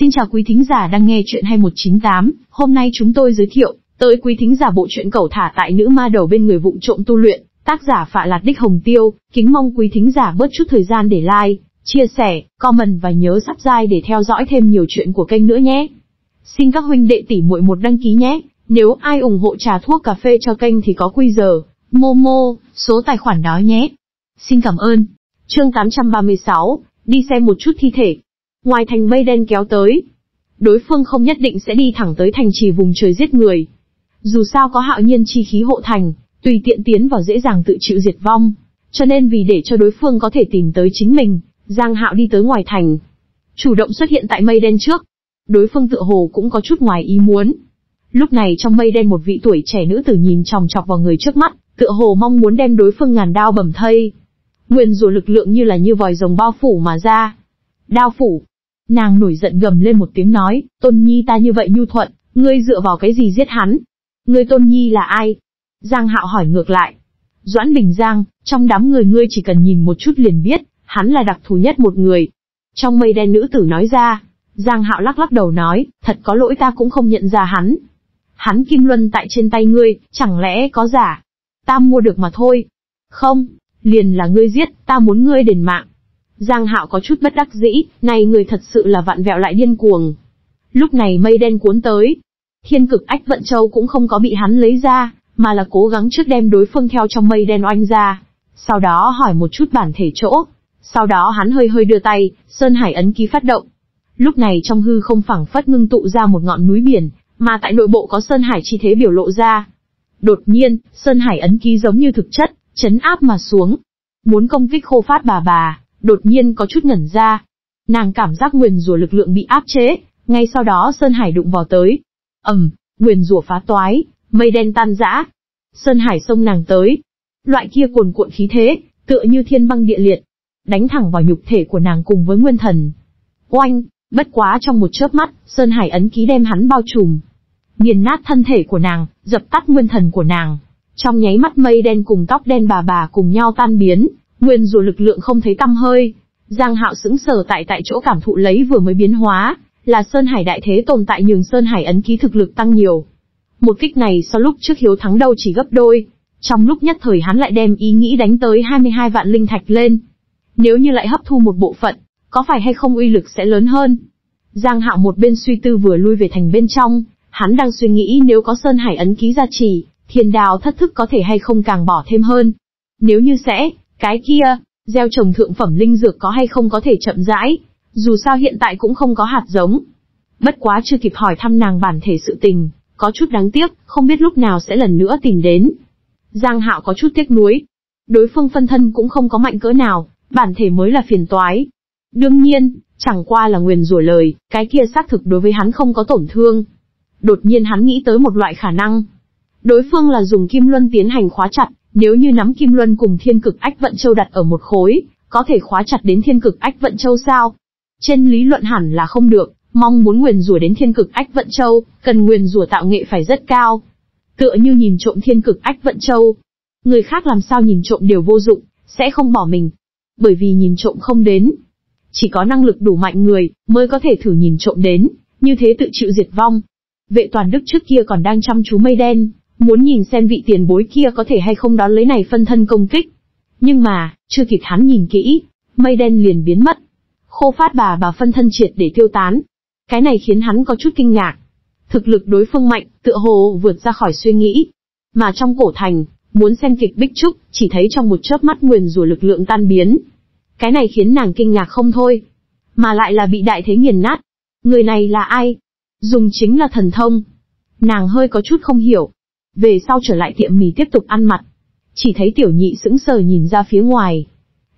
Xin chào quý thính giả đang nghe truyện 2198, hôm nay chúng tôi giới thiệu tới quý thính giả bộ truyện Cẩu Thả Tại Nữ Ma Đầu Bên Người Vụng Trộm Tu Luyện, tác giả Phạ Lạt Đích Hồng Tiêu, kính mong quý thính giả bớt chút thời gian để like, chia sẻ, comment và nhớ subscribe để theo dõi thêm nhiều chuyện của kênh nữa nhé. Xin các huynh đệ tỷ muội một đăng ký nhé. Nếu ai ủng hộ trà thuốc cà phê cho kênh thì có QR, Momo, số tài khoản đó nhé. Xin cảm ơn. Chương 836, đi xem một chút thi thể. Ngoài thành mây đen kéo tới, đối phương không nhất định sẽ đi thẳng tới thành trì vùng trời giết người. Dù sao có hạo nhiên chi khí hộ thành, tùy tiện tiến vào dễ dàng tự chịu diệt vong. Cho nên vì để cho đối phương có thể tìm tới chính mình, Giang Hạo đi tới ngoài thành, chủ động xuất hiện tại mây đen trước. Đối phương tựa hồ cũng có chút ngoài ý muốn. Lúc này trong mây đen một vị tuổi trẻ nữ tử nhìn chòng chọc vào người trước mắt, tựa hồ mong muốn đem đối phương ngàn đao bầm thây. Nguyên rủa lực lượng như là như vòi rồng bao phủ mà ra. Đao phủ. Nàng nổi giận gầm lên một tiếng nói, Tôn Nhi ta như vậy nhu thuận, ngươi dựa vào cái gì giết hắn? Ngươi Tôn Nhi là ai? Giang Hạo hỏi ngược lại. Doãn Bình Giang, trong đám người ngươi chỉ cần nhìn một chút liền biết, hắn là đặc thù nhất một người. Trong mây đen nữ tử nói ra. Giang Hạo lắc đầu nói, thật có lỗi ta cũng không nhận ra hắn. Hắn kim luân tại trên tay ngươi, chẳng lẽ có giả? Ta mua được mà thôi. Không, liền là ngươi giết, ta muốn ngươi đền mạng. Giang Hạo có chút bất đắc dĩ, này người thật sự là vặn vẹo lại điên cuồng. Lúc này mây đen cuốn tới, thiên cực ách vận châu cũng không có bị hắn lấy ra, mà là cố gắng trước đem đối phương theo trong mây đen oanh ra, sau đó hỏi một chút bản thể chỗ. Sau đó hắn hơi đưa tay, Sơn Hải ấn ký phát động. Lúc này trong hư không phảng phất ngưng tụ ra một ngọn núi biển, mà tại nội bộ có Sơn Hải chi thế biểu lộ ra. Đột nhiên, Sơn Hải ấn ký giống như thực chất, chấn áp mà xuống. Muốn công kích Khô Phát bà, đột nhiên có chút ngẩn ra. Nàng cảm giác nguyền rủa lực lượng bị áp chế, ngay sau đó Sơn Hải đụng vào tới. Ầm, nguyền rủa phá toái, mây đen tan rã. Sơn Hải xông nàng tới. Loại kia cuồn cuộn khí thế, tựa như thiên băng địa liệt, đánh thẳng vào nhục thể của nàng cùng với nguyên thần. Oanh! Bất quá trong một chớp mắt, Sơn Hải ấn ký đem hắn bao trùm, nghiền nát thân thể của nàng, dập tắt nguyên thần của nàng. Trong nháy mắt mây đen cùng tóc đen bà cùng nhau tan biến, nguyên rủa lực lượng không thấy tăm hơi. Giang Hạo sững sờ tại chỗ cảm thụ lấy vừa mới biến hóa, là Sơn Hải đại thế tồn tại nhường Sơn Hải ấn ký thực lực tăng nhiều. Một kích này so lúc trước hiếu thắng đâu chỉ gấp đôi, trong lúc nhất thời hắn lại đem ý nghĩ đánh tới 22 vạn linh thạch lên. Nếu như lại hấp thu một bộ phận, có phải hay không uy lực sẽ lớn hơn? Giang Hạo một bên suy tư vừa lui về thành bên trong, hắn đang suy nghĩ nếu có Sơn Hải ấn ký gia trì, Thiên Đào thất thức có thể hay không càng bỏ thêm hơn. Nếu như sẽ, cái kia, gieo trồng thượng phẩm linh dược có hay không có thể chậm rãi, dù sao hiện tại cũng không có hạt giống. Bất quá chưa kịp hỏi thăm nàng bản thể sự tình, có chút đáng tiếc, không biết lúc nào sẽ lần nữa tìm đến. Giang Hạo có chút tiếc nuối, đối phương phân thân cũng không có mạnh cỡ nào, bản thể mới là phiền toái. Đương nhiên, chẳng qua là nguyền rủa lời, cái kia xác thực đối với hắn không có tổn thương. Đột nhiên hắn nghĩ tới một loại khả năng. Đối phương là dùng kim luân tiến hành khóa chặt, nếu như nắm kim luân cùng thiên cực ách vận châu đặt ở một khối, có thể khóa chặt đến thiên cực ách vận châu sao? Trên lý luận hẳn là không được, mong muốn nguyền rủa đến thiên cực ách vận châu, cần nguyền rủa tạo nghệ phải rất cao. Tựa như nhìn trộm thiên cực ách vận châu. Người khác làm sao nhìn trộm đều vô dụng, sẽ không bỏ mình. Bởi vì nhìn trộm không đến. Chỉ có năng lực đủ mạnh người, mới có thể thử nhìn trộm đến, như thế tự chịu diệt vong. Vệ Toàn Đức trước kia còn đang chăm chú mây đen, muốn nhìn xem vị tiền bối kia có thể hay không đón lấy này phân thân công kích. Nhưng mà, chưa kịp hắn nhìn kỹ, mây đen liền biến mất. Khô Phát bà phân thân triệt để tiêu tán. Cái này khiến hắn có chút kinh ngạc. Thực lực đối phương mạnh, tựa hồ vượt ra khỏi suy nghĩ. Mà trong cổ thành, muốn xem kịch Bích Trúc, chỉ thấy trong một chớp mắt nguyền rủa lực lượng tan biến. Cái này khiến nàng kinh ngạc không thôi, mà lại là bị đại thế nghiền nát. Người này là ai? Dùng chính là thần thông. Nàng hơi có chút không hiểu. Về sau trở lại tiệm mì tiếp tục ăn mặt. Chỉ thấy tiểu nhị sững sờ nhìn ra phía ngoài.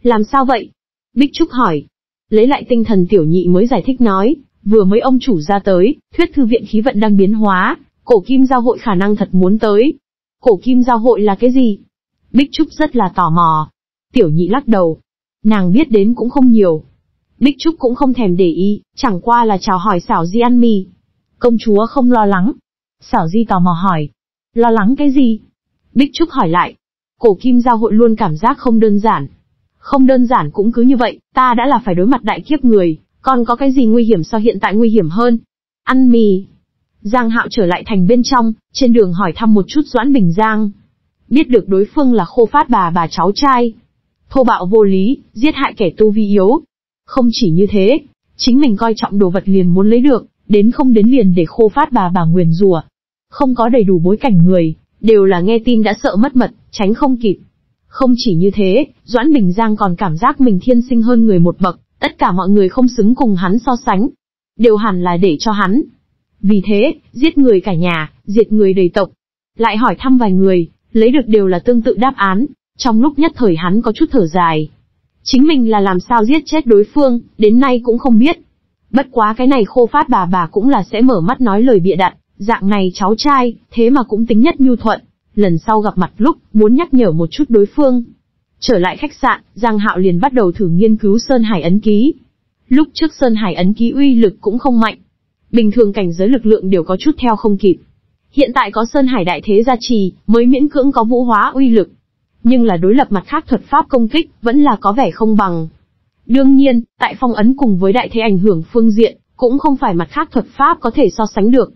Làm sao vậy? Bích Trúc hỏi. Lấy lại tinh thần tiểu nhị mới giải thích nói, vừa mới ông chủ ra tới, thuyết thư viện khí vận đang biến hóa, cổ kim giao hội khả năng thật muốn tới. Cổ kim giao hội là cái gì? Bích Trúc rất là tò mò. Tiểu nhị lắc đầu. Nàng biết đến cũng không nhiều. Bích Trúc cũng không thèm để ý, chẳng qua là chào hỏi Xảo Di ăn mì. Công chúa không lo lắng. Xảo Di tò mò hỏi. Lo lắng cái gì? Bích Trúc hỏi lại. Cổ kim giao hội luôn cảm giác không đơn giản. Không đơn giản cũng cứ như vậy, ta đã là phải đối mặt đại kiếp người, Còn có cái gì nguy hiểm so hiện tại nguy hiểm hơn? Ăn mì. Giang Hạo trở lại thành bên trong, trên đường hỏi thăm một chút Doãn Bình Giang. Biết được đối phương là Khô Phát bà cháu trai. Thô bạo vô lý, giết hại kẻ tu vi yếu. Không chỉ như thế, chính mình coi trọng đồ vật liền muốn lấy được, đến không đến liền để Khô Phát bà nguyền rủa. Không có đầy đủ bối cảnh người, đều là nghe tin đã sợ mất mật, tránh không kịp. Không chỉ như thế, Doãn Bình Giang còn cảm giác mình thiên sinh hơn người một bậc, tất cả mọi người không xứng cùng hắn so sánh. Đều hẳn là để cho hắn. Vì thế, giết người cả nhà, diệt người đầy tộc. Lại hỏi thăm vài người, lấy được đều là tương tự đáp án, trong lúc nhất thời hắn có chút thở dài. Chính mình là làm sao giết chết đối phương, đến nay cũng không biết. Bất quá cái này Khô Phát bà cũng là sẽ mở mắt nói lời bịa đặt, dạng này cháu trai, thế mà cũng tính nhất nhu thuận. Lần sau gặp mặt lúc, muốn nhắc nhở một chút đối phương. Trở lại khách sạn, Giang Hạo liền bắt đầu thử nghiên cứu Sơn Hải ấn ký. Lúc trước Sơn Hải ấn ký uy lực cũng không mạnh. Bình thường cảnh giới lực lượng đều có chút theo không kịp. Hiện tại có Sơn Hải đại thế gia trì, mới miễn cưỡng có vũ hóa uy lực. Nhưng là đối lập mặt khác thuật pháp công kích, vẫn là có vẻ không bằng. Đương nhiên, tại phong ấn cùng với đại thế ảnh hưởng phương diện, cũng không phải mặt khác thuật pháp có thể so sánh được.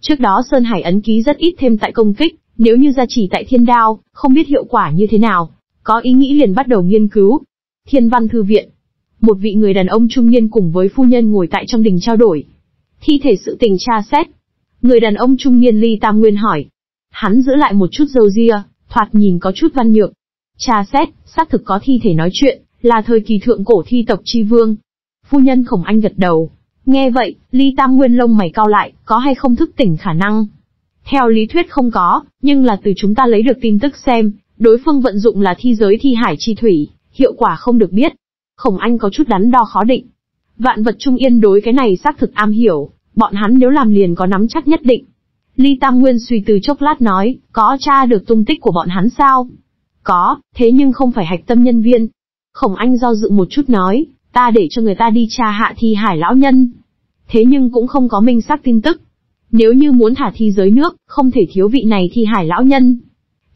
Trước đó Sơn Hải ấn ký rất ít thêm tại công kích, nếu như gia trì tại thiên đao, không biết hiệu quả như thế nào. Có ý nghĩ liền bắt đầu nghiên cứu. Thiên Văn Thư Viện. Một vị người đàn ông trung niên cùng với phu nhân ngồi tại trong đình trao đổi. Thi thể sự tình tra xét. Người đàn ông trung niên Lý Tam Nguyên hỏi. Hắn giữ lại một chút râu ria, thoạt nhìn có chút văn nhược. Tra xét, xác thực có thi thể nói chuyện, là thời kỳ thượng cổ thi tộc chi vương. Phu nhân Khổng Anh gật đầu. Nghe vậy, Lý Tam Nguyên lông mày cau lại, có hay không thức tỉnh khả năng? Theo lý thuyết không có, nhưng là từ chúng ta lấy được tin tức xem, đối phương vận dụng là thi giới thi hải chi thủy, hiệu quả không được biết. Khổng Anh có chút đắn đo khó định. Vạn Vật Trung Yên đối cái này xác thực am hiểu, bọn hắn nếu làm liền có nắm chắc nhất định. Lý Tam Nguyên suy tư chốc lát nói, có tra được tung tích của bọn hắn sao? Có, thế nhưng không phải hạch tâm nhân viên. Khổng Anh do dự một chút nói, ta để cho người ta đi tra hạ thi hải lão nhân. Thế nhưng cũng không có minh xác tin tức. Nếu như muốn thả thi giới nước, không thể thiếu vị này thi hải lão nhân.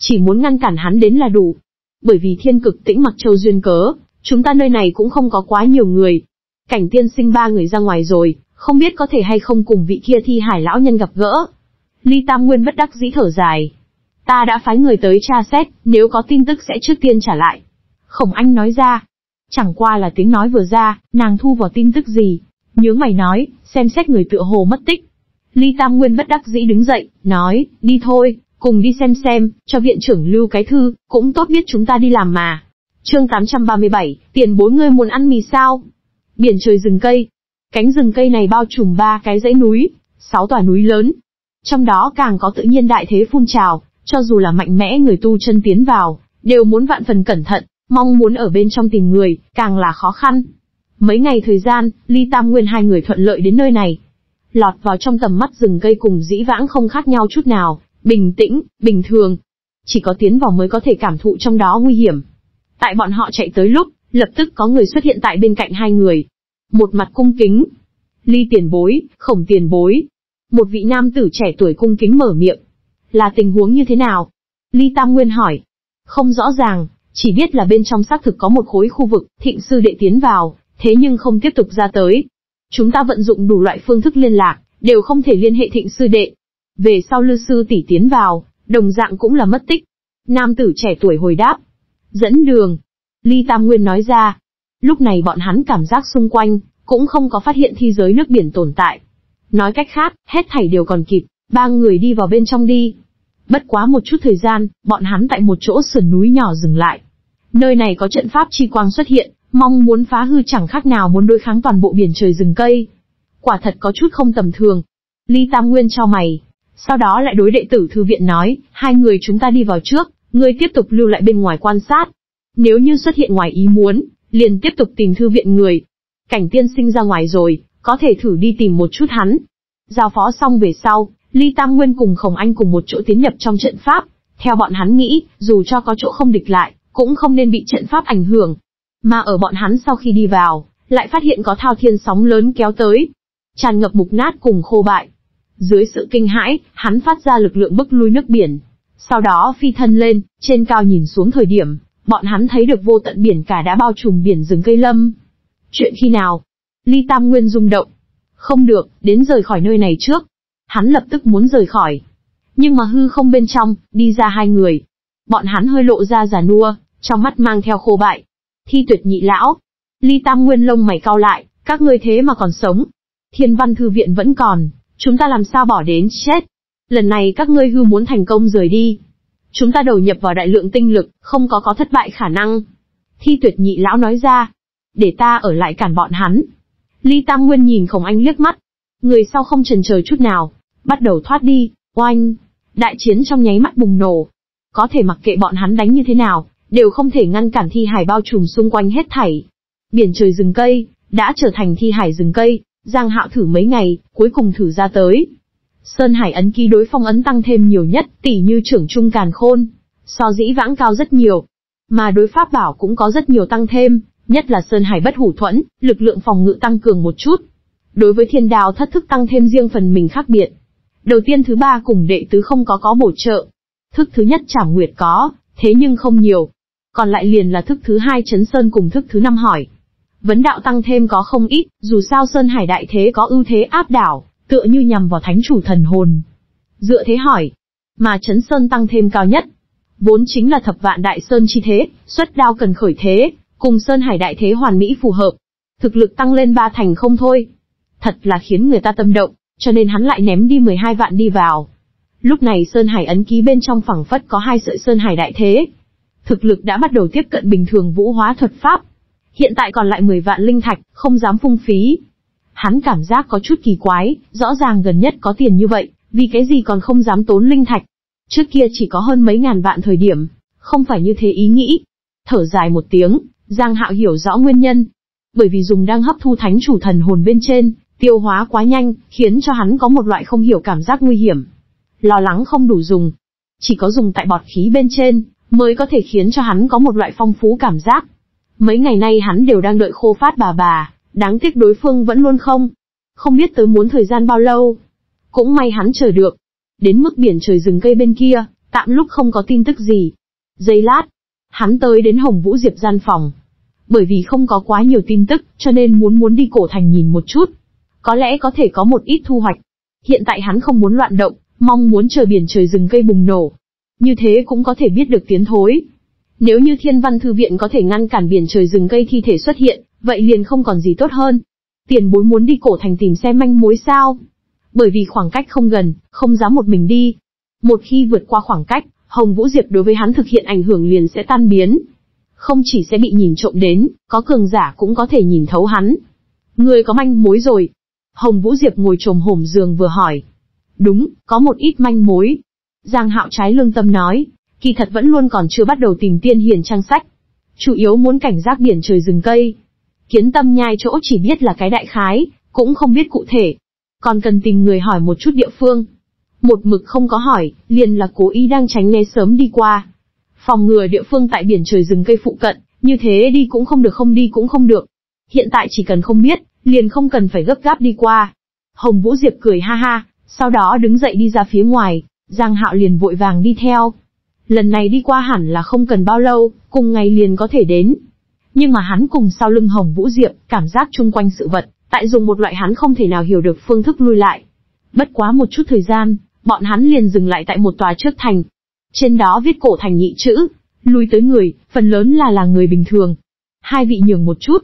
Chỉ muốn ngăn cản hắn đến là đủ. Bởi vì thiên cực tĩnh mặc châu duyên cớ, chúng ta nơi này cũng không có quá nhiều người. Cảnh tiên sinh ba người ra ngoài rồi, không biết có thể hay không cùng vị kia thi hải lão nhân gặp gỡ. Lý Tam Nguyên bất đắc dĩ thở dài. Ta đã phái người tới tra xét, nếu có tin tức sẽ trước tiên trả lại. Khổng Anh nói ra. Chẳng qua là tiếng nói vừa ra, nàng thu vào tin tức gì. Nhướng mày nói, xem xét người tựa hồ mất tích. Lý Tam Nguyên bất đắc dĩ đứng dậy, nói, đi thôi, cùng đi xem, cho viện trưởng lưu cái thư, cũng tốt biết chúng ta đi làm mà. Chương 837, tiền bối ngươi muốn ăn mì sao? Biển trời rừng cây. Cánh rừng cây này bao trùm 3 cái dãy núi, 6 tòa núi lớn. Trong đó càng có tự nhiên đại thế phun trào, cho dù là mạnh mẽ người tu chân tiến vào, đều muốn vạn phần cẩn thận, mong muốn ở bên trong tìm người, càng là khó khăn. Mấy ngày thời gian, Lý Tam Nguyên hai người thuận lợi đến nơi này. Lọt vào trong tầm mắt rừng cây cùng dĩ vãng không khác nhau chút nào, bình tĩnh, bình thường. Chỉ có tiến vào mới có thể cảm thụ trong đó nguy hiểm. Tại bọn họ chạy tới lúc, lập tức có người xuất hiện tại bên cạnh hai người. Một mặt cung kính. Lý tiền bối, Khổng tiền bối. Một vị nam tử trẻ tuổi cung kính mở miệng. Là tình huống như thế nào? Lý Tam Nguyên hỏi. Không rõ ràng, chỉ biết là bên trong xác thực có một khối khu vực, thịnh sư đệ tiến vào, thế nhưng không tiếp tục ra tới. Chúng ta vận dụng đủ loại phương thức liên lạc, đều không thể liên hệ thịnh sư đệ. Về sau Lư sư tỷ tiến vào, đồng dạng cũng là mất tích. Nam tử trẻ tuổi hồi đáp. Dẫn đường. Lý Tam Nguyên nói ra. Lúc này bọn hắn cảm giác xung quanh, cũng không có phát hiện thi giới nước biển tồn tại. Nói cách khác, hết thảy đều còn kịp, ba người đi vào bên trong đi. Bất quá một chút thời gian, bọn hắn tại một chỗ sườn núi nhỏ dừng lại. Nơi này có trận pháp chi quang xuất hiện, mong muốn phá hư chẳng khác nào muốn đối kháng toàn bộ biển trời rừng cây. Quả thật có chút không tầm thường. Lý Tam Nguyên chau mày. Sau đó lại đối đệ tử thư viện nói, hai người chúng ta đi vào trước, ngươi tiếp tục lưu lại bên ngoài quan sát. Nếu như xuất hiện ngoài ý muốn, liền tiếp tục tìm thư viện người. Cảnh tiên sinh ra ngoài rồi, có thể thử đi tìm một chút hắn. Giao phó xong về sau, Lý Tam Nguyên cùng Khổng Anh cùng một chỗ tiến nhập trong trận pháp. Theo bọn hắn nghĩ, dù cho có chỗ không địch lại, cũng không nên bị trận pháp ảnh hưởng. Mà ở bọn hắn sau khi đi vào, lại phát hiện có thao thiên sóng lớn kéo tới, tràn ngập mục nát cùng khô bại. Dưới sự kinh hãi, hắn phát ra lực lượng bức lui nước biển. Sau đó phi thân lên, trên cao nhìn xuống thời điểm, bọn hắn thấy được vô tận biển cả đã bao trùm biển rừng cây lâm. Chuyện khi nào? Lý Tam Nguyên rung động. Không được, đến rời khỏi nơi này trước. Hắn lập tức muốn rời khỏi. Nhưng mà hư không bên trong, đi ra hai người. Bọn hắn hơi lộ ra già nua, trong mắt mang theo khô bại. Thi Tuyệt nhị lão. Lý Tam Nguyên lông mày cau lại, các ngươi thế mà còn sống. Thiên Văn Thư Viện vẫn còn, chúng ta làm sao bỏ đến chết. Lần này các ngươi hư muốn thành công rời đi. Chúng ta đầu nhập vào đại lượng tinh lực, không có thất bại khả năng. Thi Tuyệt nhị lão nói ra. Để ta ở lại cản bọn hắn. Lý Tam Nguyên nhìn Khổng Anh liếc mắt. Người sau không chần chờ chút nào, bắt đầu thoát đi. Oanh! Đại chiến trong nháy mắt bùng nổ. Có thể mặc kệ bọn hắn đánh như thế nào, đều không thể ngăn cản thi hải bao trùm xung quanh hết thảy. Biển trời rừng cây, đã trở thành thi hải rừng cây. Giang Hạo thử mấy ngày, cuối cùng thử ra tới. Sơn Hải ấn ký đối phong ấn tăng thêm nhiều nhất, tỷ như trưởng trung càn khôn. So dĩ vãng cao rất nhiều. Mà đối pháp bảo cũng có rất nhiều tăng thêm, nhất là Sơn Hải bất hủ thuẫn, lực lượng phòng ngự tăng cường một chút. Đối với thiên đào thất thức tăng thêm riêng phần mình khác biệt. Đầu tiên thứ ba cùng đệ tứ không có bổ trợ. Thức thứ nhất Trảm Nguyệt có, thế nhưng không nhiều. Còn lại liền là thức thứ hai Chấn Sơn cùng thức thứ năm hỏi. Vấn đạo tăng thêm có không ít, dù sao Sơn Hải đại thế có ưu thế áp đảo, tựa như nhằm vào thánh chủ thần hồn. Dựa thế hỏi, mà Chấn Sơn tăng thêm cao nhất, vốn chính là thập vạn đại sơn chi thế, xuất đao cần khởi thế, cùng Sơn Hải đại thế hoàn mỹ phù hợp. Thực lực tăng lên 3 thành không thôi. Thật là khiến người ta tâm động, cho nên hắn lại ném đi 12 vạn đi vào. Lúc này Sơn Hải ấn ký bên trong phẳng phất có 2 sợi Sơn Hải đại thế. Thực lực đã bắt đầu tiếp cận bình thường vũ hóa thuật pháp. Hiện tại còn lại 10 vạn linh thạch, không dám phung phí. Hắn cảm giác có chút kỳ quái, rõ ràng gần nhất có tiền như vậy, vì cái gì còn không dám tốn linh thạch. Trước kia chỉ có hơn mấy ngàn vạn thời điểm, không phải như thế ý nghĩ. Thở dài một tiếng, Giang Hạo hiểu rõ nguyên nhân. Bởi vì dùng đang hấp thu thánh chủ thần hồn bên trên, tiêu hóa quá nhanh, khiến cho hắn có một loại không hiểu cảm giác nguy hiểm. Lo lắng không đủ dùng. Chỉ có dùng tại bọt khí bên trên, mới có thể khiến cho hắn có một loại phong phú cảm giác. Mấy ngày nay hắn đều đang đợi Khô Phát bà, đáng tiếc đối phương vẫn luôn không biết tới muốn thời gian bao lâu. Cũng may hắn chờ được. Đến mức biển trời rừng cây bên kia, tạm lúc không có tin tức gì. Giây lát, hắn tới đến Hồng Vũ Diệp gian phòng. Bởi vì không có quá nhiều tin tức, cho nên muốn đi cổ thành nhìn một chút. Có lẽ có thể có một ít thu hoạch. Hiện tại hắn không muốn loạn động, mong muốn chờ biển trời rừng cây bùng nổ. Như thế cũng có thể biết được tiến thối. Nếu như Thiên Văn Thư Viện có thể ngăn cản biển trời rừng cây thi thể xuất hiện, vậy liền không còn gì tốt hơn. Tiền bối muốn đi cổ thành tìm xem manh mối sao? Bởi vì khoảng cách không gần, không dám một mình đi. Một khi vượt qua khoảng cách, Hồng Vũ Diệp đối với hắn thực hiện ảnh hưởng liền sẽ tan biến. Không chỉ sẽ bị nhìn trộm đến, có cường giả cũng có thể nhìn thấu hắn. Người có manh mối rồi. Hồng Vũ Diệp ngồi chồm hổm giường vừa hỏi. Đúng, có một ít manh mối. Giang Hạo trái lương tâm nói. Kỳ thật vẫn luôn còn chưa bắt đầu tìm tiên hiền trang sách. Chủ yếu muốn cảnh giác biển trời rừng cây. Kiến Tâm Nhai chỗ chỉ biết là cái đại khái, cũng không biết cụ thể. Còn cần tìm người hỏi một chút địa phương. Một mực không có hỏi, liền là cố ý đang tránh né sớm đi qua. Phòng ngừa địa phương tại biển trời rừng cây phụ cận, như thế đi cũng không được không đi cũng không được. Hiện tại chỉ cần không biết, liền không cần phải gấp gáp đi qua. Hồng Vũ Diệp cười ha ha, sau đó đứng dậy đi ra phía ngoài, Giang Hạo liền vội vàng đi theo. Lần này đi qua hẳn là không cần bao lâu, cùng ngày liền có thể đến. Nhưng mà hắn cùng sau lưng Hồng Vũ Diệp, cảm giác chung quanh sự vật, tại dùng một loại hắn không thể nào hiểu được phương thức lui lại. Bất quá một chút thời gian, bọn hắn liền dừng lại tại một tòa trước thành. Trên đó viết cổ thành nhị chữ, lui tới người, phần lớn là người bình thường. Hai vị nhường một chút.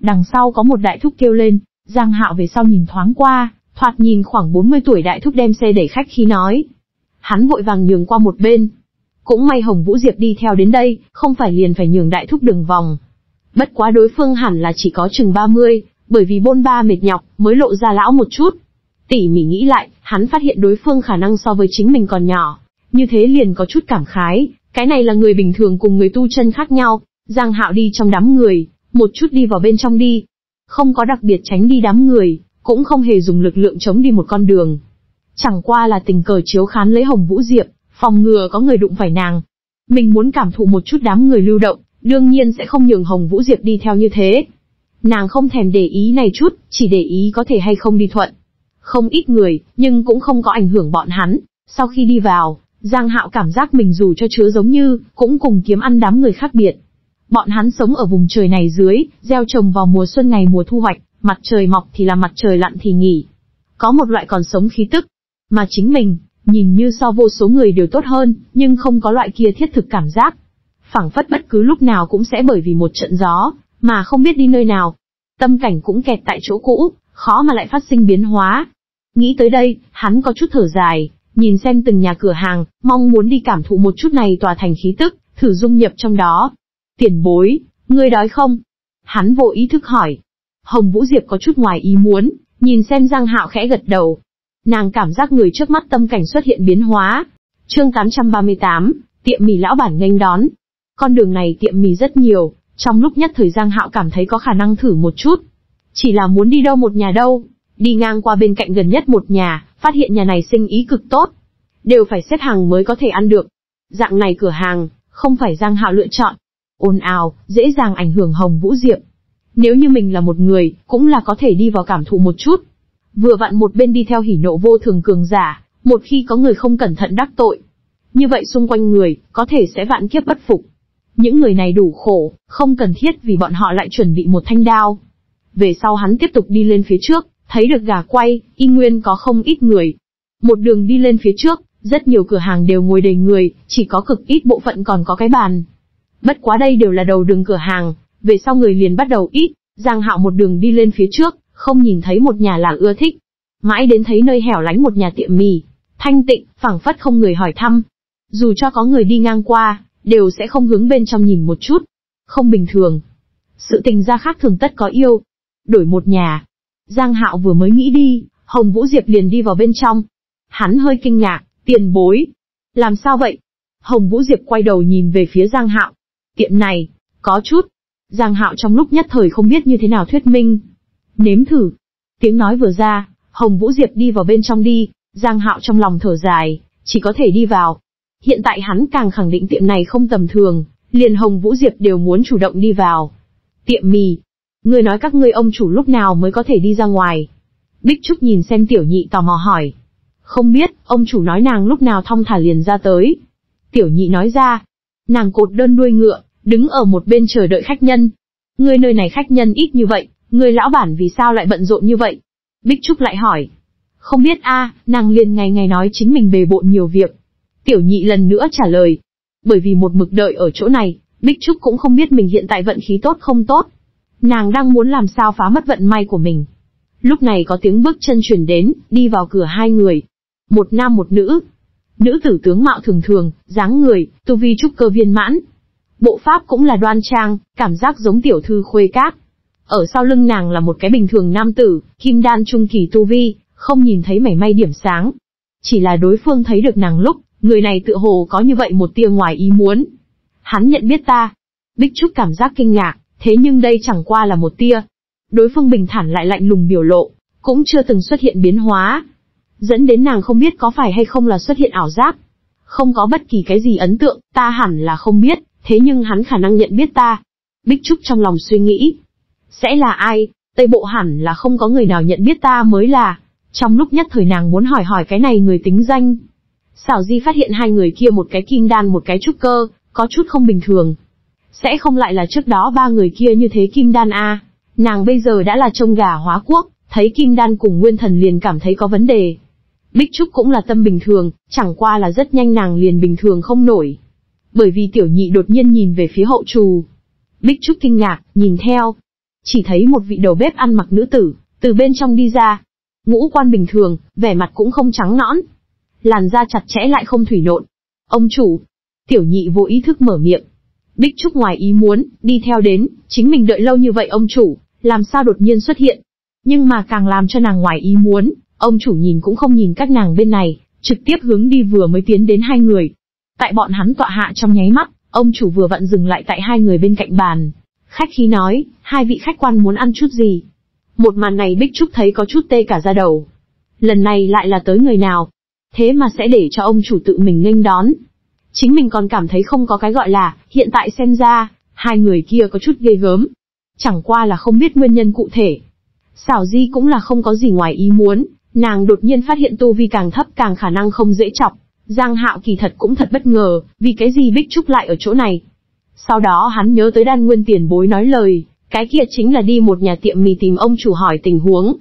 Đằng sau có một đại thúc kêu lên, Giang Hạo về sau nhìn thoáng qua, thoạt nhìn khoảng 40 tuổi đại thúc đem xe đẩy khách khi nói. Hắn vội vàng nhường qua một bên. Cũng may Hồng Vũ Diệp đi theo đến đây, không phải liền phải nhường đại thúc đường vòng. Bất quá đối phương hẳn là chỉ có chừng 30, bởi vì bôn ba mệt nhọc mới lộ ra lão một chút. Tỉ mỉ nghĩ lại, hắn phát hiện đối phương khả năng so với chính mình còn nhỏ. Như thế liền có chút cảm khái, cái này là người bình thường cùng người tu chân khác nhau. Giang Hạo đi trong đám người, một chút đi vào bên trong đi. Không có đặc biệt tránh đi đám người, cũng không hề dùng lực lượng chống đi một con đường. Chẳng qua là tình cờ chiếu khán lấy Hồng Vũ Diệp, phòng ngừa có người đụng phải nàng. Mình muốn cảm thụ một chút đám người lưu động, đương nhiên sẽ không nhường Hồng Vũ Diệp đi theo như thế. Nàng không thèm để ý này chút, chỉ để ý có thể hay không đi thuận. Không ít người, nhưng cũng không có ảnh hưởng bọn hắn. Sau khi đi vào, Giang Hạo cảm giác mình dù cho chứa giống như, cũng cùng kiếm ăn đám người khác biệt. Bọn hắn sống ở vùng trời này dưới, gieo trồng vào mùa xuân ngày mùa thu hoạch, mặt trời mọc thì làm mặt trời lặn thì nghỉ. Có một loại còn sống khí tức, mà chính mình, nhìn như so vô số người đều tốt hơn, nhưng không có loại kia thiết thực cảm giác. Phảng phất bất cứ lúc nào cũng sẽ bởi vì một trận gió, mà không biết đi nơi nào. Tâm cảnh cũng kẹt tại chỗ cũ, khó mà lại phát sinh biến hóa. Nghĩ tới đây, hắn có chút thở dài, nhìn xem từng nhà cửa hàng, mong muốn đi cảm thụ một chút này tòa thành khí tức, thử dung nhập trong đó. Tiền bối, ngươi đói không? Hắn vô ý thức hỏi. Hồng Vũ Diệp có chút ngoài ý muốn, nhìn xem Giang Hạo khẽ gật đầu. Nàng cảm giác người trước mắt tâm cảnh xuất hiện biến hóa. Chương 838, tiệm mì lão bản nghênh đón. Con đường này tiệm mì rất nhiều, trong lúc nhất thời Giang Hạo cảm thấy có khả năng thử một chút. Chỉ là muốn đi đâu một nhà đâu, đi ngang qua bên cạnh gần nhất một nhà, phát hiện nhà này sinh ý cực tốt. Đều phải xếp hàng mới có thể ăn được. Dạng này cửa hàng, không phải Giang Hạo lựa chọn. Ồn ào, dễ dàng ảnh hưởng Hồng Vũ Diệp. Nếu như mình là một người, cũng là có thể đi vào cảm thụ một chút. Vừa vặn một bên đi theo hỉ nộ vô thường cường giả, một khi có người không cẩn thận đắc tội. Như vậy xung quanh người, có thể sẽ vạn kiếp bất phục. Những người này đủ khổ, không cần thiết vì bọn họ lại chuẩn bị một thanh đao. Về sau hắn tiếp tục đi lên phía trước, thấy được gà quay, y nguyên có không ít người. Một đường đi lên phía trước, rất nhiều cửa hàng đều ngồi đầy người, chỉ có cực ít bộ phận còn có cái bàn. Bất quá đây đều là đầu đường cửa hàng, về sau người liền bắt đầu ít. Giang Hạo một đường đi lên phía trước, không nhìn thấy một nhà là ưa thích. Mãi đến thấy nơi hẻo lánh một nhà tiệm mì, thanh tịnh, phảng phất không người hỏi thăm. Dù cho có người đi ngang qua, đều sẽ không hướng bên trong nhìn một chút. Không bình thường. Sự tình gia khác thường tất có yêu. Đổi một nhà. Giang Hạo vừa mới nghĩ đi, Hồng Vũ Diệp liền đi vào bên trong. Hắn hơi kinh ngạc, tiền bối. Làm sao vậy? Hồng Vũ Diệp quay đầu nhìn về phía Giang Hạo. Tiệm này, có chút. Giang Hạo trong lúc nhất thời không biết như thế nào thuyết minh. Nếm thử. Tiếng nói vừa ra, Hồng Vũ Diệp đi vào bên trong đi. Giang Hạo trong lòng thở dài, chỉ có thể đi vào. Hiện tại hắn càng khẳng định tiệm này không tầm thường, liền Hồng Vũ Diệp đều muốn chủ động đi vào. Tiệm mì. Ngươi nói các ngươi ông chủ lúc nào mới có thể đi ra ngoài? Bích Trúc nhìn xem tiểu nhị tò mò hỏi. Không biết, ông chủ nói nàng lúc nào thong thả liền ra tới. Tiểu nhị nói ra. Nàng cột đơn đuôi ngựa, đứng ở một bên chờ đợi khách nhân. Ngươi nơi này khách nhân ít như vậy, ngươi lão bản vì sao lại bận rộn như vậy? Bích Trúc lại hỏi. Không biết nàng liền ngày ngày nói chính mình bề bộn nhiều việc. Tiểu nhị lần nữa trả lời. Bởi vì một mực đợi ở chỗ này, Bích Trúc cũng không biết mình hiện tại vận khí tốt không tốt. Nàng đang muốn làm sao phá mất vận may của mình. Lúc này có tiếng bước chân chuyển đến, đi vào cửa hai người. Một nam một nữ. Nữ tử tướng mạo thường thường, dáng người, tu vi trúc cơ viên mãn. Bộ pháp cũng là đoan trang, cảm giác giống tiểu thư khuê các. Ở sau lưng nàng là một cái bình thường nam tử, kim đan trung kỳ tu vi, không nhìn thấy mảy may điểm sáng. Chỉ là đối phương thấy được nàng lúc, người này tựa hồ có như vậy một tia ngoài ý muốn. Hắn nhận biết ta. Bích Trúc cảm giác kinh ngạc, thế nhưng đây chẳng qua là một tia. Đối phương bình thản lại lạnh lùng biểu lộ, cũng chưa từng xuất hiện biến hóa. Dẫn đến nàng không biết có phải hay không là xuất hiện ảo giác. Không có bất kỳ cái gì ấn tượng, ta hẳn là không biết, thế nhưng hắn khả năng nhận biết ta. Bích Trúc trong lòng suy nghĩ. Sẽ là ai? Tây Bộ hẳn là không có người nào nhận biết ta mới là. Trong lúc nhất thời nàng muốn hỏi cái này người tính danh. Xảo Di phát hiện hai người kia một cái kim đan một cái trúc cơ, có chút không bình thường. Sẽ không lại là trước đó ba người kia như thế kim đan à? Nàng bây giờ đã là trông gà hóa quốc, thấy kim đan cùng nguyên thần liền cảm thấy có vấn đề. Bích Trúc cũng là tâm bình thường, chẳng qua là rất nhanh nàng liền bình thường không nổi. Bởi vì tiểu nhị đột nhiên nhìn về phía hậu trù. Bích Trúc kinh ngạc, nhìn theo. Chỉ thấy một vị đầu bếp ăn mặc nữ tử, từ bên trong đi ra. Ngũ quan bình thường, vẻ mặt cũng không trắng nõn. Làn da chặt chẽ lại không thủy nộn. Ông chủ. Tiểu nhị vô ý thức mở miệng. Bích Trúc ngoài ý muốn, đi theo đến, chính mình đợi lâu như vậy ông chủ, làm sao đột nhiên xuất hiện. Nhưng mà càng làm cho nàng ngoài ý muốn. Ông chủ nhìn cũng không nhìn các nàng bên này, trực tiếp hướng đi vừa mới tiến đến hai người. Tại bọn hắn tọa hạ trong nháy mắt, ông chủ vừa vặn dừng lại tại hai người bên cạnh bàn. Khách khí nói, hai vị khách quan muốn ăn chút gì? Một màn này Bích Trúc thấy có chút tê cả da đầu. Lần này lại là tới người nào? Thế mà sẽ để cho ông chủ tự mình nghênh đón. Chính mình còn cảm thấy không có cái gọi là, hiện tại xem ra, hai người kia có chút ghê gớm. Chẳng qua là không biết nguyên nhân cụ thể. Xảo Di cũng là không có gì ngoài ý muốn. Nàng đột nhiên phát hiện tu vi càng thấp càng khả năng không dễ chọc. Giang Hạo kỳ thật cũng thật bất ngờ, vì cái gì Bích Trúc lại ở chỗ này. Sau đó hắn nhớ tới Đan Nguyên tiền bối nói lời, cái kia chính là đi một nhà tiệm mì tìm ông chủ hỏi tình huống.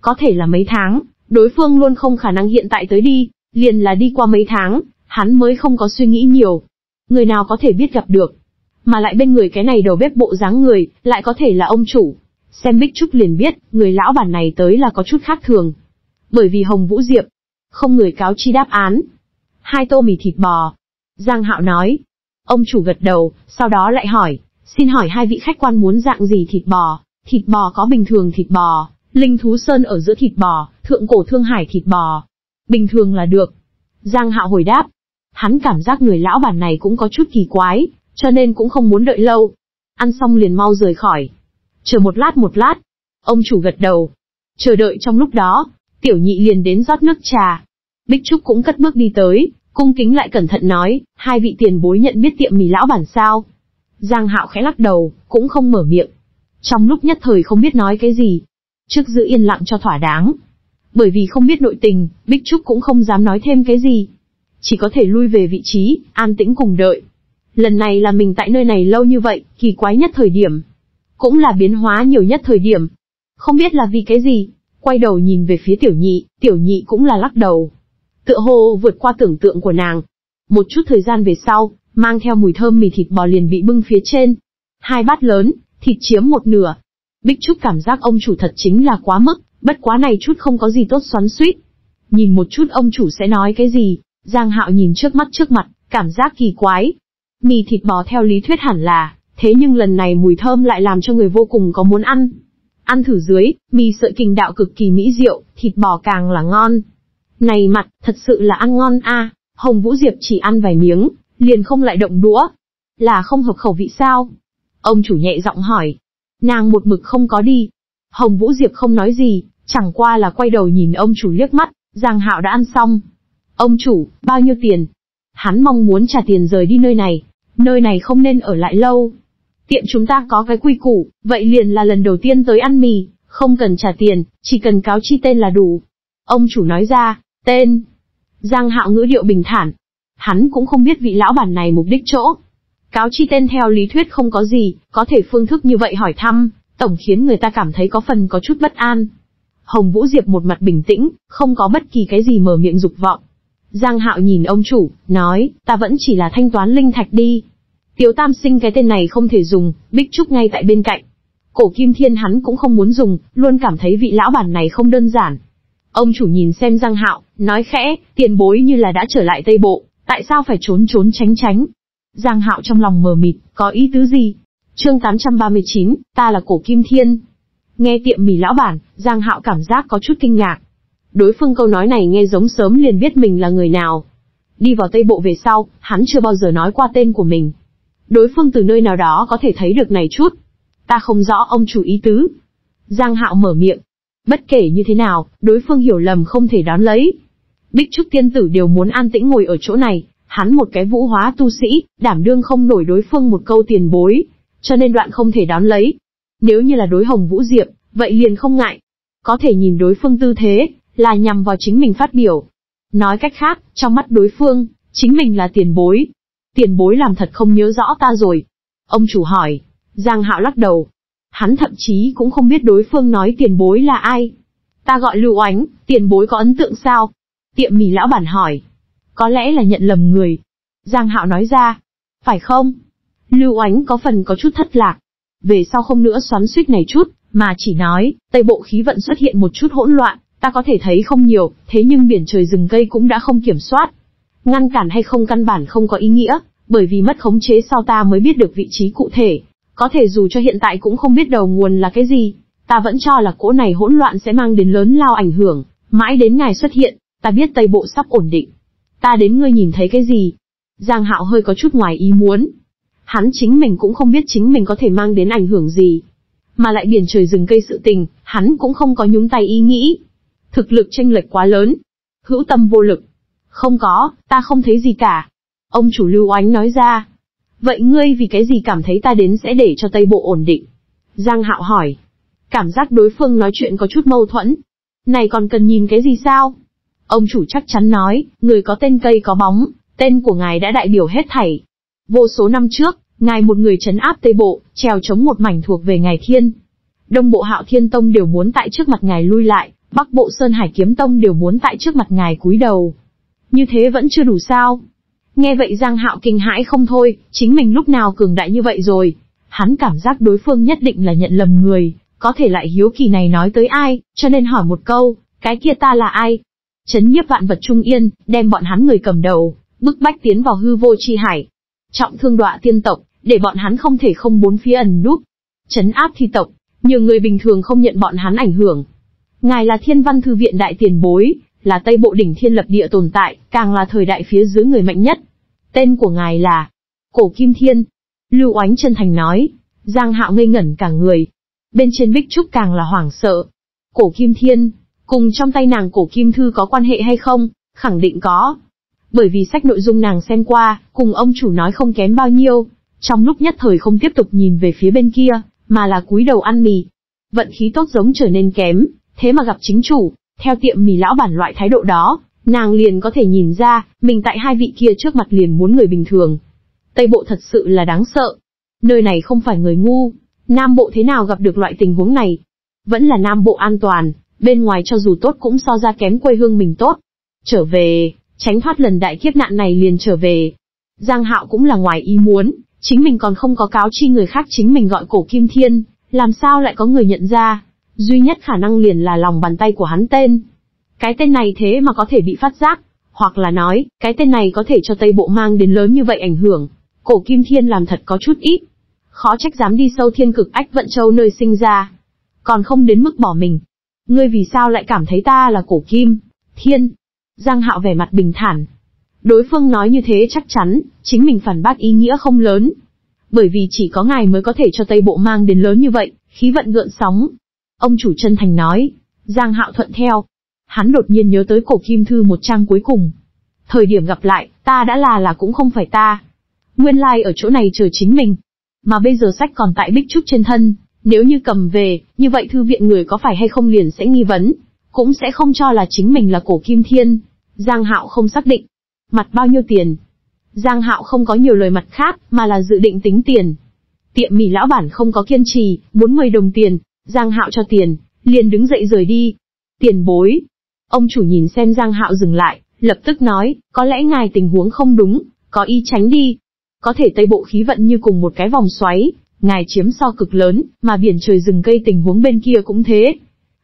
Có thể là mấy tháng, đối phương luôn không khả năng hiện tại tới đi, liền là đi qua mấy tháng, hắn mới không có suy nghĩ nhiều. Người nào có thể biết gặp được, mà lại bên người cái này đầu bếp bộ dáng người, lại có thể là ông chủ. Xem Bích Trúc liền biết, người lão bản này tới là có chút khác thường. Bởi vì Hồng Vũ Diệp, không người cáo chi đáp án. Hai tô mì thịt bò. Giang Hạo nói. Ông chủ gật đầu, sau đó lại hỏi, xin hỏi hai vị khách quan muốn dạng gì thịt bò? Thịt bò có bình thường thịt bò, linh thú sơn ở giữa thịt bò, thượng cổ Thương Hải thịt bò. Bình thường là được. Giang Hạo hồi đáp. Hắn cảm giác người lão bản này cũng có chút kỳ quái, cho nên cũng không muốn đợi lâu. Ăn xong liền mau rời khỏi. Chờ một lát. Ông chủ gật đầu. Chờ đợi trong lúc đó, tiểu nhị liền đến rót nước trà. Bích Trúc cũng cất bước đi tới, cung kính lại cẩn thận nói, hai vị tiền bối nhận biết tiệm mì lão bản sao? Giang Hạo khẽ lắc đầu, cũng không mở miệng. Trong lúc nhất thời không biết nói cái gì, trước giữ yên lặng cho thỏa đáng. Bởi vì không biết nội tình, Bích Trúc cũng không dám nói thêm cái gì. Chỉ có thể lui về vị trí, an tĩnh cùng đợi. Lần này là mình tại nơi này lâu như vậy, kỳ quái nhất thời điểm. Cũng là biến hóa nhiều nhất thời điểm. Không biết là vì cái gì, quay đầu nhìn về phía tiểu nhị cũng là lắc đầu. Tựa hồ vượt qua tưởng tượng của nàng. Một chút thời gian về sau, mang theo mùi thơm mì thịt bò liền bị bưng phía trên. Hai bát lớn, thịt chiếm một nửa. Bích Trúc cảm giác ông chủ thật chính là quá mức, bất quá này chút không có gì tốt xoắn xuýt. Nhìn một chút ông chủ sẽ nói cái gì, Giang Hạo nhìn trước mặt, cảm giác kỳ quái. Mì thịt bò theo lý thuyết hẳn là, thế nhưng lần này mùi thơm lại làm cho người vô cùng có muốn ăn. Ăn thử dưới, mì sợi kinh đạo cực kỳ mỹ diệu, thịt bò càng là ngon. Này mặt, thật sự là ăn ngon a. Hồng Vũ Diệp chỉ ăn vài miếng, liền không lại động đũa. Là không hợp khẩu vị sao? Ông chủ nhẹ giọng hỏi. Nàng một mực không có đi. Hồng Vũ Diệp không nói gì, chẳng qua là quay đầu nhìn ông chủ liếc mắt, Giang Hạo đã ăn xong. Ông chủ, bao nhiêu tiền? Hắn mong muốn trả tiền rời đi nơi này không nên ở lại lâu. Tiệm chúng ta có cái quy củ, vậy liền là lần đầu tiên tới ăn mì, không cần trả tiền, chỉ cần cáo chi tên là đủ. Ông chủ nói ra, tên. Giang Hạo ngữ điệu bình thản. Hắn cũng không biết vị lão bản này mục đích chỗ. Cáo chi tên theo lý thuyết không có gì, có thể phương thức như vậy hỏi thăm, tổng khiến người ta cảm thấy có phần có chút bất an. Hồng Vũ Diệp một mặt bình tĩnh, không có bất kỳ cái gì mở miệng dục vọng. Giang Hạo nhìn ông chủ, nói, ta vẫn chỉ là thanh toán linh thạch đi. Tiếu Tam Sinh cái tên này không thể dùng, Bích Trúc ngay tại bên cạnh. Cổ Kim Thiên hắn cũng không muốn dùng, luôn cảm thấy vị lão bản này không đơn giản. Ông chủ nhìn xem Giang Hạo, nói khẽ, tiền bối như là đã trở lại Tây Bộ, tại sao phải trốn tránh? Giang Hạo trong lòng mờ mịt, có ý tứ gì? Chương 839, ta là Cổ Kim Thiên. Nghe tiệm mì lão bản, Giang Hạo cảm giác có chút kinh ngạc. Đối phương câu nói này nghe giống sớm liền biết mình là người nào. Đi vào Tây Bộ về sau, hắn chưa bao giờ nói qua tên của mình. Đối phương từ nơi nào đó có thể thấy được này chút. Ta không rõ ông chủ ý tứ. Giang Hạo mở miệng. Bất kể như thế nào, đối phương hiểu lầm không thể đón lấy. Bích Trúc tiên tử đều muốn an tĩnh ngồi ở chỗ này, hắn một cái vũ hóa tu sĩ, đảm đương không nổi đối phương một câu tiền bối, cho nên đoạn không thể đón lấy. Nếu như là đối Hồng Vũ Diệp, vậy liền không ngại. Có thể nhìn đối phương tư thế, là nhằm vào chính mình phát biểu. Nói cách khác, trong mắt đối phương, chính mình là tiền bối. Tiền bối làm thật không nhớ rõ ta rồi. Ông chủ hỏi, Giang Hạo lắc đầu. Hắn thậm chí cũng không biết đối phương nói tiền bối là ai. Ta gọi Lưu Oánh, tiền bối có ấn tượng sao? Tiệm mì lão bản hỏi. Có lẽ là nhận lầm người. Giang Hạo nói ra. Phải không? Lưu Oánh có phần có chút thất lạc. Về sau không nữa xoắn xuýt này chút, mà chỉ nói, Tây Bộ khí vận xuất hiện một chút hỗn loạn, ta có thể thấy không nhiều, thế nhưng biển trời rừng cây cũng đã không kiểm soát. Ngăn cản hay không căn bản không có ý nghĩa, bởi vì mất khống chế sau ta mới biết được vị trí cụ thể. Có thể dù cho hiện tại cũng không biết đầu nguồn là cái gì, ta vẫn cho là cỗ này hỗn loạn sẽ mang đến lớn lao ảnh hưởng, mãi đến ngài xuất hiện, ta biết Tây Bộ sắp ổn định. Ta đến ngươi nhìn thấy cái gì? Giang Hạo hơi có chút ngoài ý muốn. Hắn chính mình cũng không biết chính mình có thể mang đến ảnh hưởng gì. Mà lại biển trời rừng cây sự tình, hắn cũng không có nhúng tay ý nghĩ. Thực lực chênh lệch quá lớn. Hữu tâm vô lực. Không có, ta không thấy gì cả. Ông chủ Lưu Oánh nói ra. Vậy ngươi vì cái gì cảm thấy ta đến sẽ để cho Tây Bộ ổn định? Giang Hạo hỏi. Cảm giác đối phương nói chuyện có chút mâu thuẫn. Này còn cần nhìn cái gì sao? Ông chủ chắc chắn nói, người có tên cây có bóng, tên của ngài đã đại biểu hết thảy. Vô số năm trước, Ngài một người trấn áp Tây Bộ, trèo chống một mảnh thuộc về Ngài Thiên. Đông Bộ Hạo Thiên Tông đều muốn tại trước mặt Ngài lui lại, Bắc Bộ Sơn Hải Kiếm Tông đều muốn tại trước mặt Ngài cúi đầu. Như thế vẫn chưa đủ sao? Nghe vậy Giang Hạo kinh hãi không thôi, chính mình lúc nào cường đại như vậy rồi? Hắn cảm giác đối phương nhất định là nhận lầm người, có thể lại hiếu kỳ này nói tới ai, cho nên hỏi một câu, cái kia ta là ai? Trấn nhiếp vạn vật trung yên, đem bọn hắn người cầm đầu, bức bách tiến vào hư vô chi hải. Trọng thương đọa tiên tộc, để bọn hắn không thể không bốn phía ẩn núp. Trấn áp thi tộc, nhiều người bình thường không nhận bọn hắn ảnh hưởng. Ngài là Thiên Văn Thư Viện đại tiền bối, là Tây Bộ đỉnh thiên lập địa tồn tại, càng là thời đại phía dưới người mạnh nhất. Tên của ngài là Cổ Kim Thiên. Lưu Oánh chân thành nói. Giang Hạo ngây ngẩn cả người. Bên trên Bích Trúc càng là hoảng sợ. Cổ Kim Thiên, cùng trong tay nàng cổ kim thư có quan hệ hay không? Khẳng định có. Bởi vì sách nội dung nàng xem qua, cùng ông chủ nói không kém bao nhiêu. Trong lúc nhất thời không tiếp tục nhìn về phía bên kia, mà là cúi đầu ăn mì. Vận khí tốt giống trở nên kém, thế mà gặp chính chủ, theo tiệm mì lão bản loại thái độ đó, nàng liền có thể nhìn ra, mình tại hai vị kia trước mặt liền muốn người bình thường. Tây Bộ thật sự là đáng sợ. Nơi này không phải người ngu, Nam Bộ thế nào gặp được loại tình huống này? Vẫn là Nam Bộ an toàn, bên ngoài cho dù tốt cũng so ra kém quê hương mình tốt. Trở về, tránh thoát lần đại kiếp nạn này liền trở về. Giang Hạo cũng là ngoài ý muốn, chính mình còn không có cáo chi người khác chính mình gọi Cổ Kim Thiên, làm sao lại có người nhận ra? Duy nhất khả năng liền là lòng bàn tay của hắn tên. Cái tên này thế mà có thể bị phát giác, hoặc là nói, cái tên này có thể cho Tây Bộ mang đến lớn như vậy ảnh hưởng. Cổ Kim Thiên làm thật có chút ít. Khó trách dám đi sâu thiên cực ách vận châu nơi sinh ra. Còn không đến mức bỏ mình. Ngươi vì sao lại cảm thấy ta là Cổ Kim Thiên? Giang Hạo vẻ mặt bình thản. Đối phương nói như thế chắc chắn, chính mình phản bác ý nghĩa không lớn. Bởi vì chỉ có ngài mới có thể cho Tây Bộ mang đến lớn như vậy, khí vận gợn sóng. Ông chủ chân thành nói, Giang Hạo thuận theo. Hắn đột nhiên nhớ tới cổ kim thư một trang cuối cùng. Thời điểm gặp lại, ta đã là cũng không phải ta. Nguyên lai ở chỗ này chờ chính mình. Mà bây giờ sách còn tại Bích Trúc trên thân, nếu như cầm về, như vậy thư viện người có phải hay không liền sẽ nghi vấn, cũng sẽ không cho là chính mình là Cổ Kim Thiên. Giang Hạo không xác định. Mặt bao nhiêu tiền? Giang Hạo không có nhiều lời mặt khác, mà là dự định tính tiền. Tiệm mì lão bản không có kiên trì, muốn 10 đồng tiền, Giang Hạo cho tiền, liền đứng dậy rời đi. Tiền bối. Ông chủ nhìn xem Giang Hạo dừng lại, lập tức nói, có lẽ ngài tình huống không đúng, có ý tránh đi. Có thể Tây Bộ khí vận như cùng một cái vòng xoáy, ngài chiếm so cực lớn, mà biển trời rừng cây tình huống bên kia cũng thế.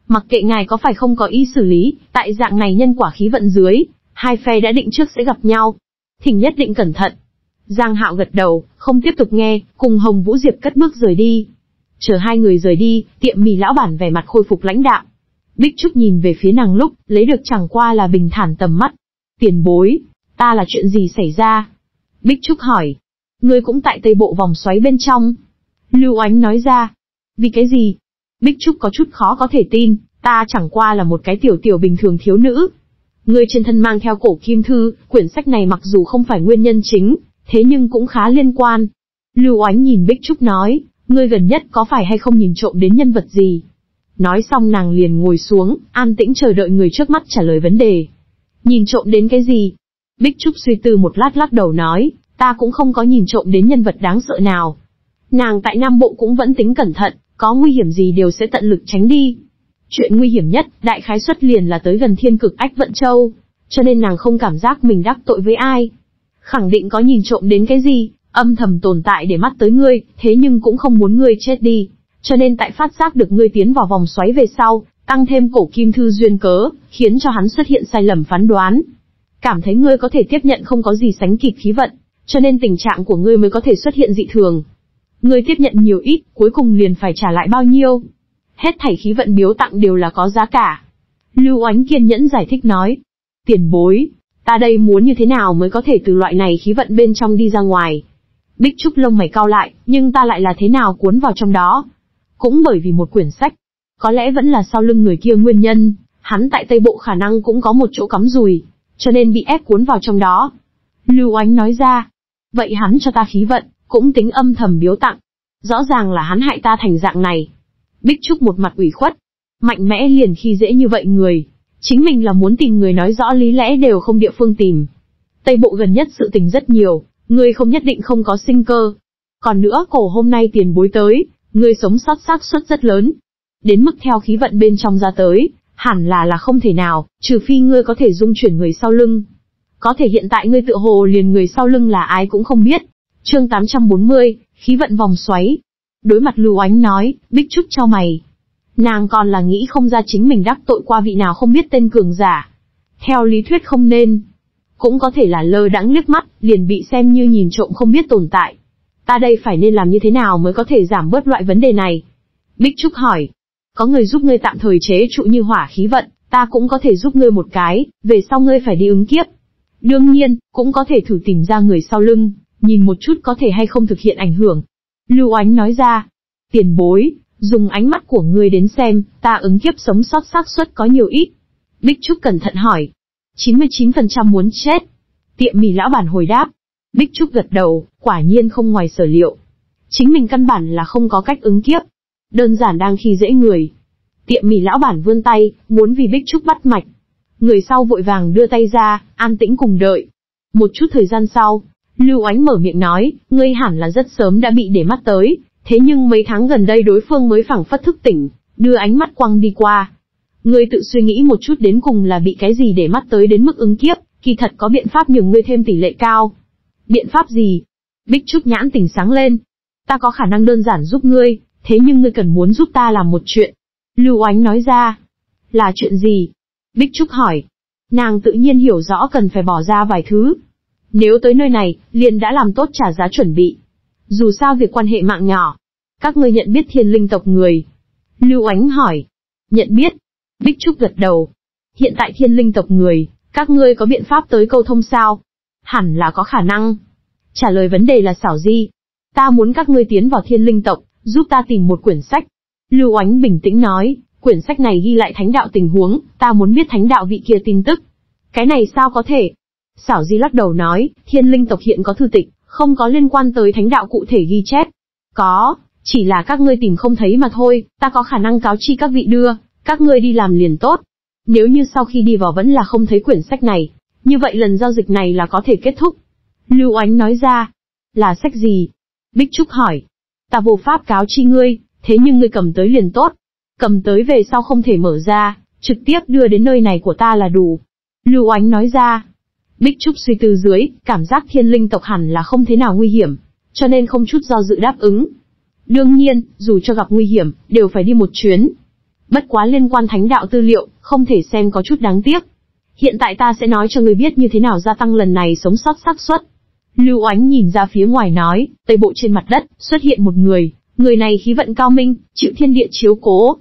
Mặc kệ ngài có phải không có ý xử lý, tại dạng này nhân quả khí vận dưới, hai phe đã định trước sẽ gặp nhau. Thỉnh nhất định cẩn thận. Giang Hạo gật đầu, không tiếp tục nghe, cùng Hồng Vũ Diệp cất bước rời đi. Chờ hai người rời đi, tiệm mì lão bản vẻ mặt khôi phục lãnh đạo. Bích Trúc nhìn về phía nàng lúc, lấy được chẳng qua là bình thản tầm mắt. Tiền bối, ta là chuyện gì xảy ra? Bích Trúc hỏi. Ngươi cũng tại Tây Bộ vòng xoáy bên trong. Lưu Oánh nói ra. Vì cái gì? Bích Trúc có chút khó có thể tin, ta chẳng qua là một cái tiểu bình thường thiếu nữ. Ngươi trên thân mang theo cổ kim thư, quyển sách này mặc dù không phải nguyên nhân chính, thế nhưng cũng khá liên quan. Lưu Oánh nhìn Bích Trúc nói, ngươi gần nhất có phải hay không nhìn trộm đến nhân vật gì? Nói xong nàng liền ngồi xuống, an tĩnh chờ đợi người trước mắt trả lời vấn đề. Nhìn trộm đến cái gì? Bích Trúc suy tư một lát lắc đầu nói, ta cũng không có nhìn trộm đến nhân vật đáng sợ nào. Nàng tại Nam Bộ cũng vẫn tính cẩn thận, có nguy hiểm gì đều sẽ tận lực tránh đi. Chuyện nguy hiểm nhất, đại khái xuất liền là tới gần thiên cực ách vận châu, cho nên nàng không cảm giác mình đắc tội với ai. Khẳng định có nhìn trộm đến cái gì, âm thầm tồn tại để mắt tới ngươi, thế nhưng cũng không muốn ngươi chết đi. Cho nên tại phát giác được ngươi tiến vào vòng xoáy về sau, tăng thêm cổ kim thư duyên cớ, khiến cho hắn xuất hiện sai lầm phán đoán. Cảm thấy ngươi có thể tiếp nhận không có gì sánh kịp khí vận, cho nên tình trạng của ngươi mới có thể xuất hiện dị thường. Ngươi tiếp nhận nhiều ít, cuối cùng liền phải trả lại bao nhiêu. Hết thảy khí vận biếu tặng đều là có giá cả. Lưu Oánh kiên nhẫn giải thích nói. Tiền bối, ta đây muốn như thế nào mới có thể từ loại này khí vận bên trong đi ra ngoài? Bích Trúc lông mày cau lại, nhưng ta lại là thế nào cuốn vào trong đó? Cũng bởi vì một quyển sách, có lẽ vẫn là sau lưng người kia nguyên nhân, hắn tại Tây Bộ khả năng cũng có một chỗ cắm rùi, cho nên bị ép cuốn vào trong đó. Lưu Oánh nói ra, vậy hắn cho ta khí vận, cũng tính âm thầm biếu tặng. Rõ ràng là hắn hại ta thành dạng này. Bích Trúc một mặt ủy khuất, mạnh mẽ liền khi dễ như vậy người, chính mình là muốn tìm người nói rõ lý lẽ đều không địa phương tìm. Tây Bộ gần nhất sự tình rất nhiều, ngươi không nhất định không có sinh cơ. Còn nữa, cổ hôm nay tiền bối tới, ngươi sống sót xác suất rất lớn. Đến mức theo khí vận bên trong ra tới, hẳn là không thể nào, trừ phi ngươi có thể dung chuyển người sau lưng. Có thể hiện tại ngươi tựa hồ liền người sau lưng là ai cũng không biết. Chương 840, khí vận vòng xoáy. Đối mặt Lưu Oánh nói, Bích Trúc cho mày. Nàng còn là nghĩ không ra chính mình đắc tội qua vị nào không biết tên cường giả. Theo lý thuyết không nên. Cũng có thể là lơ đãng liếc mắt, liền bị xem như nhìn trộm không biết tồn tại. Ta đây phải nên làm như thế nào mới có thể giảm bớt loại vấn đề này? Bích Trúc hỏi. Có người giúp ngươi tạm thời chế trụ như hỏa khí vận, ta cũng có thể giúp ngươi một cái, về sau ngươi phải đi ứng kiếp. Đương nhiên, cũng có thể thử tìm ra người sau lưng, nhìn một chút có thể hay không thực hiện ảnh hưởng. Lưu Oánh nói ra. Tiền bối, dùng ánh mắt của ngươi đến xem, ta ứng kiếp sống sót xác suất có nhiều ít? Bích Trúc cẩn thận hỏi. 99% muốn chết. Tiệm mì lão bản hồi đáp. Bích Trúc gật đầu, quả nhiên không ngoài sở liệu. Chính mình căn bản là không có cách ứng kiếp. Đơn giản đang khi dễ người. Tiệm mì lão bản vươn tay, muốn vì Bích Trúc bắt mạch. Người sau vội vàng đưa tay ra, an tĩnh cùng đợi. Một chút thời gian sau, Lưu Oánh mở miệng nói, ngươi hẳn là rất sớm đã bị để mắt tới, thế nhưng mấy tháng gần đây đối phương mới phảng phất thức tỉnh, đưa ánh mắt quăng đi qua. Ngươi tự suy nghĩ một chút đến cùng là bị cái gì để mắt tới đến mức ứng kiếp, kỳ thật có biện pháp nhường ngươi thêm tỷ lệ cao. Biện pháp gì? Bích Trúc nhãn tỉnh sáng lên. Ta có khả năng đơn giản giúp ngươi, thế nhưng ngươi cần muốn giúp ta làm một chuyện. Lưu Oánh nói ra. Là chuyện gì? Bích Trúc hỏi. Nàng tự nhiên hiểu rõ cần phải bỏ ra vài thứ. Nếu tới nơi này, liền đã làm tốt trả giá chuẩn bị. Dù sao việc quan hệ mạng nhỏ. Các ngươi nhận biết Thiên Linh tộc người? Lưu Oánh hỏi. Nhận biết. Bích Trúc gật đầu. Hiện tại Thiên Linh tộc người, các ngươi có biện pháp tới câu thông sao? Hẳn là có khả năng. Trả lời vấn đề là Xảo Di. Ta muốn các ngươi tiến vào Thiên Linh tộc, giúp ta tìm một quyển sách. Lưu Oánh bình tĩnh nói, quyển sách này ghi lại thánh đạo tình huống, ta muốn biết thánh đạo vị kia tin tức. Cái này sao có thể? Xảo Di lắc đầu nói, Thiên Linh tộc hiện có thư tịch, không có liên quan tới thánh đạo cụ thể ghi chép. Có, chỉ là các ngươi tìm không thấy mà thôi, ta có khả năng cáo chi các vị đưa, các ngươi đi làm liền tốt. Nếu như sau khi đi vào vẫn là không thấy quyển sách này, như vậy lần giao dịch này là có thể kết thúc. Lưu Oánh nói ra. Là sách gì? Bích Trúc hỏi. Ta vô pháp cáo chi ngươi, thế nhưng ngươi cầm tới liền tốt. Cầm tới về sau không thể mở ra, trực tiếp đưa đến nơi này của ta là đủ. Lưu Oánh nói ra. Bích Trúc suy tư dưới, cảm giác Thiên Linh tộc hẳn là không thế nào nguy hiểm, cho nên không chút do dự đáp ứng. Đương nhiên, dù cho gặp nguy hiểm, đều phải đi một chuyến. Bất quá liên quan thánh đạo tư liệu, không thể xem có chút đáng tiếc. Hiện tại ta sẽ nói cho ngươi biết như thế nào gia tăng lần này sống sót xác suất. Lưu Oánh nhìn ra phía ngoài nói, tây bộ trên mặt đất, xuất hiện một người. Người này khí vận cao minh, chịu thiên địa chiếu cố.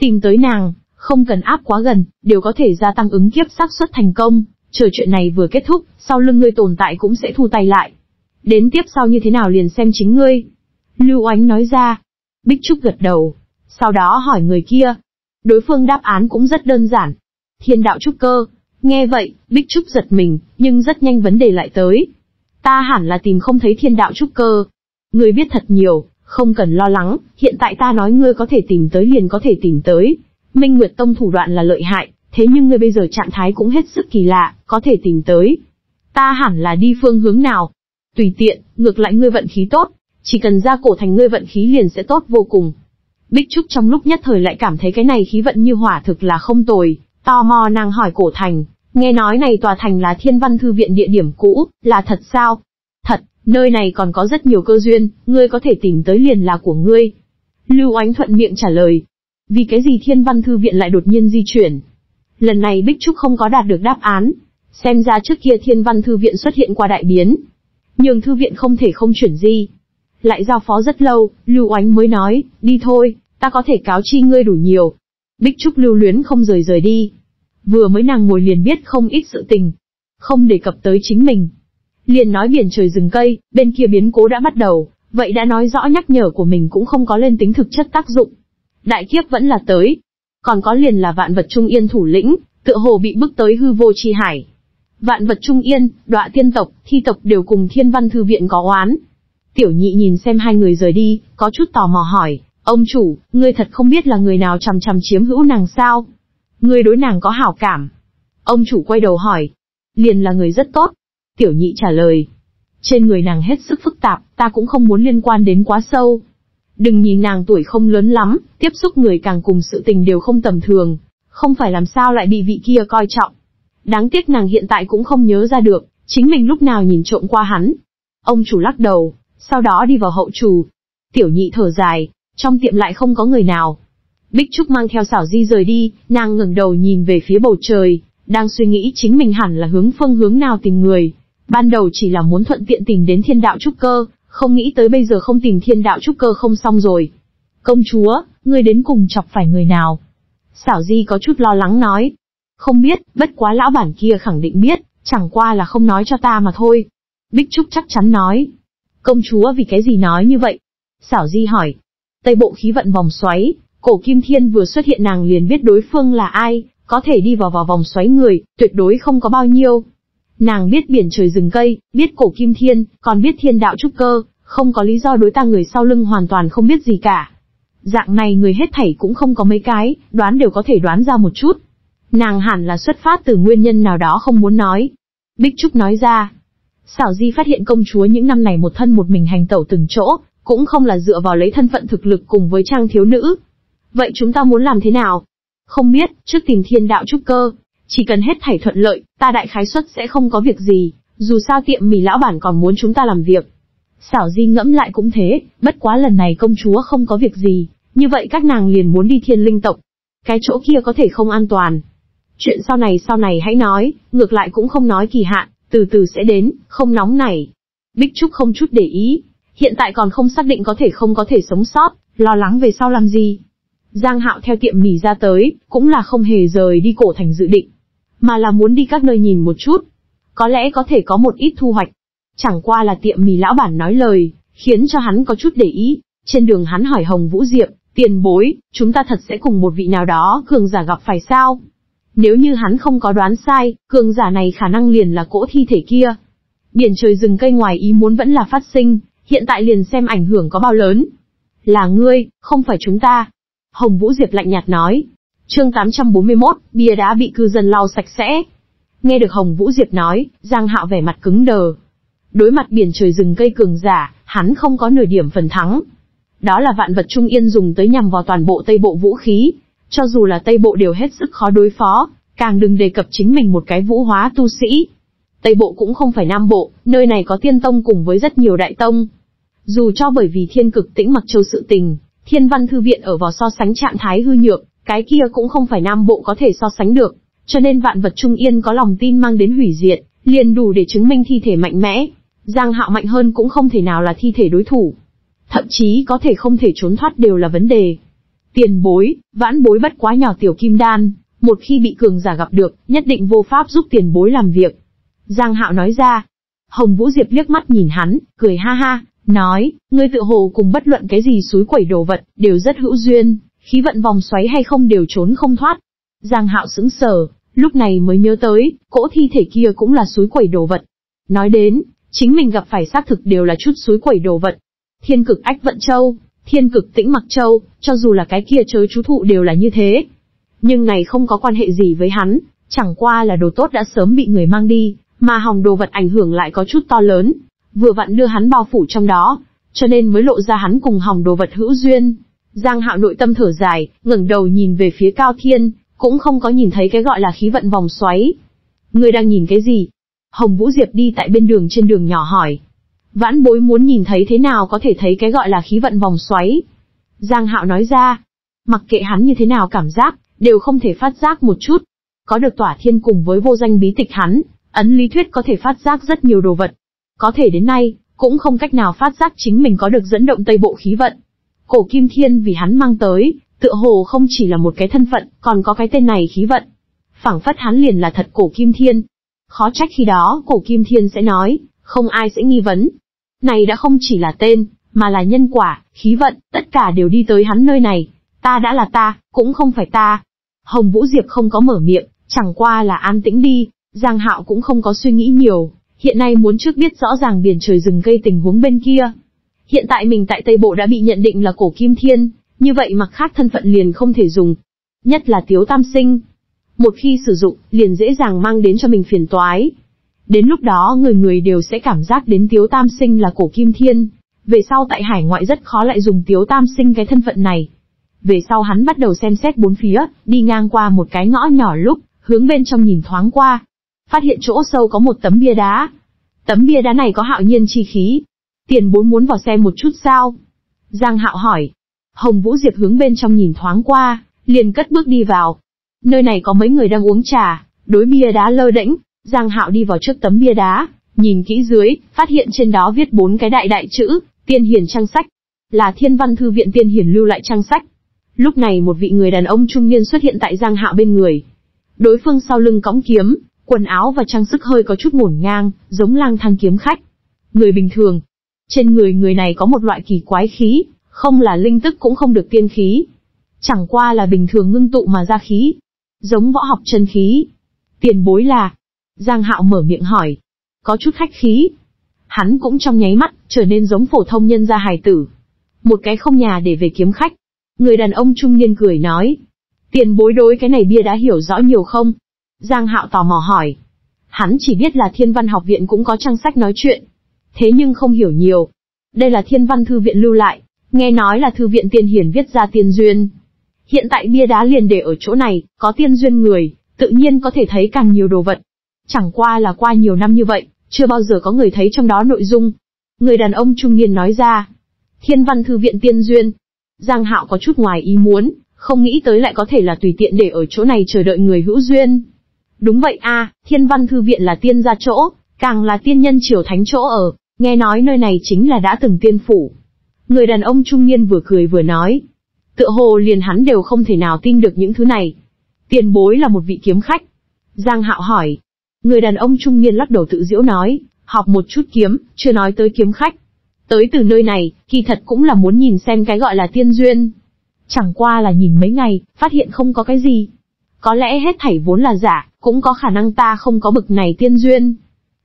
Tìm tới nàng, không cần áp quá gần, đều có thể gia tăng ứng kiếp xác suất thành công. Chờ chuyện này vừa kết thúc, sau lưng ngươi tồn tại cũng sẽ thu tay lại. Đến tiếp sau như thế nào liền xem chính ngươi. Lưu Oánh nói ra. Bích Trúc gật đầu. Sau đó hỏi người kia. Đối phương đáp án cũng rất đơn giản. Thiên đạo trúc cơ. Nghe vậy, Bích Trúc giật mình, nhưng rất nhanh vấn đề lại tới. Ta hẳn là tìm không thấy thiên đạo trúc cơ. Ngươi biết thật nhiều, không cần lo lắng, hiện tại ta nói ngươi có thể tìm tới liền có thể tìm tới. Minh Nguyệt Tông thủ đoạn là lợi hại, thế nhưng ngươi bây giờ trạng thái cũng hết sức kỳ lạ, có thể tìm tới. Ta hẳn là đi phương hướng nào? Tùy tiện, ngược lại ngươi vận khí tốt, chỉ cần ra cổ thành ngươi vận khí liền sẽ tốt vô cùng. Bích Trúc trong lúc nhất thời lại cảm thấy cái này khí vận như hỏa thực là không tồi, tò mò nàng hỏi cổ thành, nghe nói này tòa thành là Thiên Văn Thư Viện địa điểm cũ, là thật sao? Thật, nơi này còn có rất nhiều cơ duyên, ngươi có thể tìm tới liền là của ngươi. Lưu Oánh thuận miệng trả lời, vì cái gì Thiên Văn Thư Viện lại đột nhiên di chuyển? Lần này Bích Trúc không có đạt được đáp án, xem ra trước kia Thiên Văn Thư Viện xuất hiện qua đại biến, nhưng thư viện không thể không chuyển di. Lại giao phó rất lâu, Lưu Oánh mới nói, đi thôi, ta có thể cáo chi ngươi đủ nhiều. Bích Trúc lưu luyến không rời đi. Vừa mới nàng ngồi liền biết không ít sự tình, không đề cập tới chính mình. Liền nói biển trời rừng cây, bên kia biến cố đã bắt đầu, vậy đã nói rõ nhắc nhở của mình cũng không có lên tính thực chất tác dụng. Đại kiếp vẫn là tới. Còn có liền là Vạn Vật Trung Yên thủ lĩnh, tựa hồ bị bước tới hư vô chi hải. Vạn Vật Trung Yên, Đoạ Tiên tộc, Thi tộc đều cùng Thiên Văn Thư Viện có oán. Tiểu nhị nhìn xem hai người rời đi, có chút tò mò hỏi, ông chủ, ngươi thật không biết là người nào chằm chằm chiếm hữu nàng sao? Ngươi đối nàng có hảo cảm? Ông chủ quay đầu hỏi, liền là người rất tốt. Tiểu nhị trả lời, Trên người nàng hết sức phức tạp, ta cũng không muốn liên quan đến quá sâu. Đừng nhìn nàng tuổi không lớn lắm, tiếp xúc người càng cùng sự tình đều không tầm thường, không phải làm sao lại bị vị kia coi trọng. Đáng tiếc nàng hiện tại cũng không nhớ ra được, chính mình lúc nào nhìn trộm qua hắn. Ông chủ lắc đầu, sau đó đi vào hậu trù. Tiểu nhị thở dài, trong tiệm lại không có người nào. Bích Trúc mang theo Xảo Di rời đi, nàng ngẩng đầu nhìn về phía bầu trời, đang suy nghĩ chính mình hẳn là hướng phương hướng nào tìm người. Ban đầu chỉ là muốn thuận tiện tìm đến Thiên Đạo Trúc Cơ, không nghĩ tới bây giờ không tìm Thiên Đạo Trúc Cơ không xong rồi. Công chúa, ngươi đến cùng chọc phải người nào? Xảo Di có chút lo lắng nói. Không biết, bất quá lão bản kia khẳng định biết, chẳng qua là không nói cho ta mà thôi. Bích Trúc chắc chắn nói. Công chúa vì cái gì nói như vậy? Xảo Di hỏi. Tây bộ khí vận vòng xoáy, Cổ Kim Thiên vừa xuất hiện nàng liền biết đối phương là ai, có thể đi vào vòng xoáy người, tuyệt đối không có bao nhiêu. Nàng biết biển trời rừng cây, biết Cổ Kim Thiên, còn biết Thiên Đạo Trúc Cơ, không có lý do đối ta người sau lưng hoàn toàn không biết gì cả. Dạng này người hết thảy cũng không có mấy cái, đoán đều có thể đoán ra một chút. Nàng hẳn là xuất phát từ nguyên nhân nào đó không muốn nói. Bích Trúc nói ra. Xảo Di phát hiện công chúa những năm này một thân một mình hành tẩu từng chỗ, cũng không là dựa vào lấy thân phận thực lực cùng với trang thiếu nữ. Vậy chúng ta muốn làm thế nào? Không biết, trước tìm Thiên Đạo Trúc Cơ. Chỉ cần hết thảy thuận lợi, ta đại khái suất sẽ không có việc gì, dù sao tiệm mì lão bản còn muốn chúng ta làm việc. Xảo Di ngẫm lại cũng thế, bất quá lần này công chúa không có việc gì, như vậy các nàng liền muốn đi Thiên Linh tộc. Cái chỗ kia có thể không an toàn. Chuyện sau này hãy nói, ngược lại cũng không nói kỳ hạn, từ từ sẽ đến, không nóng nảy. Bích Trúc không chút để ý, hiện tại còn không xác định có thể không có thể sống sót, lo lắng về sau làm gì. Giang Hạo theo tiệm mì ra tới, cũng là không hề rời đi cổ thành dự định, mà là muốn đi các nơi nhìn một chút, có lẽ có thể có một ít thu hoạch. Chẳng qua là tiệm mì lão bản nói lời, khiến cho hắn có chút để ý. Trên đường hắn hỏi Hồng Vũ Diệp, tiền bối, chúng ta thật sẽ cùng một vị nào đó cường giả gặp phải sao? Nếu như hắn không có đoán sai, cường giả này khả năng liền là cỗ thi thể kia. Biển trời rừng cây ngoài ý muốn vẫn là phát sinh, hiện tại liền xem ảnh hưởng có bao lớn. Là ngươi, không phải chúng ta. Hồng Vũ Diệp lạnh nhạt nói. Chương 841, bia đá bị cư dân lau sạch sẽ. Nghe được Hồng Vũ Diệp nói, Giang Hạo vẻ mặt cứng đờ. Đối mặt biển trời rừng cây cường giả, hắn không có nửa điểm phần thắng. Đó là vạn vật trung yên dùng tới nhằm vào toàn bộ Tây Bộ vũ khí, cho dù là Tây Bộ đều hết sức khó đối phó, càng đừng đề cập chính mình một cái vũ hóa tu sĩ. Tây Bộ cũng không phải Nam Bộ, nơi này có tiên tông cùng với rất nhiều đại tông. Dù cho bởi vì Thiên Cực Tĩnh Mặc Châu sự tình, Thiên Văn Thư Viện ở vào so sánh trạng thái hư nhược, cái kia cũng không phải Nam Bộ có thể so sánh được, cho nên vạn vật trung yên có lòng tin mang đến hủy diệt, liền đủ để chứng minh thi thể mạnh mẽ. Giang Hạo mạnh hơn cũng không thể nào là thi thể đối thủ, thậm chí có thể không thể trốn thoát đều là vấn đề. Tiền bối, vãn bối bất quá nhỏ tiểu kim đan, một khi bị cường giả gặp được, nhất định vô pháp giúp tiền bối làm việc. Giang Hạo nói ra. Hồng Vũ Diệp liếc mắt nhìn hắn, cười ha ha, nói, ngươi tự hồ cùng bất luận cái gì suối quẩy đồ vật, đều rất hữu duyên. Khí vận vòng xoáy hay không đều trốn không thoát. Giang Hạo sững sờ, lúc này mới nhớ tới, cỗ thi thể kia cũng là suối quẩy đồ vật. Nói đến, chính mình gặp phải xác thực đều là chút suối quẩy đồ vật. Thiên cực ách vận châu, thiên cực tĩnh mặc châu, cho dù là cái kia chớ chú thụ đều là như thế. Nhưng này không có quan hệ gì với hắn, chẳng qua là đồ tốt đã sớm bị người mang đi, mà hòng đồ vật ảnh hưởng lại có chút to lớn, vừa vặn đưa hắn bao phủ trong đó, cho nên mới lộ ra hắn cùng hòng đồ vật hữu duyên. Giang Hạo nội tâm thở dài, ngẩng đầu nhìn về phía cao thiên, cũng không có nhìn thấy cái gọi là khí vận vòng xoáy. Ngươi đang nhìn cái gì? Hồng Vũ Diệp đi tại bên đường trên đường nhỏ hỏi. Vãn bối muốn nhìn thấy thế nào có thể thấy cái gọi là khí vận vòng xoáy. Giang Hạo nói ra, mặc kệ hắn như thế nào cảm giác, đều không thể phát giác một chút. Có được tỏa thiên cùng với vô danh bí tịch hắn, ấn lý thuyết có thể phát giác rất nhiều đồ vật. Có thể đến nay, cũng không cách nào phát giác chính mình có được dẫn động Tây Bộ khí vận. Cổ Kim Thiên vì hắn mang tới, tựa hồ không chỉ là một cái thân phận, còn có cái tên này khí vận. Phảng phất hắn liền là thật Cổ Kim Thiên. Khó trách khi đó Cổ Kim Thiên sẽ nói, không ai sẽ nghi vấn. Này đã không chỉ là tên, mà là nhân quả, khí vận, tất cả đều đi tới hắn nơi này. Ta đã là ta, cũng không phải ta. Hồng Vũ Diệp không có mở miệng, chẳng qua là an tĩnh đi. Giang Hạo cũng không có suy nghĩ nhiều, hiện nay muốn trước biết rõ ràng biển trời rừng cây tình huống bên kia. Hiện tại mình tại Tây Bộ đã bị nhận định là Cổ Kim Thiên, như vậy mặc khác thân phận liền không thể dùng. Nhất là Tiếu Tam Sinh. Một khi sử dụng, liền dễ dàng mang đến cho mình phiền toái. Đến lúc đó người người đều sẽ cảm giác đến Tiếu Tam Sinh là Cổ Kim Thiên. Về sau tại hải ngoại rất khó lại dùng Tiếu Tam Sinh cái thân phận này. Về sau hắn bắt đầu xem xét bốn phía, đi ngang qua một cái ngõ nhỏ lúc, hướng bên trong nhìn thoáng qua. Phát hiện chỗ sâu có một tấm bia đá. Tấm bia đá này có hạo nhiên chi khí. Tiền bối muốn vào xem một chút sao? Giang Hạo hỏi. Hồng Vũ Diệp hướng bên trong nhìn thoáng qua, liền cất bước đi vào. Nơi này có mấy người đang uống trà, đối bia đá lơ đễnh. Giang Hạo đi vào trước tấm bia đá, nhìn kỹ dưới, phát hiện trên đó viết bốn cái đại đại chữ, Tiên Hiền Trang Sách, là Thiên Văn Thư Viện Tiên Hiền lưu lại trang sách. Lúc này một vị người đàn ông trung niên xuất hiện tại Giang Hạo bên người. Đối phương sau lưng cõng kiếm, quần áo và trang sức hơi có chút ngổn ngang, giống lang thang kiếm khách. Người bình thường, trên người này có một loại kỳ quái khí, không là linh tức cũng không được tiên khí. Chẳng qua là bình thường ngưng tụ mà ra khí, giống võ học chân khí. Tiền bối là... Giang Hạo mở miệng hỏi, có chút khách khí. Hắn cũng trong nháy mắt trở nên giống phổ thông nhân gia hài tử, một cái không nhà để về kiếm khách. Người đàn ông trung niên cười nói, tiền bối đối cái này bia đã hiểu rõ nhiều không? Giang Hạo tò mò hỏi. Hắn chỉ biết là Thiên Văn Học Viện cũng có trang sách nói chuyện, thế nhưng không hiểu nhiều. Đây là Thiên Văn Thư Viện lưu lại, nghe nói là thư viện tiên hiển viết ra tiên duyên. Hiện tại bia đá liền để ở chỗ này, có tiên duyên người, tự nhiên có thể thấy càng nhiều đồ vật. Chẳng qua là qua nhiều năm như vậy, chưa bao giờ có người thấy trong đó nội dung. Người đàn ông trung niên nói ra, Thiên Văn Thư Viện tiên duyên. Giang Hạo có chút ngoài ý muốn, không nghĩ tới lại có thể là tùy tiện để ở chỗ này chờ đợi người hữu duyên. Đúng vậy à, Thiên Văn Thư Viện là tiên gia chỗ, càng là tiên nhân triều thánh chỗ ở, nghe nói nơi này chính là đã từng tiên phủ. Người đàn ông trung niên vừa cười vừa nói, tựa hồ liền hắn đều không thể nào tin được những thứ này. Tiền bối là một vị kiếm khách? Giang Hạo hỏi. Người đàn ông trung niên lắc đầu tự giễu nói, học một chút kiếm, chưa nói tới kiếm khách. Tới từ nơi này, kỳ thật cũng là muốn nhìn xem cái gọi là tiên duyên. Chẳng qua là nhìn mấy ngày, phát hiện không có cái gì. Có lẽ hết thảy vốn là giả, cũng có khả năng ta không có bực này tiên duyên.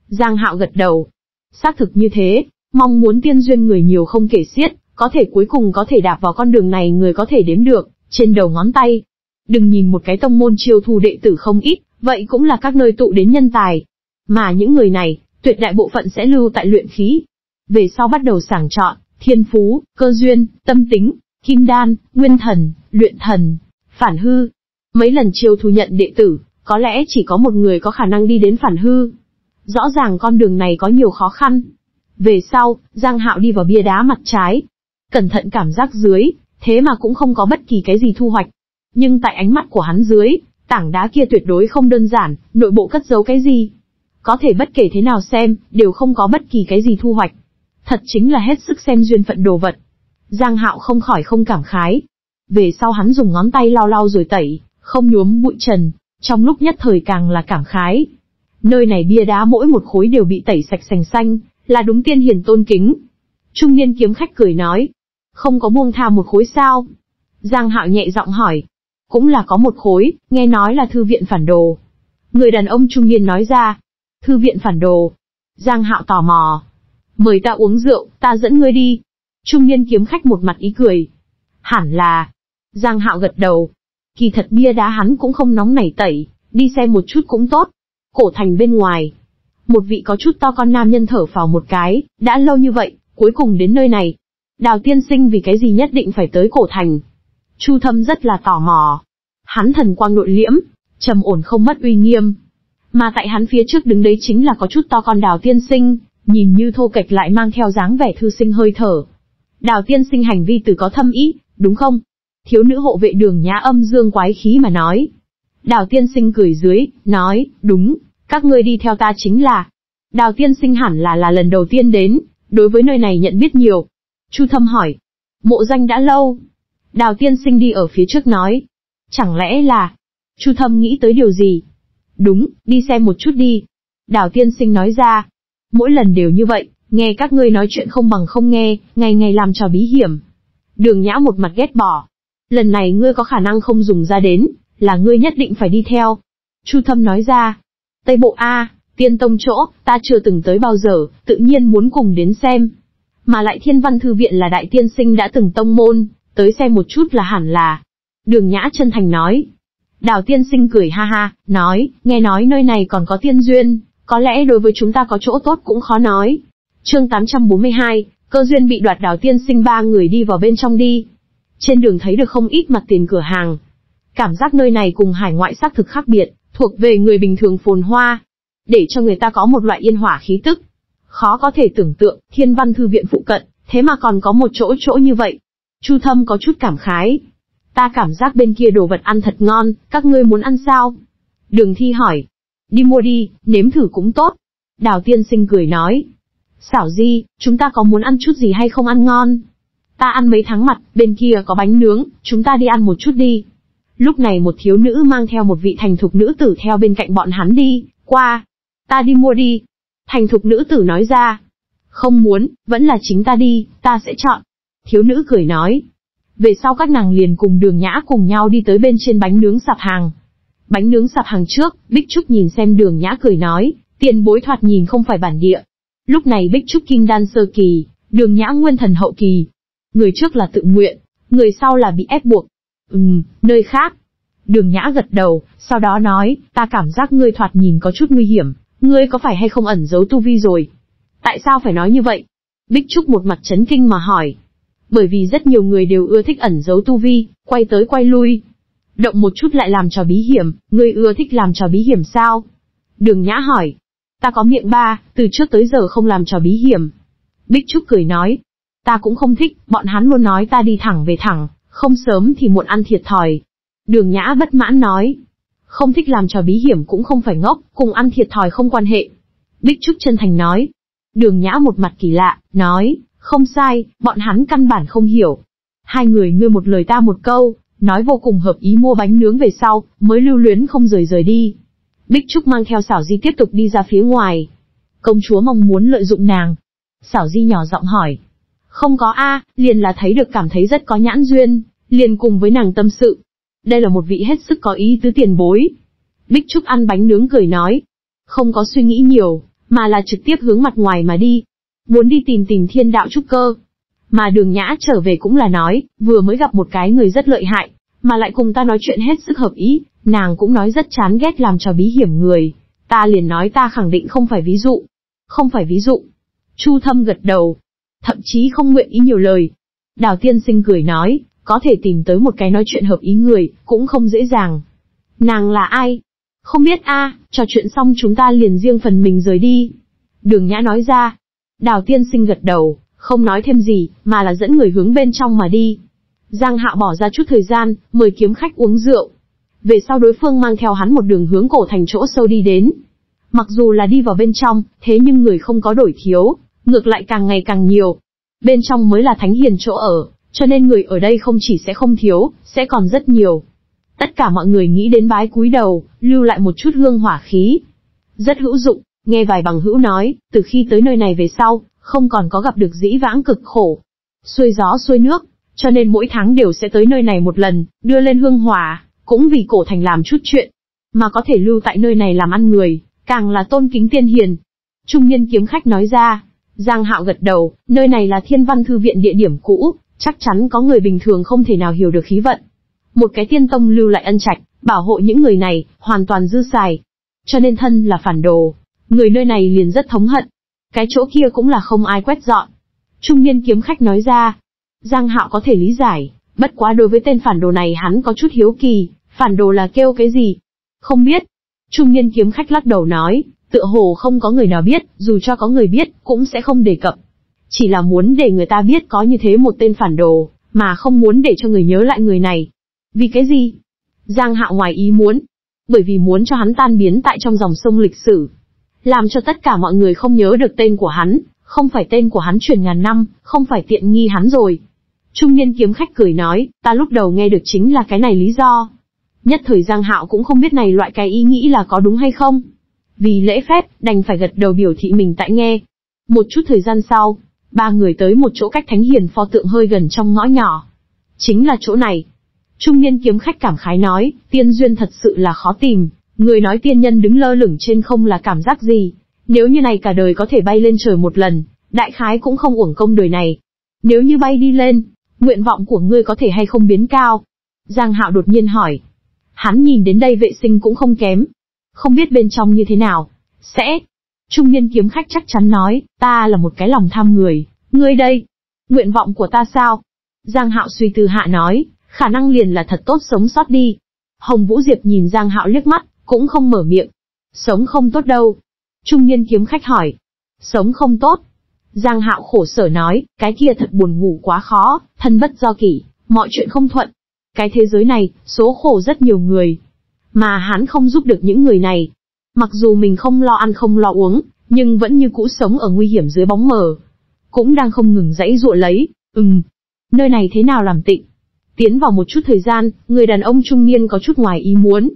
Giang Hạo gật đầu. Xác thực như thế, mong muốn tiên duyên người nhiều không kể xiết, có thể cuối cùng có thể đạp vào con đường này người có thể đếm được, trên đầu ngón tay. Đừng nhìn một cái tông môn chiêu thu đệ tử không ít. Vậy cũng là các nơi tụ đến nhân tài, mà những người này, tuyệt đại bộ phận sẽ lưu tại luyện khí. Về sau bắt đầu sàng chọn, thiên phú, cơ duyên, tâm tính, kim đan, nguyên thần, luyện thần, phản hư. Mấy lần chiêu thu nhận đệ tử, có lẽ chỉ có một người có khả năng đi đến phản hư. Rõ ràng con đường này có nhiều khó khăn. Về sau, Giang Hạo đi vào bia đá mặt trái. Cẩn thận cảm giác dưới, thế mà cũng không có bất kỳ cái gì thu hoạch. Nhưng tại ánh mắt của hắn dưới, tảng đá kia tuyệt đối không đơn giản, nội bộ cất giấu cái gì. Có thể bất kể thế nào xem, đều không có bất kỳ cái gì thu hoạch. Thật chính là hết sức xem duyên phận đồ vật. Giang Hạo không khỏi không cảm khái. Về sau hắn dùng ngón tay lau lau rồi tẩy, không nhuốm bụi trần, trong lúc nhất thời càng là cảm khái. Nơi này bia đá mỗi một khối đều bị tẩy sạch sành xanh, là đúng tiên hiền tôn kính. Trung niên kiếm khách cười nói, không có buông tha một khối sao? Giang Hạo nhẹ giọng hỏi. Cũng là có một khối, nghe nói là thư viện phản đồ. Người đàn ông trung niên nói ra, thư viện phản đồ. Giang Hạo tò mò, mời ta uống rượu, ta dẫn ngươi đi. Trung niên kiếm khách một mặt ý cười. Hẳn là. Giang Hạo gật đầu. Kỳ thật bia đá hắn cũng không nóng nảy tẩy, đi xem một chút cũng tốt. Cổ thành bên ngoài, một vị có chút to con nam nhân thở phào một cái, đã lâu như vậy, cuối cùng đến nơi này. Đào tiên sinh vì cái gì nhất định phải tới cổ thành? Chu Thâm rất là tò mò. Hắn thần quang nội liễm, trầm ổn không mất uy nghiêm. Mà tại hắn phía trước đứng đấy chính là có chút to con Đào tiên sinh, nhìn như thô kệch lại mang theo dáng vẻ thư sinh hơi thở. Đào tiên sinh hành vi từ có thâm ý, đúng không? Thiếu nữ hộ vệ Đường Nhã âm dương quái khí mà nói. Đào tiên sinh cười dưới, nói, đúng, các ngươi đi theo ta chính là. Đào tiên sinh hẳn là lần đầu tiên đến, đối với nơi này nhận biết nhiều. Chu Thâm hỏi, mộ danh đã lâu. Đào tiên sinh đi ở phía trước nói. Chẳng lẽ là... Chu Thâm nghĩ tới điều gì? Đúng, đi xem một chút đi. Đào tiên sinh nói ra. Mỗi lần đều như vậy, nghe các ngươi nói chuyện không bằng không nghe, ngày ngày làm trò bí hiểm. Đường Nhã một mặt ghét bỏ. Lần này ngươi có khả năng không dùng ra đến, là ngươi nhất định phải đi theo. Chu Thâm nói ra. Tây Bộ A, tiên tông chỗ, ta chưa từng tới bao giờ, tự nhiên muốn cùng đến xem. Mà lại Thiên Văn Thư Viện là đại tiên sinh đã từng tông môn. Tới xem một chút là hẳn là. Đường Nhã chân thành nói. Đào tiên sinh cười ha ha, nói, nghe nói nơi này còn có tiên duyên, có lẽ đối với chúng ta có chỗ tốt cũng khó nói. Chương 842, cơ duyên bị đoạt. Đào Tiên Sinh ba người đi vào bên trong đi. Trên đường thấy được không ít mặt tiền cửa hàng. Cảm giác nơi này cùng hải ngoại xác thực khác biệt, thuộc về người bình thường phồn hoa. Để cho người ta có một loại yên hỏa khí tức. Khó có thể tưởng tượng, Thiên Văn Thư Viện phụ cận, thế mà còn có một chỗ như vậy. Chu Thâm có chút cảm khái. Ta cảm giác bên kia đồ vật ăn thật ngon, các ngươi muốn ăn sao? Đường Thi hỏi. Đi mua đi, nếm thử cũng tốt. Đào Tiên Sinh cười nói. Xảo Di, chúng ta có muốn ăn chút gì hay không? Ăn ngon. Ta ăn mấy tháng mặt, bên kia có bánh nướng, chúng ta đi ăn một chút đi. Lúc này một thiếu nữ mang theo một vị thành thục nữ tử theo bên cạnh bọn hắn đi qua. Ta đi mua đi. Thành thục nữ tử nói ra. Không muốn, vẫn là chính ta đi, ta sẽ chọn. Thiếu nữ cười nói. Về sau các nàng liền cùng Đường Nhã cùng nhau đi tới bên trên bánh nướng sạp hàng. Bánh nướng sạp hàng trước, Bích Trúc nhìn xem Đường Nhã cười nói, tiền bối thoạt nhìn không phải bản địa. Lúc này Bích Trúc Kim Đan sơ kỳ, Đường Nhã Nguyên Thần hậu kỳ. Người trước là tự nguyện, người sau là bị ép buộc. Nơi khác. Đường Nhã gật đầu, sau đó nói, ta cảm giác ngươi thoạt nhìn có chút nguy hiểm, ngươi có phải hay không ẩn giấu tu vi rồi? Tại sao phải nói như vậy? Bích Trúc một mặt chấn kinh mà hỏi. Bởi vì rất nhiều người đều ưa thích ẩn giấu tu vi, quay tới quay lui. Động một chút lại làm trò bí hiểm, ngươi ưa thích làm trò bí hiểm sao? Đường Nhã hỏi. Ta có miệng ba, từ trước tới giờ không làm trò bí hiểm. Bích Trúc cười nói. Ta cũng không thích, bọn hắn luôn nói ta đi thẳng về thẳng, không sớm thì muộn ăn thiệt thòi. Đường Nhã bất mãn nói. Không thích làm trò bí hiểm cũng không phải ngốc, cùng ăn thiệt thòi không quan hệ. Bích Trúc chân thành nói. Đường Nhã một mặt kỳ lạ, nói. Không sai, bọn hắn căn bản không hiểu. Hai người ngươi một lời ta một câu, nói vô cùng hợp ý. Mua bánh nướng về sau, mới lưu luyến không rời đi. Bích Trúc mang theo Xảo Di tiếp tục đi ra phía ngoài. Công chúa mong muốn lợi dụng nàng. Xảo Di nhỏ giọng hỏi. Không có a, liền là thấy được cảm thấy rất có nhãn duyên, liền cùng với nàng tâm sự. Đây là một vị hết sức có ý tứ tiền bối. Bích Trúc ăn bánh nướng cười nói. Không có suy nghĩ nhiều, mà là trực tiếp hướng mặt ngoài mà đi. Muốn đi tìm Thiên Đạo Trúc Cơ. Mà Đường Nhã trở về cũng là nói, vừa mới gặp một cái người rất lợi hại, mà lại cùng ta nói chuyện hết sức hợp ý, nàng cũng nói rất chán ghét làm trò bí hiểm người. Ta liền nói ta khẳng định không phải ví dụ. Không phải ví dụ. Chu Thâm gật đầu. Thậm chí không nguyện ý nhiều lời. Đào Tiên Sinh cười nói, có thể tìm tới một cái nói chuyện hợp ý người, cũng không dễ dàng. Nàng là ai? Không biết a, trò chuyện xong chúng ta liền riêng phần mình rời đi. Đường Nhã nói ra. Đào Tiên Sinh gật đầu, không nói thêm gì, mà là dẫn người hướng bên trong mà đi. Giang Hạo bỏ ra chút thời gian, mời kiếm khách uống rượu. Về sau đối phương mang theo hắn một đường hướng cổ thành chỗ sâu đi đến. Mặc dù là đi vào bên trong, thế nhưng người không có đổi thiếu, ngược lại càng ngày càng nhiều. Bên trong mới là thánh hiền chỗ ở, cho nên người ở đây không chỉ sẽ không thiếu, sẽ còn rất nhiều. Tất cả mọi người nghĩ đến bái cúi đầu, lưu lại một chút hương hỏa khí. Rất hữu dụng. Nghe vài bằng hữu nói, từ khi tới nơi này về sau, không còn có gặp được dĩ vãng cực khổ. Xuôi gió xuôi nước, cho nên mỗi tháng đều sẽ tới nơi này một lần, đưa lên hương hỏa, cũng vì cổ thành làm chút chuyện. Mà có thể lưu tại nơi này làm ăn người, càng là tôn kính tiên hiền. Trung niên kiếm khách nói ra. Giang Hạo gật đầu, nơi này là Thiên Văn Thư Viện địa điểm cũ, chắc chắn có người bình thường không thể nào hiểu được khí vận. Một cái tiên tông lưu lại ân trạch, bảo hộ những người này, hoàn toàn dư xài. Cho nên thân là phản đồ. Người nơi này liền rất thống hận. Cái chỗ kia cũng là không ai quét dọn. Trung niên kiếm khách nói ra. Giang Hạo có thể lý giải, bất quá đối với tên phản đồ này hắn có chút hiếu kỳ. Phản đồ là kêu cái gì? Không biết. Trung niên kiếm khách lắc đầu nói, tựa hồ không có người nào biết, dù cho có người biết, cũng sẽ không đề cập. Chỉ là muốn để người ta biết có như thế một tên phản đồ, mà không muốn để cho người nhớ lại người này. Vì cái gì? Giang Hạo ngoài ý muốn. Bởi vì muốn cho hắn tan biến tại trong dòng sông lịch sử. Làm cho tất cả mọi người không nhớ được tên của hắn, không phải tên của hắn truyền ngàn năm, không phải tiện nghi hắn rồi. Trung niên kiếm khách cười nói, ta lúc đầu nghe được chính là cái này lý do. Nhất thời Giang Hạo cũng không biết này loại cái ý nghĩ là có đúng hay không. Vì lễ phép, đành phải gật đầu biểu thị mình tại nghe. Một chút thời gian sau, ba người tới một chỗ cách thánh hiền pho tượng hơi gần trong ngõ nhỏ. Chính là chỗ này. Trung niên kiếm khách cảm khái nói, tiên duyên thật sự là khó tìm. Người nói tiên nhân đứng lơ lửng trên không là cảm giác gì, nếu như này cả đời có thể bay lên trời một lần, đại khái cũng không uổng công đời này. Nếu như bay đi lên, nguyện vọng của ngươi có thể hay không biến cao? Giang Hạo đột nhiên hỏi. Hắn nhìn đến đây vệ sinh cũng không kém. Không biết bên trong như thế nào, sẽ Trung niên kiếm khách chắc chắn nói, ta là một cái lòng tham người, ngươi đây, nguyện vọng của ta sao? Giang Hạo suy tư hạ nói, khả năng liền là thật tốt sống sót đi. Hồng Vũ Diệp nhìn Giang Hạo liếc mắt, cũng không mở miệng. Sống không tốt đâu. Trung niên kiếm khách hỏi, sống không tốt. Giang Hạo khổ sở nói, cái kia thật buồn ngủ quá khó, thân bất do kỷ, mọi chuyện không thuận. Cái thế giới này, số khổ rất nhiều người, mà hắn không giúp được những người này. Mặc dù mình không lo ăn không lo uống, nhưng vẫn như cũ sống ở nguy hiểm dưới bóng mờ. Cũng đang không ngừng giãy giụa lấy, nơi này thế nào làm tịnh. Tiến vào một chút thời gian, người đàn ông trung niên có chút ngoài ý muốn.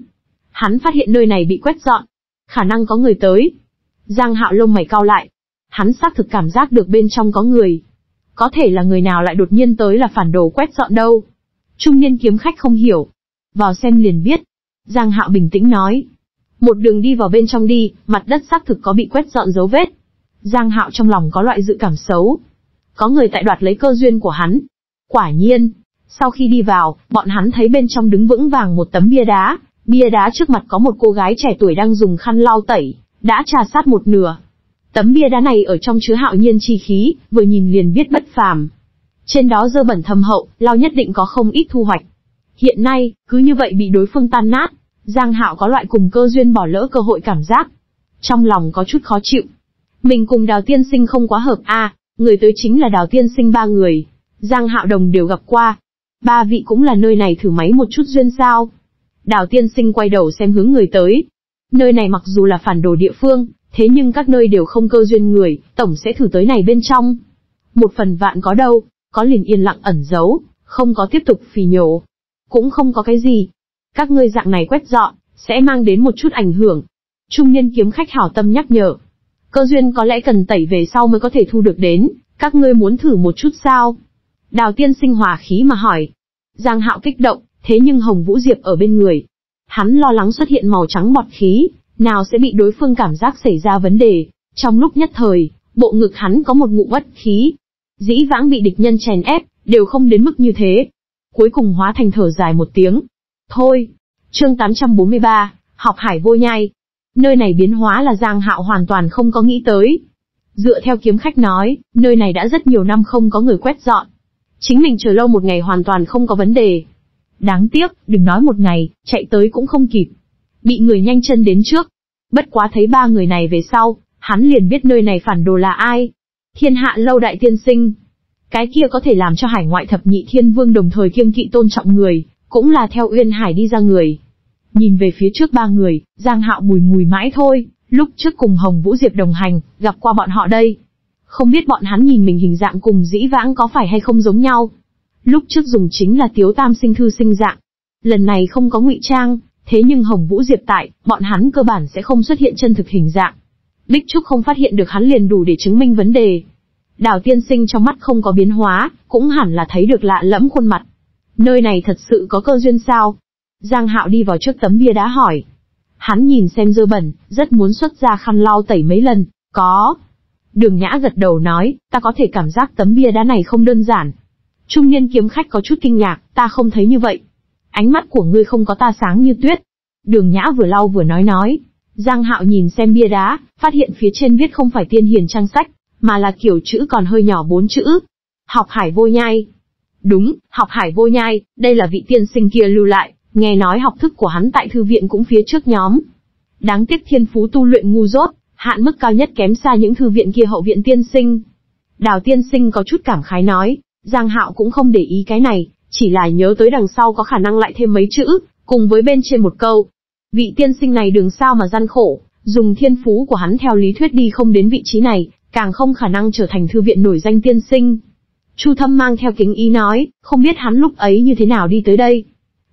Hắn phát hiện nơi này bị quét dọn, khả năng có người tới. Giang Hạo lông mày cau lại. Hắn xác thực cảm giác được bên trong có người. Có thể là người nào lại đột nhiên tới là phản đồ quét dọn đâu. Trung niên kiếm khách không hiểu. Vào xem liền biết. Giang Hạo bình tĩnh nói. Một đường đi vào bên trong đi, mặt đất xác thực có bị quét dọn dấu vết. Giang Hạo trong lòng có loại dự cảm xấu. Có người tại đoạt lấy cơ duyên của hắn. Quả nhiên, sau khi đi vào, bọn hắn thấy bên trong đứng vững vàng một tấm bia đá. Bia đá trước mặt có một cô gái trẻ tuổi đang dùng khăn lau tẩy, đã trà sát một nửa. Tấm bia đá này ở trong chứa hạo nhiên chi khí, vừa nhìn liền biết bất phàm. Trên đó dơ bẩn thâm hậu, lau nhất định có không ít thu hoạch. Hiện nay, cứ như vậy bị đối phương tan nát, Giang Hạo có loại cùng cơ duyên bỏ lỡ cơ hội cảm giác. Trong lòng có chút khó chịu. Mình cùng Đào Tiên Sinh không quá hợp a, người tới chính là Đào Tiên Sinh ba người. Giang Hạo đồng đều gặp qua. Ba vị cũng là nơi này thử máy một chút duyên sao? Đào Tiên Sinh quay đầu xem hướng người tới. Nơi này mặc dù là phản đồ địa phương, thế nhưng các nơi đều không cơ duyên người, tổng sẽ thử tới này bên trong. Một phần vạn có đâu, có liền yên lặng ẩn giấu, không có tiếp tục phì nhổ. Cũng không có cái gì. Các ngươi dạng này quét dọn, sẽ mang đến một chút ảnh hưởng. Trung niên kiếm khách hảo tâm nhắc nhở. Cơ duyên có lẽ cần tẩy về sau mới có thể thu được đến, các ngươi muốn thử một chút sao? Đào Tiên Sinh hòa khí mà hỏi. Giang Hạo kích động, thế nhưng Hồng Vũ Diệp ở bên người. Hắn lo lắng xuất hiện màu trắng bọt khí, nào sẽ bị đối phương cảm giác xảy ra vấn đề. Trong lúc nhất thời, bộ ngực hắn có một ngụm bất khí. Dĩ vãng bị địch nhân chèn ép, đều không đến mức như thế. Cuối cùng hóa thành thở dài một tiếng. Thôi, chương 843, học hải vô nhai. Nơi này biến hóa là Giang Hạo hoàn toàn không có nghĩ tới. Dựa theo kiếm khách nói, nơi này đã rất nhiều năm không có người quét dọn. Chính mình chờ lâu một ngày hoàn toàn không có vấn đề. Đáng tiếc, đừng nói một ngày, chạy tới cũng không kịp. Bị người nhanh chân đến trước. Bất quá thấy ba người này về sau, hắn liền biết nơi này phản đồ là ai. Thiên Hạ Lâu Đại Tiên Sinh. Cái kia có thể làm cho hải ngoại thập nhị thiên vương đồng thời kiêng kỵ tôn trọng người, cũng là theo Uyên Hải đi ra người. Nhìn về phía trước ba người, Giang Hạo bùi ngùi mãi thôi, lúc trước cùng Hồng Vũ Diệp đồng hành, gặp qua bọn họ đây. Không biết bọn hắn nhìn mình hình dạng cùng dĩ vãng có phải hay không giống nhau. Lúc trước dùng chính là Tiếu Tam Sinh thư sinh dạng. Lần này không có ngụy trang, thế nhưng Hồng Vũ Diệp tại, bọn hắn cơ bản sẽ không xuất hiện chân thực hình dạng. Bích Trúc không phát hiện được hắn liền đủ để chứng minh vấn đề. Đào Tiên Sinh trong mắt không có biến hóa, cũng hẳn là thấy được lạ lẫm khuôn mặt. Nơi này thật sự có cơ duyên sao? Giang Hạo đi vào trước tấm bia đá hỏi. Hắn nhìn xem dơ bẩn, rất muốn xuất ra khăn lau tẩy mấy lần. Có. Đường Nhã gật đầu nói, ta có thể cảm giác tấm bia đá này không đơn giản. Trung niên kiếm khách có chút kinh ngạc, ta không thấy như vậy. Ánh mắt của ngươi không có ta sáng như tuyết. Đường Nhã vừa lau vừa nói. Giang Hạo nhìn xem bia đá, phát hiện phía trên viết không phải tiên hiền trang sách, mà là kiểu chữ còn hơi nhỏ bốn chữ. Học hải vô nhai. Đúng, học hải vô nhai, đây là vị tiên sinh kia lưu lại, nghe nói học thức của hắn tại thư viện cũng phía trước nhóm. Đáng tiếc thiên phú tu luyện ngu dốt, hạn mức cao nhất kém xa những thư viện kia hậu viện tiên sinh. Đào Tiên Sinh có chút cảm khái nói. Giang Hạo cũng không để ý cái này, chỉ là nhớ tới đằng sau có khả năng lại thêm mấy chữ, cùng với bên trên một câu. Vị tiên sinh này đường sao mà gian khổ, dùng thiên phú của hắn theo lý thuyết đi không đến vị trí này, càng không khả năng trở thành thư viện nổi danh tiên sinh. Chu Thâm mang theo kính ý nói, không biết hắn lúc ấy như thế nào đi tới đây.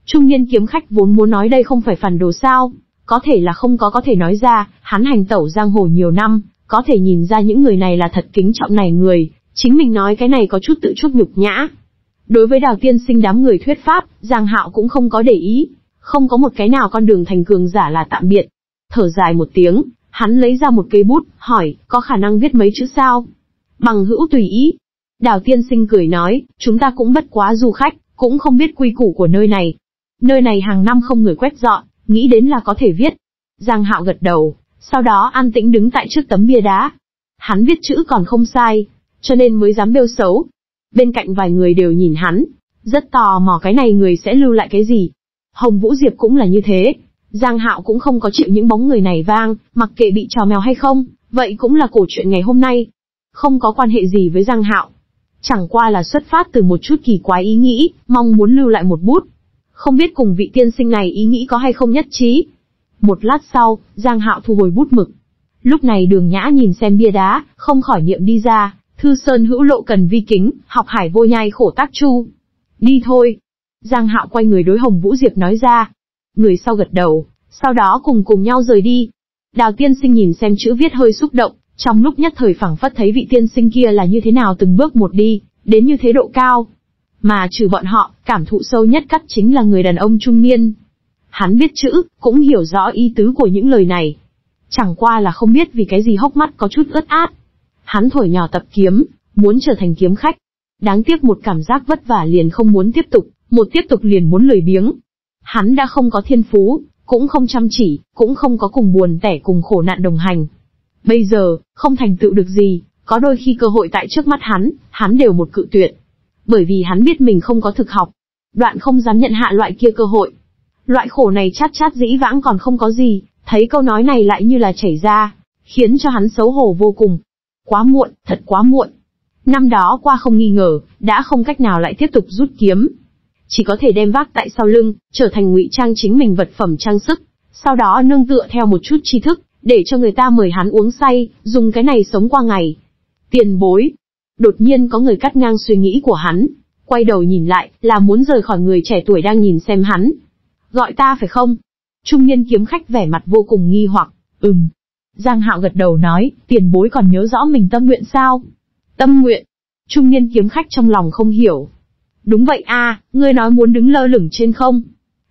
Trung niên kiếm khách vốn muốn nói đây không phải phản đồ sao, có thể là không có có thể nói ra, hắn hành tẩu giang hồ nhiều năm, có thể nhìn ra những người này là thật kính trọng này người. Chính mình nói cái này có chút tự chuốc nhục nhã. Đối với Đào Tiên Sinh đám người thuyết pháp, Giang Hạo cũng không có để ý. Không có một cái nào con đường thành cường giả là tạm biệt. Thở dài một tiếng, hắn lấy ra một cây bút, hỏi, có khả năng viết mấy chữ sao? Bằng hữu tùy ý. Đào Tiên Sinh cười nói, chúng ta cũng bất quá du khách, cũng không biết quy củ của nơi này. Nơi này hàng năm không người quét dọn, nghĩ đến là có thể viết. Giang Hạo gật đầu, sau đó an tĩnh đứng tại trước tấm bia đá. Hắn viết chữ còn không sai, cho nên mới dám bêu xấu. Bên cạnh vài người đều nhìn hắn, rất tò mò cái này người sẽ lưu lại cái gì. Hồng Vũ Diệp cũng là như thế, Giang Hạo cũng không có chịu những bóng người này vang, mặc kệ bị trò mèo hay không, vậy cũng là cổ chuyện ngày hôm nay. Không có quan hệ gì với Giang Hạo, chẳng qua là xuất phát từ một chút kỳ quái ý nghĩ, mong muốn lưu lại một bút. Không biết cùng vị tiên sinh này ý nghĩ có hay không nhất trí. Một lát sau, Giang Hạo thu hồi bút mực. Lúc này Đường Nhã nhìn xem bia đá, không khỏi niệm đi ra, thư sơn hữu lộ cần vi kính, học hải vô nhai khổ tác chu. Đi thôi. Giang Hạo quay người đối Hồng Vũ Diệp nói ra. Người sau gật đầu, sau đó cùng nhau rời đi. Đào tiên sinh nhìn xem chữ viết hơi xúc động, trong lúc nhất thời phảng phất thấy vị tiên sinh kia là như thế nào từng bước một đi, đến như thế độ cao. Mà trừ bọn họ, cảm thụ sâu nhất cắt chính là người đàn ông trung niên. Hắn biết chữ, cũng hiểu rõ ý tứ của những lời này. Chẳng qua là không biết vì cái gì hốc mắt có chút ướt át. Hắn thổi nhỏ tập kiếm, muốn trở thành kiếm khách. Đáng tiếc một cảm giác vất vả liền không muốn tiếp tục, một tiếp tục liền muốn lười biếng. Hắn đã không có thiên phú, cũng không chăm chỉ, cũng không có cùng buồn tẻ cùng khổ nạn đồng hành. Bây giờ, không thành tựu được gì, có đôi khi cơ hội tại trước mắt hắn đều một cự tuyệt. Bởi vì hắn biết mình không có thực học, đoạn không dám nhận hạ loại kia cơ hội. Loại khổ này chát dĩ vãng còn không có gì, thấy câu nói này lại như là chảy ra, khiến cho hắn xấu hổ vô cùng. Quá muộn, thật quá muộn. Năm đó qua không nghi ngờ, đã không cách nào lại tiếp tục rút kiếm. Chỉ có thể đem vác tại sau lưng, trở thành ngụy trang chính mình vật phẩm trang sức, sau đó nương tựa theo một chút tri thức, để cho người ta mời hắn uống say, dùng cái này sống qua ngày. Tiền bối. Đột nhiên có người cắt ngang suy nghĩ của hắn, quay đầu nhìn lại, là muốn rời khỏi người trẻ tuổi đang nhìn xem hắn. Gọi ta phải không? Trung niên kiếm khách vẻ mặt vô cùng nghi hoặc. Giang Hạo gật đầu nói, tiền bối còn nhớ rõ mình tâm nguyện sao? Tâm nguyện? Trung niên kiếm khách trong lòng không hiểu. Đúng vậy à, ngươi nói muốn đứng lơ lửng trên không?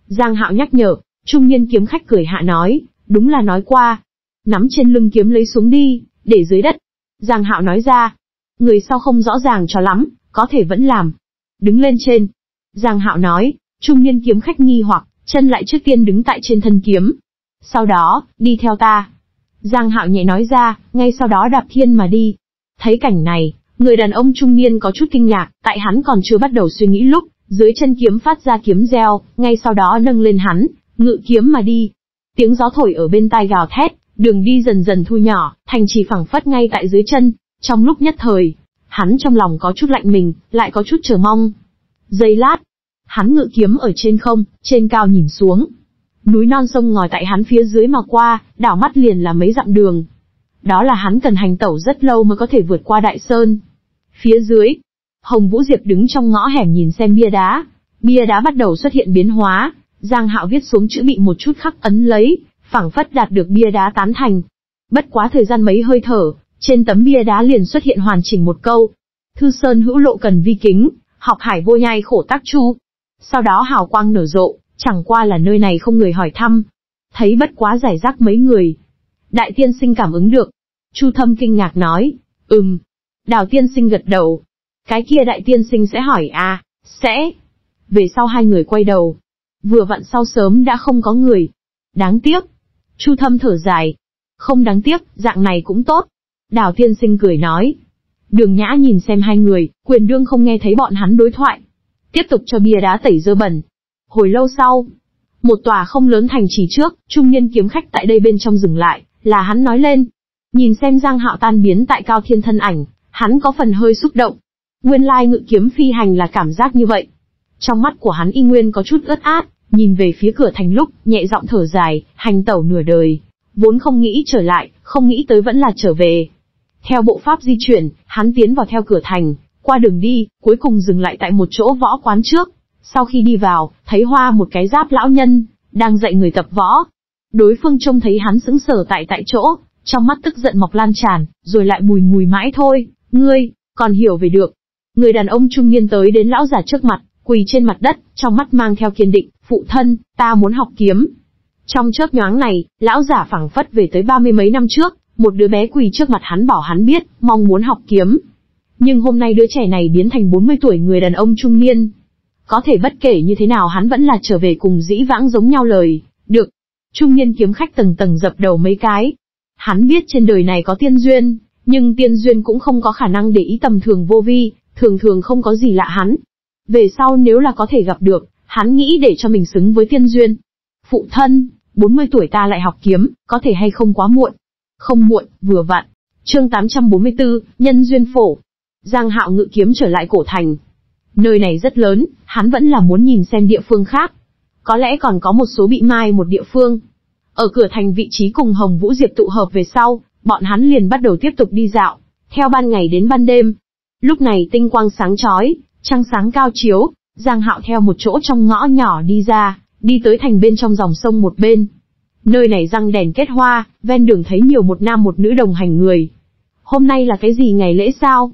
Giang Hạo nhắc nhở. Trung niên kiếm khách cười hạ nói, đúng là nói qua. Nắm trên lưng kiếm lấy xuống đi, để dưới đất. Giang Hạo nói ra. Người sau không rõ ràng cho lắm, có thể vẫn làm. Đứng lên trên. Giang Hạo nói. Trung niên kiếm khách nghi hoặc, chân lại trước tiên đứng tại trên thân kiếm. Sau đó, đi theo ta. Giang Hạo nhẹ nói ra, ngay sau đó đạp thiên mà đi. Thấy cảnh này, người đàn ông trung niên có chút kinh ngạc, tại hắn còn chưa bắt đầu suy nghĩ lúc, dưới chân kiếm phát ra kiếm reo, ngay sau đó nâng lên hắn, ngự kiếm mà đi. Tiếng gió thổi ở bên tai gào thét, đường đi dần dần thu nhỏ, thành trì phẳng phất ngay tại dưới chân. Trong lúc nhất thời, hắn trong lòng có chút lạnh mình, lại có chút chờ mong. Giây lát, hắn ngự kiếm ở trên không, trên cao nhìn xuống. Núi non sông ngòi tại hắn phía dưới mà qua, đảo mắt liền là mấy dặm đường. Đó là hắn cần hành tẩu rất lâu mới có thể vượt qua đại sơn. Phía dưới, Hồng Vũ Diệp đứng trong ngõ hẻm nhìn xem bia đá. Bia đá bắt đầu xuất hiện biến hóa, Giang Hạo viết xuống chữ bị một chút khắc ấn lấy, phảng phất đạt được bia đá tán thành. Bất quá thời gian mấy hơi thở, trên tấm bia đá liền xuất hiện hoàn chỉnh một câu. Thư sơn hữu lộ cần vi kính, học hải vô nhai khổ tác chu. Sau đó hào quang nở rộ, chẳng qua là nơi này không người hỏi thăm. Thấy bất quá giải rác mấy người. Đại tiên sinh cảm ứng được. Chu Thâm kinh ngạc nói. Đào tiên sinh gật đầu. Cái kia đại tiên sinh sẽ hỏi à, sẽ. Về sau hai người quay đầu. Vừa vặn sau sớm đã không có người. Đáng tiếc. Chu Thâm thở dài. Không đáng tiếc, dạng này cũng tốt. Đào tiên sinh cười nói. Đường Nhã nhìn xem hai người, quyền đương không nghe thấy bọn hắn đối thoại. Tiếp tục cho bia đá tẩy dơ bẩn. Hồi lâu sau, một tòa không lớn thành trì trước, trung niên kiếm khách tại đây bên trong dừng lại, là hắn nói lên. Nhìn xem Giang Hạo tan biến tại cao thiên thân ảnh, hắn có phần hơi xúc động. Nguyên lai ngự kiếm phi hành là cảm giác như vậy. Trong mắt của hắn y nguyên có chút ướt át, nhìn về phía cửa thành lúc, nhẹ giọng thở dài, hành tẩu nửa đời. Vốn không nghĩ trở lại, không nghĩ tới vẫn là trở về. Theo bộ pháp di chuyển, hắn tiến vào theo cửa thành, qua đường đi, cuối cùng dừng lại tại một chỗ võ quán trước. Sau khi đi vào, thấy hoa một cái giáp lão nhân, đang dạy người tập võ. Đối phương trông thấy hắn sững sờ tại chỗ, trong mắt tức giận mọc lan tràn, rồi lại bùi ngùi mãi thôi, ngươi, còn hiểu về được. Người đàn ông trung niên tới đến lão già trước mặt, quỳ trên mặt đất, trong mắt mang theo kiên định, phụ thân, ta muốn học kiếm. Trong chớp nhoáng này, lão già phảng phất về tới 30 mấy năm trước. Một đứa bé quỳ trước mặt hắn bảo hắn biết, mong muốn học kiếm. Nhưng hôm nay đứa trẻ này biến thành 40 tuổi người đàn ông trung niên. Có thể bất kể như thế nào hắn vẫn là trở về cùng dĩ vãng giống nhau lời, được. Trung niên kiếm khách tầng tầng dập đầu mấy cái. Hắn biết trên đời này có tiên duyên, nhưng tiên duyên cũng không có khả năng để ý tầm thường vô vi, thường thường không có gì lạ hắn. Về sau nếu là có thể gặp được, hắn nghĩ để cho mình xứng với tiên duyên. Phụ thân, 40 tuổi ta lại học kiếm, có thể hay không quá muộn? Không muộn, vừa vặn. Chương 844, nhân duyên phổ. Giang Hạo ngự kiếm trở lại cổ thành. Nơi này rất lớn, hắn vẫn là muốn nhìn xem địa phương khác. Có lẽ còn có một số bị mai một địa phương. Ở cửa thành vị trí cùng Hồng Vũ Diệp tụ hợp về sau, bọn hắn liền bắt đầu tiếp tục đi dạo, theo ban ngày đến ban đêm. Lúc này tinh quang sáng chói, trăng sáng cao chiếu, Giang Hạo theo một chỗ trong ngõ nhỏ đi ra, đi tới thành bên trong dòng sông một bên. Nơi này răng đèn kết hoa, ven đường thấy nhiều một nam một nữ đồng hành người. Hôm nay là cái gì ngày lễ sao?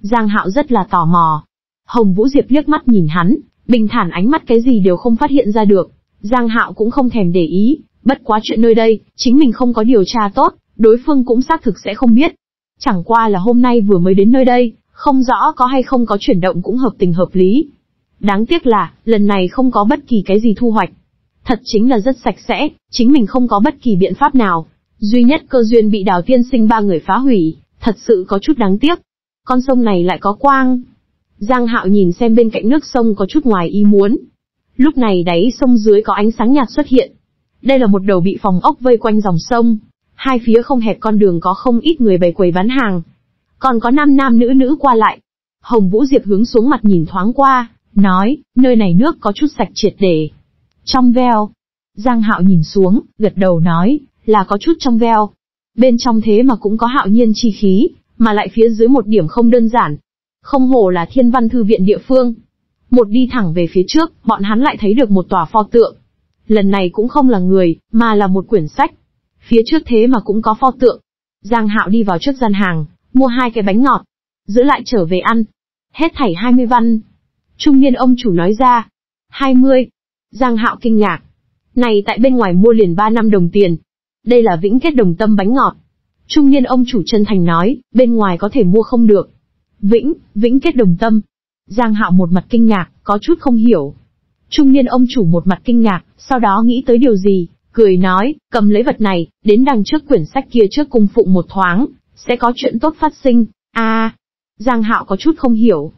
Giang Hạo rất là tò mò. Hồng Vũ Diệp liếc mắt nhìn hắn, bình thản ánh mắt cái gì đều không phát hiện ra được. Giang Hạo cũng không thèm để ý, bất quá chuyện nơi đây, chính mình không có điều tra tốt, đối phương cũng xác thực sẽ không biết. Chẳng qua là hôm nay vừa mới đến nơi đây, không rõ có hay không có chuyển động cũng hợp tình hợp lý. Đáng tiếc là, lần này không có bất kỳ cái gì thu hoạch. Thật chính là rất sạch sẽ, chính mình không có bất kỳ biện pháp nào. Duy nhất cơ duyên bị Đào Tiên Sinh ba người phá hủy, thật sự có chút đáng tiếc. Con sông này lại có quang. Giang Hạo nhìn xem bên cạnh nước sông có chút ngoài ý muốn. Lúc này đáy sông dưới có ánh sáng nhạt xuất hiện. Đây là một đầu bị phòng ốc vây quanh dòng sông. Hai phía không hẹp con đường có không ít người bày quầy bán hàng. Còn có nam nữ nữ qua lại. Hồng Vũ Diệp hướng xuống mặt nhìn thoáng qua, nói, nơi này nước có chút sạch triệt để. Trong veo. Giang Hạo nhìn xuống, gật đầu nói, là có chút trong veo. Bên trong thế mà cũng có hạo nhiên chi khí, mà lại phía dưới một điểm không đơn giản. Không hổ là Thiên Văn Thư Viện địa phương. Một đi thẳng về phía trước, bọn hắn lại thấy được một tòa pho tượng. Lần này cũng không là người, mà là một quyển sách. Phía trước thế mà cũng có pho tượng. Giang Hạo đi vào trước gian hàng, mua hai cái bánh ngọt, giữ lại trở về ăn. Hết thảy 20 văn. Trung niên ông chủ nói ra. 20. Giang Hạo kinh ngạc. Này tại bên ngoài mua liền 3 năm đồng tiền. Đây là vĩnh kết đồng tâm bánh ngọt. Trung niên ông chủ chân thành nói, bên ngoài có thể mua không được. Vĩnh kết đồng tâm. Giang Hạo một mặt kinh ngạc, có chút không hiểu. Trung niên ông chủ một mặt kinh ngạc, sau đó nghĩ tới điều gì, cười nói, cầm lấy vật này, đến đằng trước quyển sách kia trước cung phụng một thoáng, sẽ có chuyện tốt phát sinh. À, Giang Hạo có chút không hiểu.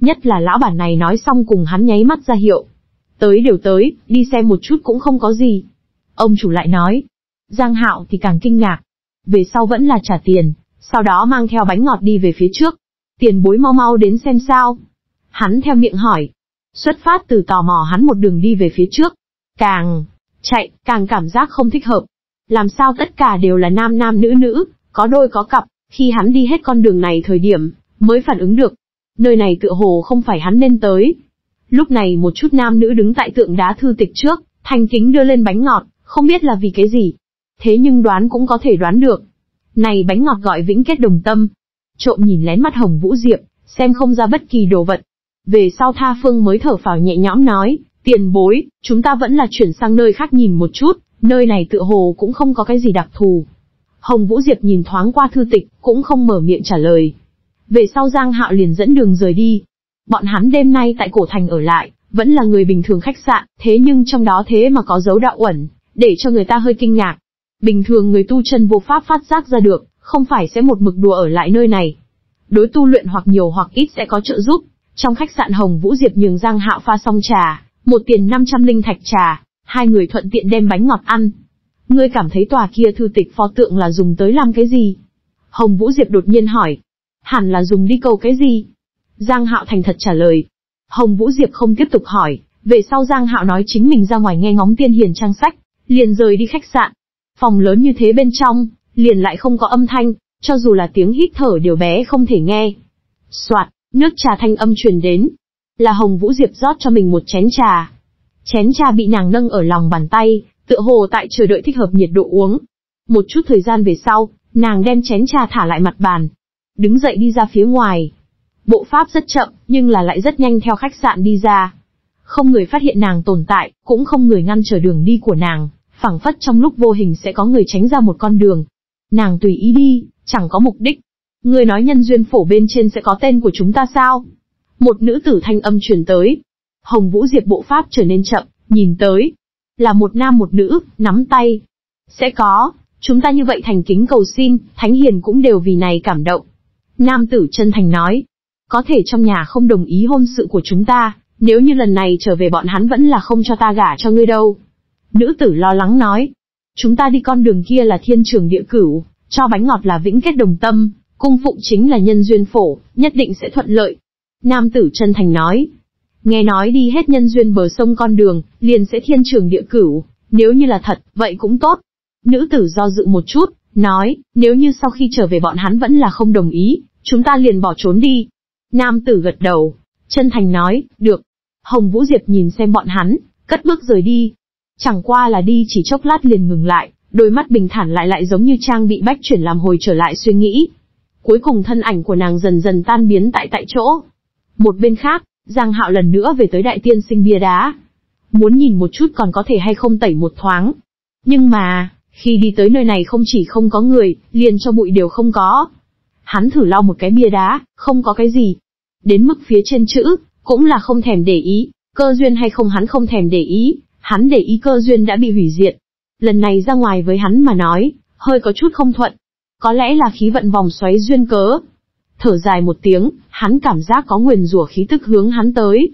Nhất là lão bản này nói xong cùng hắn nháy mắt ra hiệu. Tới đều tới, đi xem một chút cũng không có gì. Ông chủ lại nói. Giang Hạo thì càng kinh ngạc. Về sau vẫn là trả tiền, sau đó mang theo bánh ngọt đi về phía trước. Tiền bối mau mau đến xem sao. Hắn theo miệng hỏi. Xuất phát từ tò mò hắn một đường đi về phía trước. Càng chạy, càng cảm giác không thích hợp. Làm sao tất cả đều là nam nữ nữ, có đôi có cặp, khi hắn đi hết con đường này thời điểm, mới phản ứng được. Nơi này tựa hồ không phải hắn nên tới. Lúc này một chút nam nữ đứng tại tượng đá thư tịch trước, thành kính đưa lên bánh ngọt, không biết là vì cái gì. Thế nhưng đoán cũng có thể đoán được. Này bánh ngọt gọi vĩnh kết đồng tâm. Trộm nhìn lén mắt Hồng Vũ Diệp, xem không ra bất kỳ đồ vật. Về sau Tha Phương mới thở phào nhẹ nhõm nói, tiền bối, chúng ta vẫn là chuyển sang nơi khác nhìn một chút, nơi này tựa hồ cũng không có cái gì đặc thù. Hồng Vũ Diệp nhìn thoáng qua thư tịch, cũng không mở miệng trả lời. Về sau Giang Hạo liền dẫn đường rời đi. Bọn hắn đêm nay tại cổ thành ở lại, vẫn là người bình thường khách sạn, thế nhưng trong đó thế mà có dấu đạo ẩn, để cho người ta hơi kinh ngạc. Bình thường người tu chân vô pháp phát giác ra được, không phải sẽ một mực đùa ở lại nơi này. Đối tu luyện hoặc nhiều hoặc ít sẽ có trợ giúp. Trong khách sạn Hồng Vũ Diệp nhường Giang Hạo pha xong trà, một tiền 500 linh thạch trà, hai người thuận tiện đem bánh ngọt ăn. Ngươi cảm thấy tòa kia thư tịch pho tượng là dùng tới làm cái gì? Hồng Vũ Diệp đột nhiên hỏi. Hẳn là dùng đi câu cái gì? Giang Hạo thành thật trả lời. Hồng Vũ Diệp không tiếp tục hỏi, về sau Giang Hạo nói chính mình ra ngoài nghe ngóng tiên hiền trang sách, liền rời đi khách sạn. Phòng lớn như thế bên trong, liền lại không có âm thanh, cho dù là tiếng hít thở đều bé không thể nghe. Soạt, nước trà thanh âm truyền đến. Là Hồng Vũ Diệp rót cho mình một chén trà. Chén trà bị nàng nâng ở lòng bàn tay, tựa hồ tại chờ đợi thích hợp nhiệt độ uống. Một chút thời gian về sau, nàng đem chén trà thả lại mặt bàn. Đứng dậy đi ra phía ngoài. Bộ pháp rất chậm, nhưng là lại rất nhanh theo khách sạn đi ra. Không người phát hiện nàng tồn tại, cũng không người ngăn trở đường đi của nàng. Phảng phất trong lúc vô hình sẽ có người tránh ra một con đường. Nàng tùy ý đi, chẳng có mục đích. Người nói nhân duyên phổ bên trên sẽ có tên của chúng ta sao? Một nữ tử thanh âm truyền tới. Hồng Vũ Diệp bộ pháp trở nên chậm, nhìn tới. Là một nam một nữ, nắm tay. Sẽ có, Chúng ta như vậy thành kính cầu xin, thánh hiền cũng đều vì này cảm động. Nam tử chân thành nói, có thể trong nhà không đồng ý hôn sự của chúng ta, nếu như lần này trở về bọn hắn vẫn là không cho ta gả cho ngươi đâu. Nữ tử lo lắng nói, chúng ta đi con đường kia là thiên trường địa cửu, cho bánh ngọt là vĩnh kết đồng tâm, cung phụng chính là nhân duyên phổ, nhất định sẽ thuận lợi. Nam tử chân thành nói, nghe nói đi hết nhân duyên bờ sông con đường, liền sẽ thiên trường địa cửu, nếu như là thật, vậy cũng tốt. Nữ tử do dự một chút, nói, nếu như sau khi trở về bọn hắn vẫn là không đồng ý, chúng ta liền bỏ trốn đi. Nam tử gật đầu, chân thành nói, được. Hồng Vũ Diệp nhìn xem bọn hắn, cất bước rời đi. Chẳng qua là đi chỉ chốc lát liền ngừng lại, đôi mắt bình thản lại giống như trang bị bách chuyển làm hồi trở lại suy nghĩ. Cuối cùng thân ảnh của nàng dần dần tan biến tại chỗ. Một bên khác, Giang Hạo lần nữa về tới đại tiên sinh bia đá. Muốn nhìn một chút còn có thể hay không tẩy một thoáng. Nhưng mà, khi đi tới nơi này không chỉ không có người, liền cho bụi đều không có. Hắn thử lau một cái bia đá, không có cái gì. Đến mức phía trên chữ, cũng là không thèm để ý, cơ duyên hay không hắn không thèm để ý, hắn để ý cơ duyên đã bị hủy diệt. Lần này ra ngoài với hắn mà nói, hơi có chút không thuận. Có lẽ là khí vận vòng xoáy duyên cớ. Thở dài một tiếng, hắn cảm giác có nguyền rủa khí tức hướng hắn tới.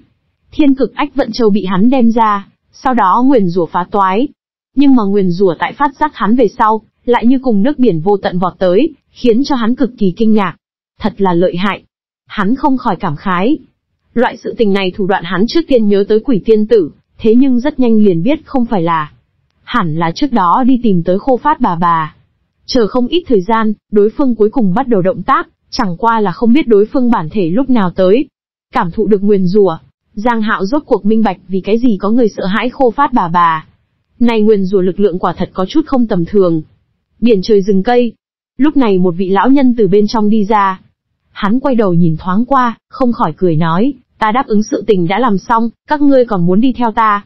Thiên cực ách vận châu bị hắn đem ra, sau đó nguyền rủa phá toái. Nhưng mà nguyền rủa tại phát giác hắn về sau, lại như cùng nước biển vô tận vọt tới, khiến cho hắn cực kỳ kinh ngạc. Thật là lợi hại. Hắn không khỏi cảm khái. Loại sự tình này thủ đoạn hắn trước tiên nhớ tới Quỷ Tiên Tử, thế nhưng rất nhanh liền biết không phải là. Hẳn là trước đó đi tìm tới Khô Phát bà. Chờ không ít thời gian, đối phương cuối cùng bắt đầu động tác, chẳng qua là không biết đối phương bản thể lúc nào tới. Cảm thụ được nguyền rủa, Giang Hạo rốt cuộc minh bạch vì cái gì có người sợ hãi Khô Phát bà. Này nguyền rủa lực lượng quả thật có chút không tầm thường. Biển trời rừng cây. Lúc này một vị lão nhân từ bên trong đi ra. Hắn quay đầu nhìn thoáng qua, không khỏi cười nói, ta đáp ứng sự tình đã làm xong, các ngươi còn muốn đi theo ta.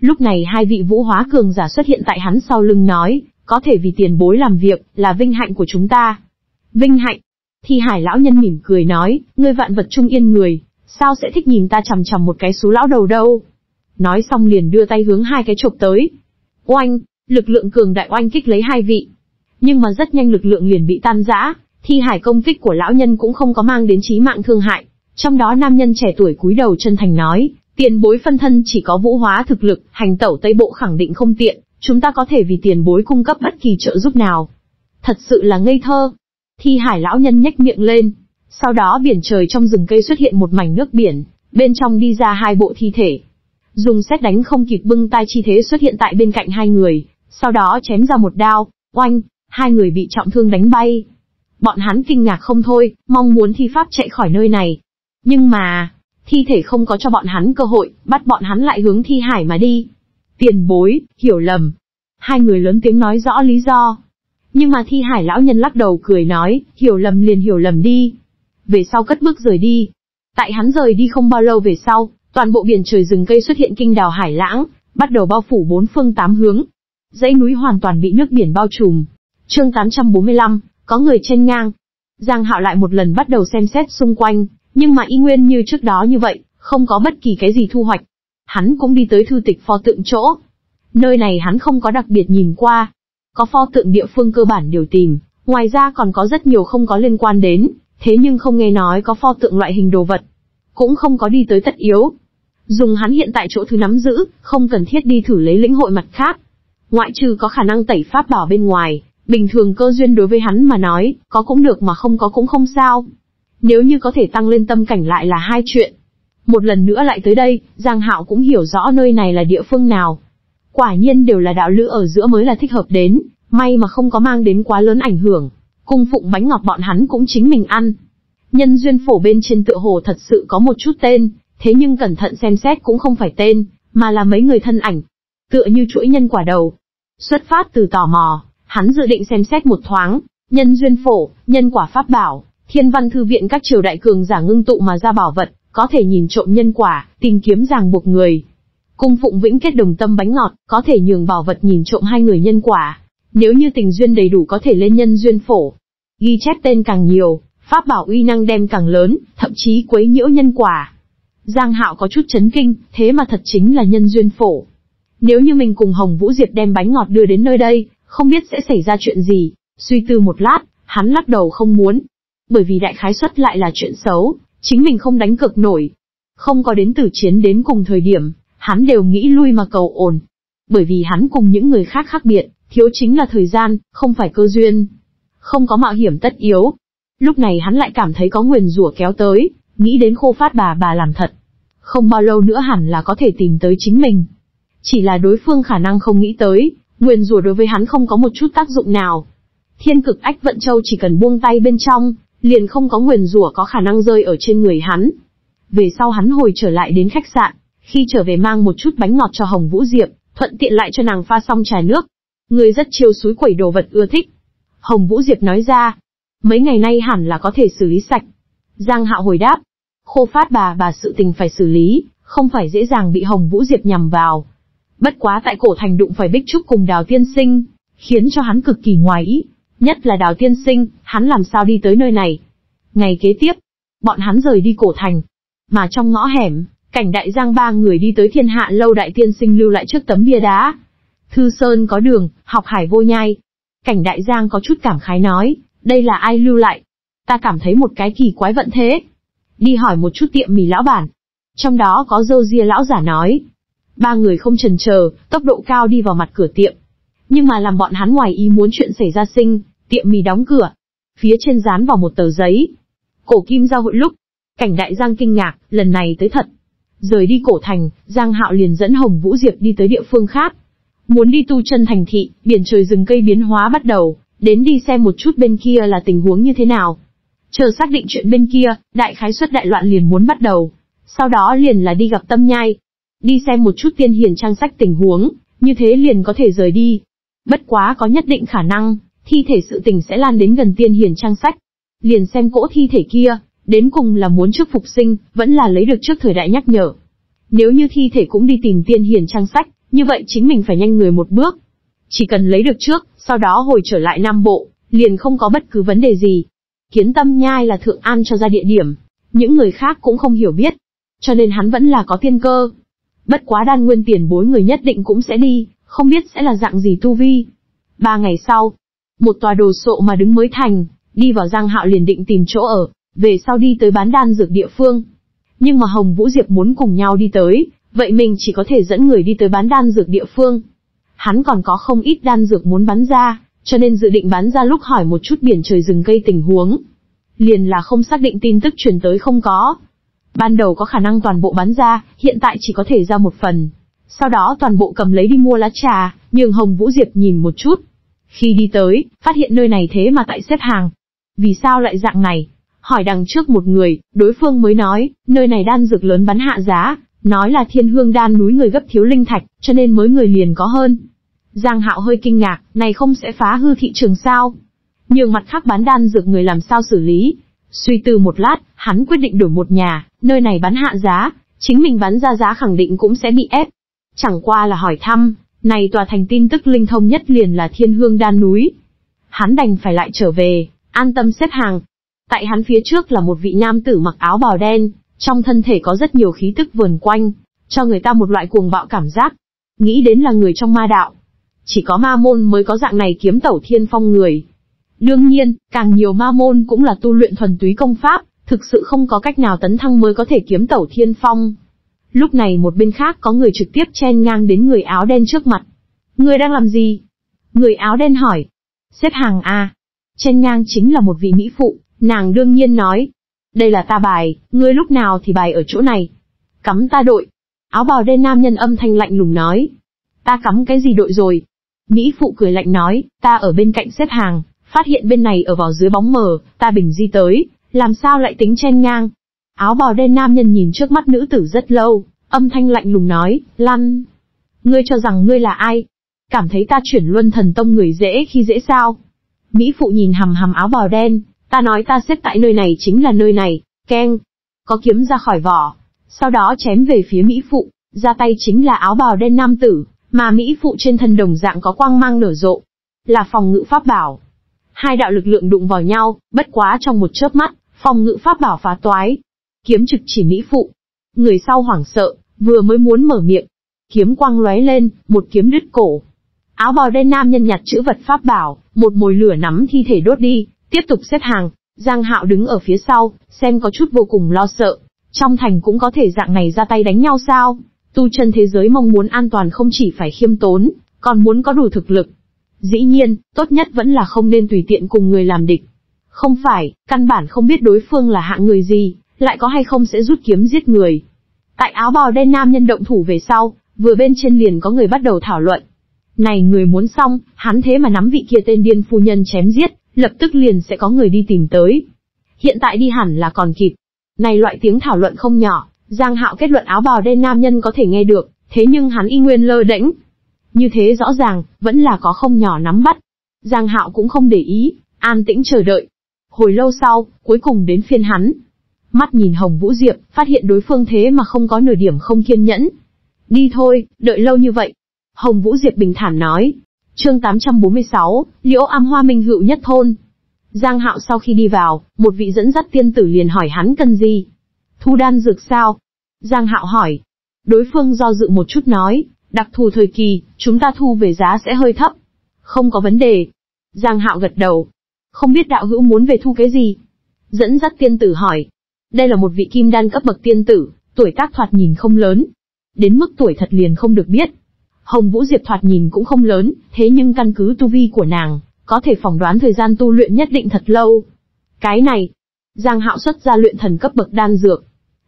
Lúc này hai vị vũ hóa cường giả xuất hiện tại hắn sau lưng nói, có thể vì tiền bối làm việc, là vinh hạnh của chúng ta. Vinh hạnh. Thi Hải lão nhân mỉm cười nói, ngươi Vạn Vật Trung Yên người, sao sẽ thích nhìn ta chằm chằm một cái xú lão đầu đâu. Nói xong liền đưa tay hướng hai cái chộp tới. Oanh, lực lượng cường đại oanh kích lấy hai vị. Nhưng mà rất nhanh lực lượng liền bị tan rã, Thi Hải công kích của lão nhân cũng không có mang đến chí mạng thương hại. Trong đó nam nhân trẻ tuổi cúi đầu chân thành nói, tiền bối phân thân chỉ có vũ hóa thực lực, hành tẩu Tây Bộ khẳng định không tiện, chúng ta có thể vì tiền bối cung cấp bất kỳ trợ giúp nào. Thật sự là ngây thơ. Thi Hải lão nhân nhếch miệng lên, sau đó biển trời trong rừng cây xuất hiện một mảnh nước biển, bên trong đi ra hai bộ thi thể. Dùng sét đánh không kịp bưng tai chi thế xuất hiện tại bên cạnh hai người, sau đó chém ra một đao, oanh, hai người bị trọng thương đánh bay. Bọn hắn kinh ngạc không thôi, mong muốn thi pháp chạy khỏi nơi này. Nhưng mà, thi thể không có cho bọn hắn cơ hội, bắt bọn hắn lại hướng Thi Hải mà đi. Tiền bối, hiểu lầm. Hai người lớn tiếng nói rõ lý do. Nhưng mà Thi Hải lão nhân lắc đầu cười nói, hiểu lầm liền hiểu lầm đi. Về sau cất bước rời đi. Tại hắn rời đi không bao lâu về sau, toàn bộ biển trời rừng cây xuất hiện kinh đào hải lãng, bắt đầu bao phủ bốn phương tám hướng. Dãy núi hoàn toàn bị nước biển bao trùm. Chương 845, có người chen ngang. Giang Hạo lại một lần bắt đầu xem xét xung quanh, nhưng mà y nguyên như trước đó như vậy, không có bất kỳ cái gì thu hoạch. Hắn cũng đi tới thư tịch pho tượng chỗ. Nơi này hắn không có đặc biệt nhìn qua. Có pho tượng địa phương cơ bản đều tìm, ngoài ra còn có rất nhiều không có liên quan đến, thế nhưng không nghe nói có pho tượng loại hình đồ vật. Cũng không có đi tới tất yếu. Dùng hắn hiện tại chỗ thứ nắm giữ, không cần thiết đi thử lấy lĩnh hội mặt khác. Ngoại trừ có khả năng tẩy pháp bảo bên ngoài, bình thường cơ duyên đối với hắn mà nói, có cũng được mà không có cũng không sao. Nếu như có thể tăng lên tâm cảnh lại là hai chuyện. Một lần nữa lại tới đây, Giang Hạo cũng hiểu rõ nơi này là địa phương nào. Quả nhiên đều là đạo lữ ở giữa mới là thích hợp đến, may mà không có mang đến quá lớn ảnh hưởng. Cung phụng bánh ngọt bọn hắn cũng chính mình ăn. Nhân duyên phổ bên trên tựa hồ thật sự có một chút tên, thế nhưng cẩn thận xem xét cũng không phải tên, mà là mấy người thân ảnh. Tựa như chuỗi nhân quả đầu. Xuất phát từ tò mò, hắn dự định xem xét một thoáng, nhân duyên phổ, nhân quả pháp bảo, Thiên Văn Thư Viện các triều đại cường giả ngưng tụ mà ra bảo vật, có thể nhìn trộm nhân quả, tìm kiếm ràng buộc người. Cung phụng vĩnh kết đồng tâm bánh ngọt, có thể nhường bảo vật nhìn trộm hai người nhân quả. Nếu như tình duyên đầy đủ có thể lên nhân duyên phổ. Ghi chép tên càng nhiều, pháp bảo uy năng đem càng lớn, thậm chí quấy nhiễu nhân quả. Giang Hạo có chút chấn kinh, thế mà thật chính là nhân duyên phổ. Nếu như mình cùng Hồng Vũ Diệp đem bánh ngọt đưa đến nơi đây, không biết sẽ xảy ra chuyện gì. Suy tư một lát, hắn lắc đầu không muốn, bởi vì đại khái suất lại là chuyện xấu, chính mình không đánh cược nổi. Không có đến tử chiến đến cùng thời điểm, hắn đều nghĩ lui mà cầu ổn. Bởi vì hắn cùng những người khác khác biệt, thiếu chính là thời gian, không phải cơ duyên. Không có mạo hiểm tất yếu. Lúc này hắn lại cảm thấy có nguyền rủa kéo tới, nghĩ đến Khô Phát bà làm thật. Không bao lâu nữa hẳn là có thể tìm tới chính mình. Chỉ là đối phương khả năng không nghĩ tới, nguyền rủa đối với hắn không có một chút tác dụng nào. Thiên cực ách vận châu chỉ cần buông tay bên trong, liền không có nguyền rủa có khả năng rơi ở trên người hắn. Về sau hắn hồi trở lại đến khách sạn, khi trở về mang một chút bánh ngọt cho Hồng Vũ Diệp, thuận tiện lại cho nàng pha xong trà nước. Người rất chiêu xúi quẩy đồ vật ưa thích. Hồng Vũ Diệp nói ra, mấy ngày nay hẳn là có thể xử lý sạch. Giang Hạo hồi đáp, Khô Phát bà sự tình phải xử lý, không phải dễ dàng bị Hồng Vũ Diệp nhằm vào. Bất quá tại cổ thành đụng phải Bích Trúc cùng Đào Tiên Sinh, khiến cho hắn cực kỳ ngoài ý, nhất là Đào Tiên Sinh, hắn làm sao đi tới nơi này. Ngày kế tiếp, bọn hắn rời đi cổ thành, mà trong ngõ hẻm, Cảnh Đại Giang ba người đi tới Thiên Hạ lâu Đại Tiên Sinh lưu lại trước tấm bia đá. Thư sơn có đường, học hải vô nhai. Cảnh Đại Giang có chút cảm khái nói, đây là ai lưu lại? Ta cảm thấy một cái kỳ quái vận thế. Đi hỏi một chút tiệm mì lão bản. Trong đó có râu ria lão giả nói. Ba người không chần chờ, tốc độ cao đi vào mặt cửa tiệm. Nhưng mà làm bọn hắn ngoài ý muốn chuyện xảy ra sinh, tiệm mì đóng cửa. Phía trên dán vào một tờ giấy. Cổ Kim giao hội lúc. Cảnh Đại Giang kinh ngạc, lần này tới thật. Rời đi cổ thành, Giang Hạo liền dẫn Hồng Vũ Diệp đi tới địa phương khác. Muốn đi tu chân thành thị, biển trời rừng cây biến hóa bắt đầu, đến đi xem một chút bên kia là tình huống như thế nào. Chờ xác định chuyện bên kia, đại khái suất đại loạn liền muốn bắt đầu. Sau đó liền là đi gặp Tâm Nhai. Đi xem một chút tiên hiền trang sách tình huống, như thế liền có thể rời đi. Bất quá có nhất định khả năng, thi thể sự tình sẽ lan đến gần tiên hiền trang sách. Liền xem cỗ thi thể kia, đến cùng là muốn trước phục sinh, vẫn là lấy được trước thời đại nhắc nhở. Nếu như thi thể cũng đi tìm tiên hiền trang sách, như vậy chính mình phải nhanh người một bước. Chỉ cần lấy được trước, sau đó hồi trở lại Nam Bộ, liền không có bất cứ vấn đề gì. Kiến Tâm Nhai là Thượng An cho ra địa điểm, những người khác cũng không hiểu biết, cho nên hắn vẫn là có tiên cơ. Bất quá Đan Nguyên tiền bối người nhất định cũng sẽ đi, không biết sẽ là dạng gì tu vi. 3 ngày sau, một tòa đồ sộ mà đứng mới thành, đi vào Giang Hạo liền định tìm chỗ ở, về sau đi tới bán đan dược địa phương. Nhưng mà Hồng Vũ Diệp muốn cùng nhau đi tới, vậy mình chỉ có thể dẫn người đi tới bán đan dược địa phương. Hắn còn có không ít đan dược muốn bán ra, cho nên dự định bán ra lúc hỏi một chút biển trời rừng cây tình huống. Liền là không xác định tin tức truyền tới không có. Ban đầu có khả năng toàn bộ bán ra, hiện tại chỉ có thể ra một phần. Sau đó toàn bộ cầm lấy đi mua lá trà, nhường Hồng Vũ Diệp nhìn một chút. Khi đi tới, phát hiện nơi này thế mà tại xếp hàng. Vì sao lại dạng này? Hỏi đằng trước một người, đối phương mới nói, nơi này đan dược lớn bán hạ giá. Nói là thiên hương đan núi người gấp thiếu linh thạch, cho nên mới người liền có hơn. Giang Hạo hơi kinh ngạc, này không sẽ phá hư thị trường sao? Nhưng mặt khác bán đan dược người làm sao xử lý? Suy tư một lát, hắn quyết định đổi một nhà, nơi này bán hạ giá, chính mình bán ra giá khẳng định cũng sẽ bị ép. Chẳng qua là hỏi thăm, này tòa thành tin tức linh thông nhất liền là thiên hương đan núi. Hắn đành phải lại trở về, an tâm xếp hàng. Tại hắn phía trước là một vị nam tử mặc áo bào đen. Trong thân thể có rất nhiều khí tức vườn quanh, cho người ta một loại cuồng bạo cảm giác, nghĩ đến là người trong ma đạo. Chỉ có ma môn mới có dạng này kiếm tẩu thiên phong người. Đương nhiên, càng nhiều ma môn cũng là tu luyện thuần túy công pháp, thực sự không có cách nào tấn thăng mới có thể kiếm tẩu thiên phong. Lúc này một bên khác có người trực tiếp chen ngang đến người áo đen trước mặt. Người đang làm gì? Người áo đen hỏi. Xếp hàng à? Chen ngang chính là một vị mỹ phụ, nàng đương nhiên nói. Đây là ta bài, ngươi lúc nào thì bài ở chỗ này? Cắm ta đội. Áo bào đen nam nhân âm thanh lạnh lùng nói. Ta cắm cái gì đội rồi? Mỹ phụ cười lạnh nói, ta ở bên cạnh xếp hàng, phát hiện bên này ở vào dưới bóng mờ, ta bình di tới, làm sao lại tính chen ngang? Áo bào đen nam nhân nhìn trước mắt nữ tử rất lâu, âm thanh lạnh lùng nói, lăn. Ngươi cho rằng ngươi là ai? Cảm thấy ta chuyển luân thần tông người dễ khi dễ sao? Mỹ phụ nhìn hằm hằm áo bào đen. Ta nói ta xếp tại nơi này chính là nơi này, keng. Có kiếm ra khỏi vỏ, sau đó chém về phía mỹ phụ, ra tay chính là áo bào đen nam tử, mà mỹ phụ trên thân đồng dạng có quang mang nở rộ, là phòng ngự pháp bảo. Hai đạo lực lượng đụng vào nhau, bất quá trong một chớp mắt, phòng ngự pháp bảo phá toái. Kiếm trực chỉ mỹ phụ. Người sau hoảng sợ, vừa mới muốn mở miệng, kiếm quang lóe lên, một kiếm đứt cổ. Áo bào đen nam nhân nhặt chữ vật pháp bảo, một mồi lửa nắm thi thể đốt đi, tiếp tục xếp hàng. Giang Hạo đứng ở phía sau, xem có chút vô cùng lo sợ. Trong thành cũng có thể dạng này ra tay đánh nhau sao? Tu chân thế giới mong muốn an toàn không chỉ phải khiêm tốn, còn muốn có đủ thực lực. Dĩ nhiên, tốt nhất vẫn là không nên tùy tiện cùng người làm địch. Không phải, căn bản không biết đối phương là hạng người gì, lại có hay không sẽ rút kiếm giết người. Tại áo bào đen nam nhân động thủ về sau, vừa bên trên liền có người bắt đầu thảo luận. Này người muốn xong, hắn thế mà nắm vị kia tên điên phu nhân chém giết, lập tức liền sẽ có người đi tìm tới. Hiện tại đi hẳn là còn kịp. Này loại tiếng thảo luận không nhỏ, Giang Hạo kết luận áo bào đen nam nhân có thể nghe được, thế nhưng hắn y nguyên lơ đễnh. Như thế rõ ràng, vẫn là có không nhỏ nắm bắt. Giang Hạo cũng không để ý, an tĩnh chờ đợi. Hồi lâu sau, cuối cùng đến phiên hắn. Mắt nhìn Hồng Vũ Diệp, phát hiện đối phương thế mà không có nửa điểm không kiên nhẫn. Đi thôi, đợi lâu như vậy. Hồng Vũ Diệp bình thản nói. Chương 846, Liễu Am Hoa Minh Hữu Nhất Thôn. Giang Hạo sau khi đi vào, một vị dẫn dắt tiên tử liền hỏi hắn cần gì. Thu đan dược sao? Giang Hạo hỏi. Đối phương do dự một chút nói, đặc thù thời kỳ, chúng ta thu về giá sẽ hơi thấp. Không có vấn đề. Giang Hạo gật đầu. Không biết đạo hữu muốn về thu cái gì? Dẫn dắt tiên tử hỏi. Đây là một vị kim đan cấp bậc tiên tử, tuổi tác thoạt nhìn không lớn. Đến mức tuổi thật liền không được biết. Hồng Vũ Diệp thoạt nhìn cũng không lớn, thế nhưng căn cứ tu vi của nàng, có thể phỏng đoán thời gian tu luyện nhất định thật lâu. Cái này, Giang Hạo xuất ra luyện thần cấp bậc đan dược.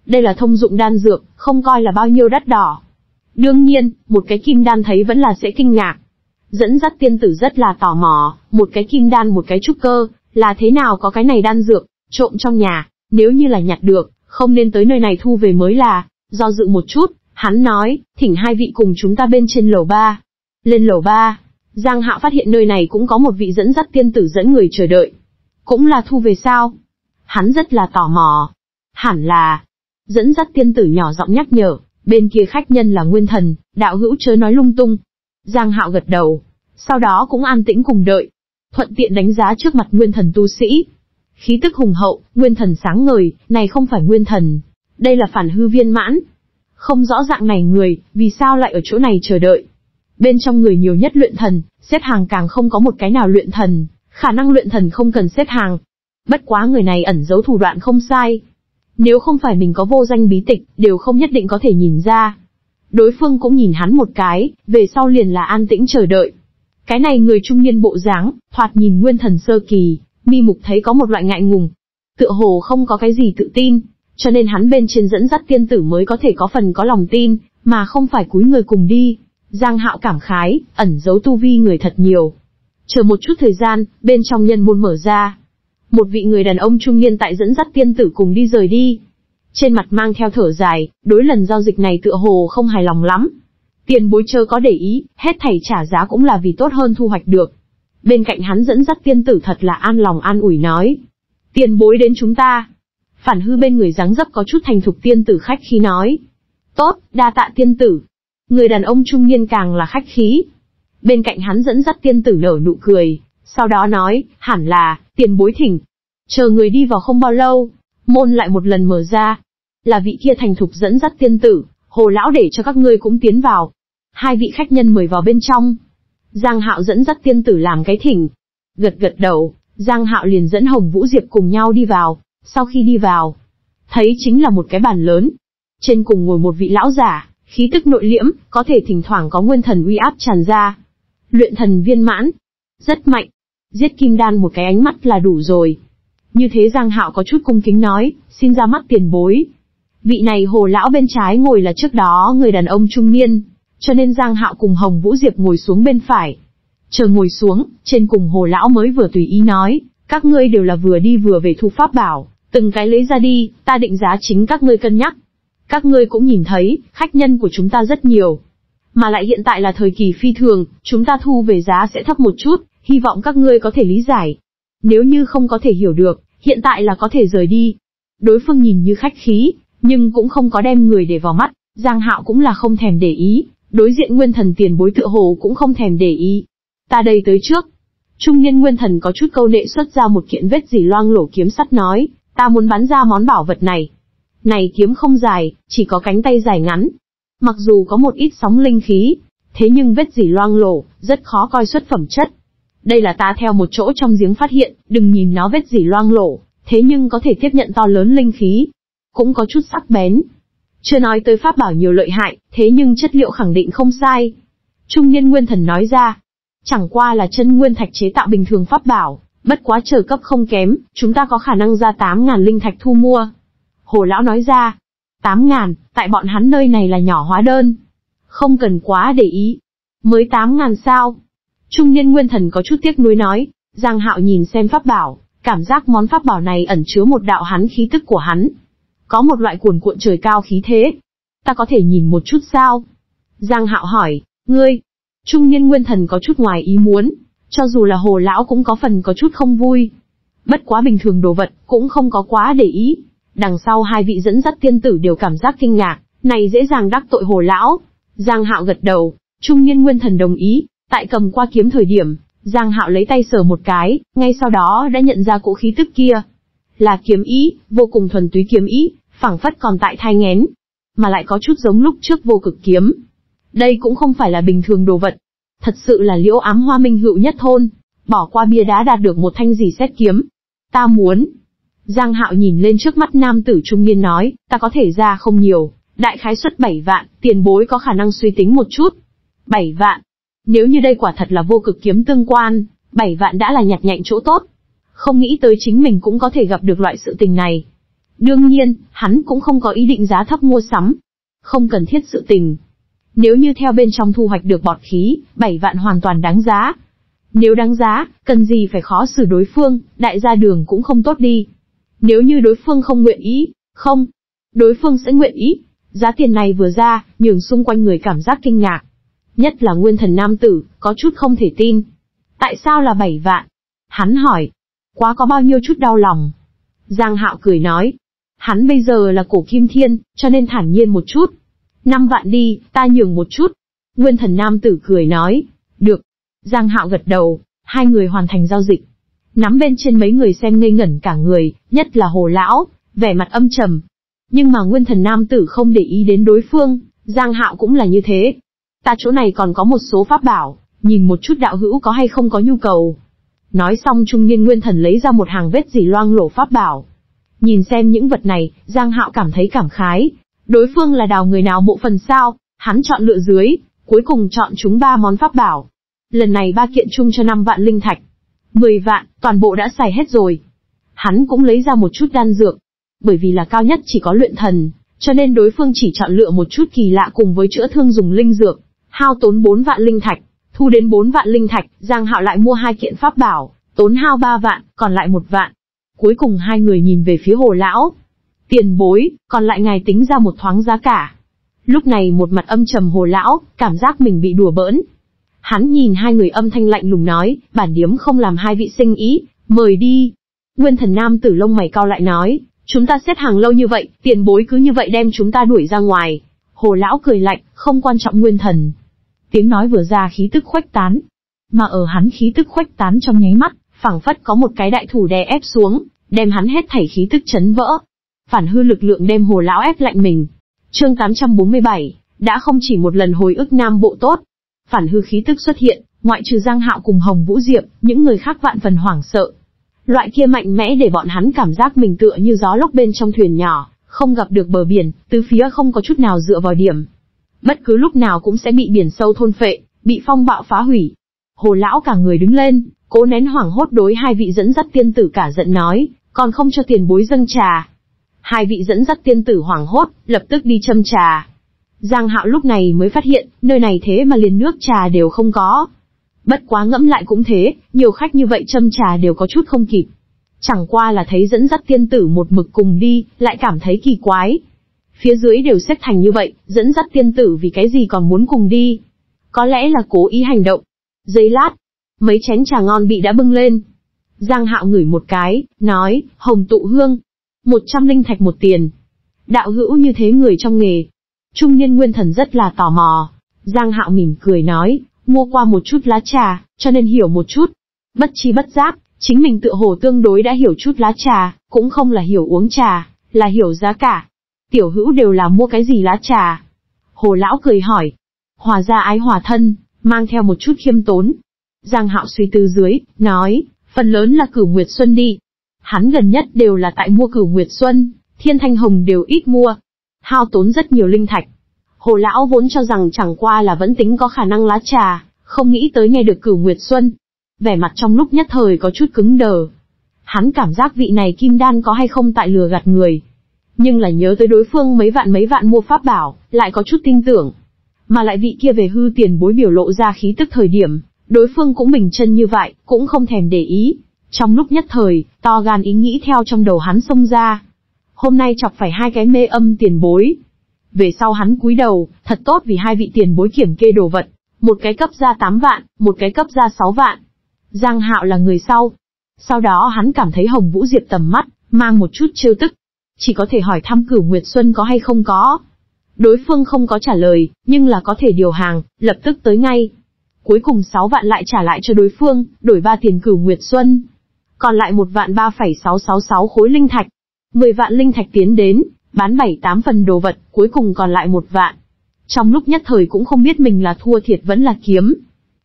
Đây là thông dụng đan dược, không coi là bao nhiêu đắt đỏ. Đương nhiên, một cái kim đan thấy vẫn là sẽ kinh ngạc. Dẫn dắt tiên tử rất là tò mò, một cái kim đan một cái trúc cơ, là thế nào có cái này đan dược, trộm trong nhà, nếu như là nhặt được, không nên tới nơi này thu về mới là. Do dự một chút, hắn nói, thỉnh hai vị cùng chúng ta bên trên lầu 3. Lên lầu 3, Giang Hạo phát hiện nơi này cũng có một vị dẫn dắt tiên tử dẫn người chờ đợi. Cũng là thu về sao? Hắn rất là tò mò. Hẳn là, dẫn dắt tiên tử nhỏ giọng nhắc nhở, bên kia khách nhân là nguyên thần, đạo hữu chớ nói lung tung. Giang Hạo gật đầu, sau đó cũng an tĩnh cùng đợi, thuận tiện đánh giá trước mặt nguyên thần tu sĩ. Khí tức hùng hậu, nguyên thần sáng ngời, này không phải nguyên thần, đây là phản hư viên mãn. Không rõ dạng này người, vì sao lại ở chỗ này chờ đợi. Bên trong người nhiều nhất luyện thần, xếp hàng càng không có một cái nào luyện thần, khả năng luyện thần không cần xếp hàng. Bất quá người này ẩn giấu thủ đoạn không sai. Nếu không phải mình có vô danh bí tịch, đều không nhất định có thể nhìn ra. Đối phương cũng nhìn hắn một cái, về sau liền là an tĩnh chờ đợi. Cái này người trung niên bộ dáng, thoạt nhìn nguyên thần sơ kỳ, mi mục thấy có một loại ngại ngùng. Tựa hồ không có cái gì tự tin, cho nên hắn bên trên dẫn dắt tiên tử mới có thể có phần có lòng tin, mà không phải cúi người cùng đi. Giang Hạo cảm khái, ẩn giấu tu vi người thật nhiều. Chờ một chút thời gian, bên trong nhân môn mở ra. Một vị người đàn ông trung niên tại dẫn dắt tiên tử cùng đi rời đi. Trên mặt mang theo thở dài, đối lần giao dịch này tựa hồ không hài lòng lắm. Tiền bối chớ có để ý, hết thảy trả giá cũng là vì tốt hơn thu hoạch được. Bên cạnh hắn dẫn dắt tiên tử thật là an lòng an ủi nói. Tiền bối đến chúng ta. Phản hư bên người dáng dấp có chút thành thục tiên tử khách khí nói. Tốt, đa tạ tiên tử. Người đàn ông trung niên càng là khách khí. Bên cạnh hắn dẫn dắt tiên tử nở nụ cười, sau đó nói, hẳn là, tiền bối thỉnh. Chờ người đi vào không bao lâu, môn lại một lần mở ra. Là vị kia thành thục dẫn dắt tiên tử, Hồ lão để cho các ngươi cũng tiến vào. Hai vị khách nhân mời vào bên trong. Giang Hạo dẫn dắt tiên tử làm cái thỉnh. Gật gật đầu, Giang Hạo liền dẫn Hồng Vũ Diệp cùng nhau đi vào. Sau khi đi vào, thấy chính là một cái bàn lớn. Trên cùng ngồi một vị lão giả, khí tức nội liễm, có thể thỉnh thoảng có nguyên thần uy áp tràn ra. Luyện thần viên mãn, rất mạnh, giết kim đan một cái ánh mắt là đủ rồi. Như thế Giang Hạo có chút cung kính nói, xin ra mắt tiền bối. Vị này Hồ lão bên trái ngồi là trước đó người đàn ông trung niên, cho nên Giang Hạo cùng Hồng Vũ Diệp ngồi xuống bên phải. Chờ ngồi xuống, trên cùng Hồ lão mới vừa tùy ý nói, các ngươi đều là vừa đi vừa về thu pháp bảo, từng cái lấy ra đi, ta định giá chính các ngươi cân nhắc. Các ngươi cũng nhìn thấy, khách nhân của chúng ta rất nhiều. Mà lại hiện tại là thời kỳ phi thường, chúng ta thu về giá sẽ thấp một chút, hy vọng các ngươi có thể lý giải. Nếu như không có thể hiểu được, hiện tại là có thể rời đi. Đối phương nhìn như khách khí, nhưng cũng không có đem người để vào mắt, Giang Hạo cũng là không thèm để ý, đối diện nguyên thần tiền bối tựa hồ cũng không thèm để ý. Ta đây tới trước. Trung niên nguyên thần có chút câu nệ xuất ra một kiện vết rỉ loang lổ kiếm sắt nói, ta muốn bán ra món bảo vật này. Này kiếm không dài, chỉ có cánh tay dài ngắn. Mặc dù có một ít sóng linh khí, thế nhưng vết rỉ loang lổ, rất khó coi xuất phẩm chất. Đây là ta theo một chỗ trong giếng phát hiện, đừng nhìn nó vết rỉ loang lổ, thế nhưng có thể tiếp nhận to lớn linh khí, cũng có chút sắc bén. Chưa nói tới pháp bảo nhiều lợi hại, thế nhưng chất liệu khẳng định không sai. Trung niên nguyên thần nói ra, chẳng qua là chân nguyên thạch chế tạo bình thường pháp bảo, bất quá chờ cấp không kém, chúng ta có khả năng ra 8.000 linh thạch thu mua. Hồ lão nói ra, 8.000, tại bọn hắn nơi này là nhỏ hóa đơn. Không cần quá để ý. Mới 8.000 sao? Trung niên nguyên thần có chút tiếc nuối nói. Giang Hạo nhìn xem pháp bảo, cảm giác món pháp bảo này ẩn chứa một đạo hắn khí tức của hắn. Có một loại cuồn cuộn trời cao khí thế. Ta có thể nhìn một chút sao? Giang Hạo hỏi, ngươi? Trung niên nguyên thần có chút ngoài ý muốn, cho dù là hồ lão cũng có phần có chút không vui. Bất quá bình thường đồ vật, cũng không có quá để ý. Đằng sau hai vị dẫn dắt tiên tử đều cảm giác kinh ngạc, này dễ dàng đắc tội hồ lão. Giang Hạo gật đầu, trung niên nguyên thần đồng ý. Tại cầm qua kiếm thời điểm, Giang Hạo lấy tay sờ một cái, ngay sau đó đã nhận ra cỗ khí tức kia. Là kiếm ý, vô cùng thuần túy kiếm ý, phảng phất còn tại thai nghén, mà lại có chút giống lúc trước vô cực kiếm. Đây cũng không phải là bình thường đồ vật, thật sự là Liễu Ám Hoa Minh hữu nhất thôn, bỏ qua bia đá đạt được một thanh dì xét kiếm. Ta muốn. Giang Hạo nhìn lên trước mắt nam tử trung niên nói, ta có thể ra không nhiều, đại khái suất 7 vạn, tiền bối có khả năng suy tính một chút. 7 vạn. Nếu như đây quả thật là vô cực kiếm tương quan, 7 vạn đã là nhặt nhạnh chỗ tốt. Không nghĩ tới chính mình cũng có thể gặp được loại sự tình này. Đương nhiên, hắn cũng không có ý định giá thấp mua sắm. Không cần thiết sự tình. Nếu như theo bên trong thu hoạch được bọt khí, 7 vạn hoàn toàn đáng giá. Nếu đáng giá, cần gì phải khó xử đối phương, đại gia đường cũng không tốt đi. Nếu như đối phương không nguyện ý, không, đối phương sẽ nguyện ý. Giá tiền này vừa ra, nhường xung quanh người cảm giác kinh ngạc. Nhất là nguyên thần nam tử, có chút không thể tin. Tại sao là 7 vạn? Hắn hỏi. Quá có bao nhiêu chút đau lòng. Giang Hạo cười nói. Hắn bây giờ là Cổ Kim Thiên, cho nên thản nhiên một chút. 5 vạn đi, ta nhường một chút. Nguyên thần nam tử cười nói. Được. Giang Hạo gật đầu, hai người hoàn thành giao dịch. Nắm bên trên mấy người xem ngây ngẩn cả người, nhất là hồ lão, vẻ mặt âm trầm. Nhưng mà nguyên thần nam tử không để ý đến đối phương, Giang Hạo cũng là như thế. Ta chỗ này còn có một số pháp bảo, nhìn một chút đạo hữu có hay không có nhu cầu. Nói xong trung niên nguyên thần lấy ra một hàng vết rỉ loang lổ pháp bảo. Nhìn xem những vật này, Giang Hạo cảm thấy cảm khái. Đối phương là đào người nào bộ phần sao, hắn chọn lựa dưới, cuối cùng chọn chúng 3 món pháp bảo. Lần này 3 kiện chung cho 5 vạn linh thạch. 10 vạn, toàn bộ đã xài hết rồi. Hắn cũng lấy ra một chút đan dược. Bởi vì là cao nhất chỉ có luyện thần, cho nên đối phương chỉ chọn lựa một chút kỳ lạ cùng với chữa thương dùng linh dược. Hao tốn 4 vạn linh thạch, thu đến 4 vạn linh thạch, Giang Hạo lại mua 2 kiện pháp bảo, tốn hao 3 vạn, còn lại 1 vạn. Cuối cùng hai người nhìn về phía hồ lão. Tiền bối, còn lại ngài tính ra một thoáng giá cả. Lúc này một mặt âm trầm hồ lão, cảm giác mình bị đùa bỡn. Hắn nhìn hai người âm thanh lạnh lùng nói, bản điếm không làm hai vị sinh ý, mời đi. Nguyên thần nam tử lông mày cau lại nói, chúng ta xếp hàng lâu như vậy, tiền bối cứ như vậy đem chúng ta đuổi ra ngoài. Hồ lão cười lạnh, không quan trọng nguyên thần. Tiếng nói vừa ra khí tức khuếch tán, mà ở hắn khí tức khuếch tán trong nháy mắt, phảng phất có một cái đại thủ đè ép xuống, đem hắn hết thảy khí tức chấn vỡ. Phản hư lực lượng đem hồ lão ép lạnh mình. Chương 847, đã không chỉ một lần hồi ức nam bộ tốt. Phản hư khí tức xuất hiện, ngoại trừ Giang Hạo cùng Hồng Vũ Diệp, những người khác vạn phần hoảng sợ. Loại kia mạnh mẽ để bọn hắn cảm giác mình tựa như gió lốc bên trong thuyền nhỏ, không gặp được bờ biển, tứ phía không có chút nào dựa vào điểm. Bất cứ lúc nào cũng sẽ bị biển sâu thôn phệ, bị phong bạo phá hủy. Hồ lão cả người đứng lên, cố nén hoảng hốt đối hai vị dẫn dắt tiên tử cả giận nói, còn không cho tiền bối dâng trà. Hai vị dẫn dắt tiên tử hoảng hốt, lập tức đi châm trà. Giang Hạo lúc này mới phát hiện, nơi này thế mà liền nước trà đều không có. Bất quá ngẫm lại cũng thế, nhiều khách như vậy châm trà đều có chút không kịp. Chẳng qua là thấy dẫn dắt tiên tử một mực cùng đi, lại cảm thấy kỳ quái. Phía dưới đều xếp thành như vậy, dẫn dắt tiên tử vì cái gì còn muốn cùng đi? Có lẽ là cố ý hành động. Giây lát, mấy chén trà ngon bị đã bưng lên. Giang Hạo ngửi một cái, nói, hồng tụ hương. 100 linh thạch 1 tiền. Đạo hữu như thế người trong nghề. Trung niên nguyên thần rất là tò mò. Giang Hạo mỉm cười nói, mua qua một chút lá trà, cho nên hiểu một chút. Bất chi bất giác, chính mình tựa hồ tương đối đã hiểu chút lá trà, cũng không là hiểu uống trà, là hiểu giá cả. Tiểu hữu đều là mua cái gì lá trà? Hồ lão cười hỏi. hòa ra ái hòa thân, mang theo một chút khiêm tốn. Giang Hạo suy tư dưới, nói, phần lớn là Cửu Nguyệt Xuân đi. Hắn gần nhất đều là tại mua Cửu Nguyệt Xuân, Thiên Thanh Hồng đều ít mua, hao tốn rất nhiều linh thạch. Hồ lão vốn cho rằng chẳng qua là vẫn tính có khả năng lá trà, không nghĩ tới nghe được Cửu Nguyệt Xuân. Vẻ mặt trong lúc nhất thời có chút cứng đờ. Hắn cảm giác vị này Kim Đan có hay không tại lừa gạt người. Nhưng là nhớ tới đối phương mấy vạn mua pháp bảo, lại có chút tin tưởng. Mà lại vị kia về hư tiền bối biểu lộ ra khí tức thời điểm, đối phương cũng bình chân như vậy, cũng không thèm để ý. Trong lúc nhất thời, to gan ý nghĩ theo trong đầu hắn xông ra. Hôm nay chọc phải hai cái mê âm tiền bối. Về sau hắn cúi đầu, thật tốt vì hai vị tiền bối kiểm kê đồ vật. Một cái cấp ra 8 vạn, một cái cấp ra 6 vạn. Giang Hạo là người sau. Sau đó hắn cảm thấy Hồng Vũ Diệp tầm mắt, mang một chút trêu tức. Chỉ có thể hỏi thăm Cửu Nguyệt Xuân có hay không có. Đối phương không có trả lời, nhưng là có thể điều hàng, lập tức tới ngay. Cuối cùng 6 vạn lại trả lại cho đối phương, đổi 3 tiền Cửu Nguyệt Xuân. Còn lại 1 vạn 3,666 khối linh thạch. 10 vạn linh thạch tiến đến, bán 7-8 phần đồ vật, cuối cùng còn lại 1 vạn. Trong lúc nhất thời cũng không biết mình là thua thiệt vẫn là kiếm.